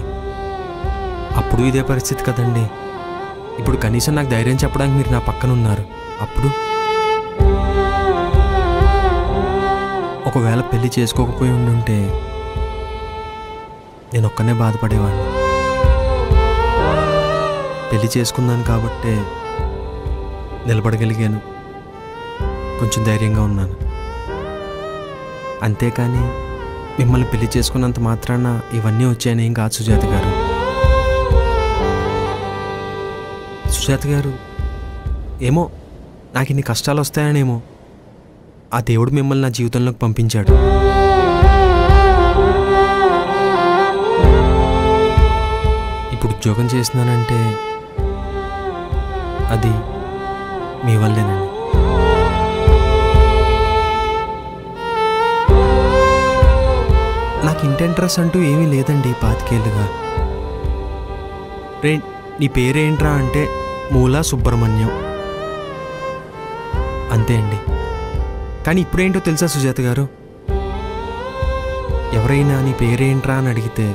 అప్పుడు ఇదే పరిస్థితి కదండి. ఇప్పుడు కనీసం నాకు ధైర్యం చెప్పడానికి మీరు నా పక్కన ఉన్నారు, అప్పుడు ఒకవేళ పెళ్లి చేసుకోకపోయి ఉండుంటే నేను ఒక్కనే బాధపడేవాడిని. పెళ్లి చేసుకున్నాను కాబట్టే నిలబడగలిగాను, కొంచెం ధైర్యంగా ఉన్నాను. అంతేకాని మిమ్మల్ని పెళ్లి చేసుకున్నంత మాత్రాన ఇవన్నీ వచ్చాయని ఏం కాదు సుజాత గారు. సుజాత గారు, ఏమో నాకు ఇన్ని కష్టాలు వస్తాయనేమో ఆ దేవుడు మిమ్మల్ని నా జీవితంలోకి పంపించాడు. ఇప్పుడు ఉద్యోగం చేస్తున్నానంటే అది మీ వల్లేనండి. నాకు ఇంట్రెస్ట్ అంటూ ఏమీ లేదండి 25 ఏళ్ళుగా. రే, నీ పేరేంట్రా అంటే మూలా సుబ్రహ్మణ్యం అంతే అండి. కానీ ఇప్పుడేంటో తెలుసా సుజాత గారు, ఎవరైనా నీ పేరేంట్రా అని అడిగితే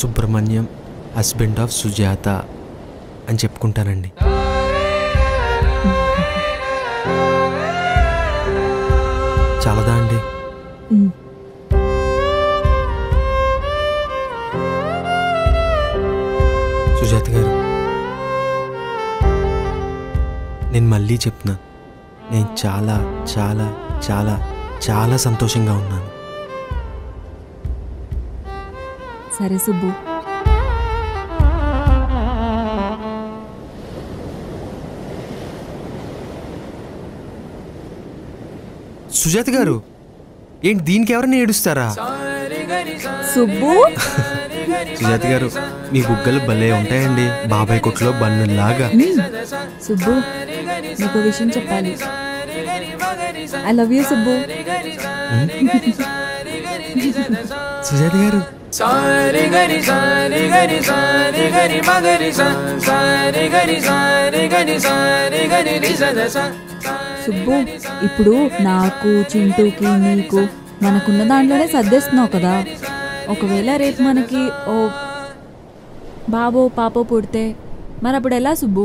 సుబ్రహ్మణ్యం, హస్బెండ్ ఆఫ్ సుజాత అని చెప్పుకుంటానండి. చాలదా అండి? సుజాత గారు, నేను మళ్ళీ చెప్తున్నా, నేను చాలా చాలా చాలా చాలా సంతోషంగా ఉన్నాను. సరే సుబ్బు, సుజాత గారు ఏంటి దీనికి ఎవరైనా ఏడుస్తారా? సుబ్బు, సుజాత గారు మీ బుగ్గలు భలే ఉంటాయండి, బాబాయ్ కొట్లో బన్నులాగా. సుబ్బు, నీకు విషయం చెప్పాలి. I love you Subbu. Sujatha గారు, సుబ్బు, ఇప్పుడు నాకు, చింటూకి, నీకు మనకున్న దాంట్లోనే సర్దేస్తున్నావు కదా. ఒకవేళ రేపు మనకి ఓ బాబో పాపో పుడితే మరి అప్పుడు ఎలా సుబ్బు?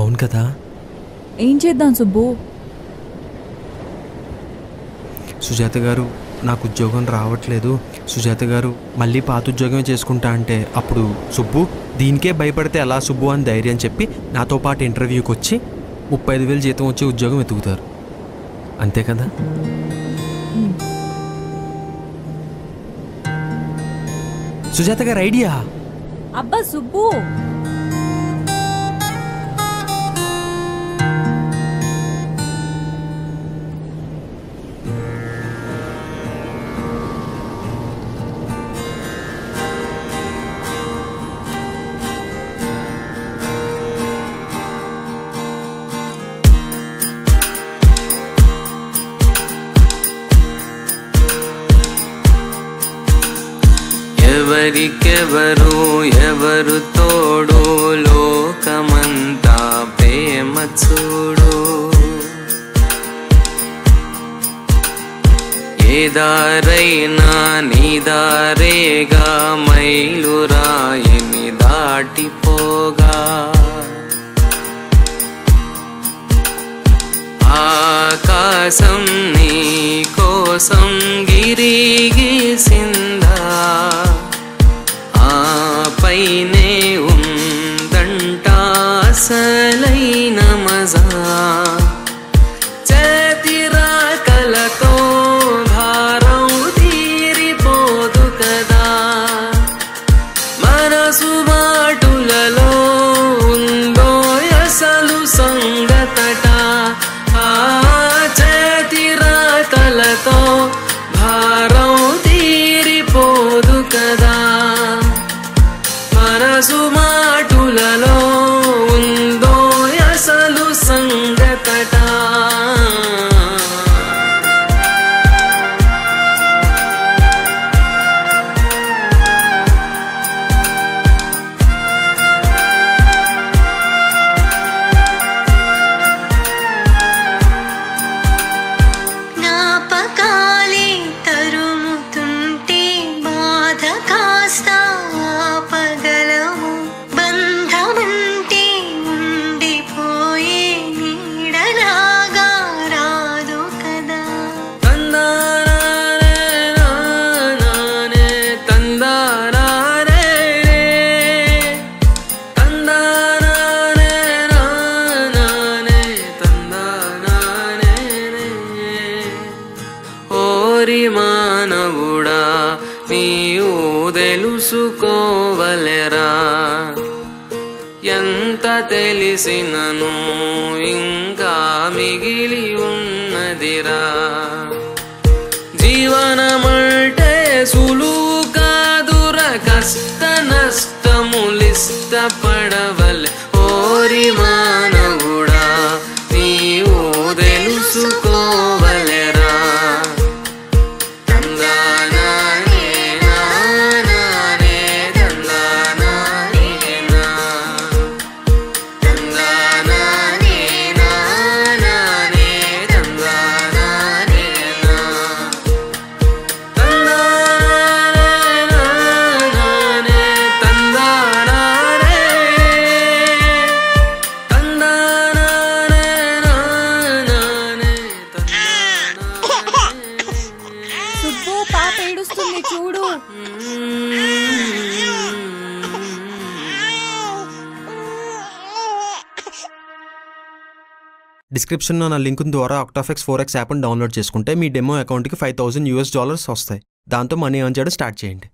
అవును కదా, ఏం చేద్దాం సుబ్బు? సుజాత గారు, నాకు ఉద్యోగం రావట్లేదు సుజాత గారు, మళ్ళీ పాత ఉద్యోగమే చేసుకుంటా అంటే అప్పుడు సుబ్బు దీనికే భయపడితే ఎలా సుబ్బు అని ధైర్యం చెప్పి నాతో పాటు ఇంటర్వ్యూకి వచ్చి 35,000 జీతం వచ్చే ఉద్యోగం ఎత్తుకుతారు. అంతే కదా? సుజాత గారు ఐడియా. అబ్బా సుబ్బు, ఎవరు ఎవరు తోడు లోకమంతా ప్రేమ చూడు, ఏదారైనా నీదారేగా మైలురాయిని దాటిపోగా, ఆకాశం నీ కోసం గిరిగిసిందా, పైనే ఉందంట అసలైన మజా, చేతిరా కలతో భారం తీరిపోదు కదా, మనసు మాటలలో ఉందో అసలు సంగతట, ఆ చేతిరా కలతో భారం తీరిపో తెలిసినను ఇంకా మిగిలి ఉన్నదిరా. జీవనమంటే సులువు కాదుర, కష్ట నష్టములిష్టపడవలే ఓరి మానవుడా, నీవు తెలుసుకోవలెరా. చూడు డిస్క్రిప్షన్లో నా లింక్ ద్వారా OctavX 4X యాప్ను డౌన్లోడ్ చేసుకుంటే మీ డెమో అకౌంట్కి $5000 వస్తాయి. దాంతో మనీ ఎర్న్ చేయడం స్టార్ట్ చేయండి.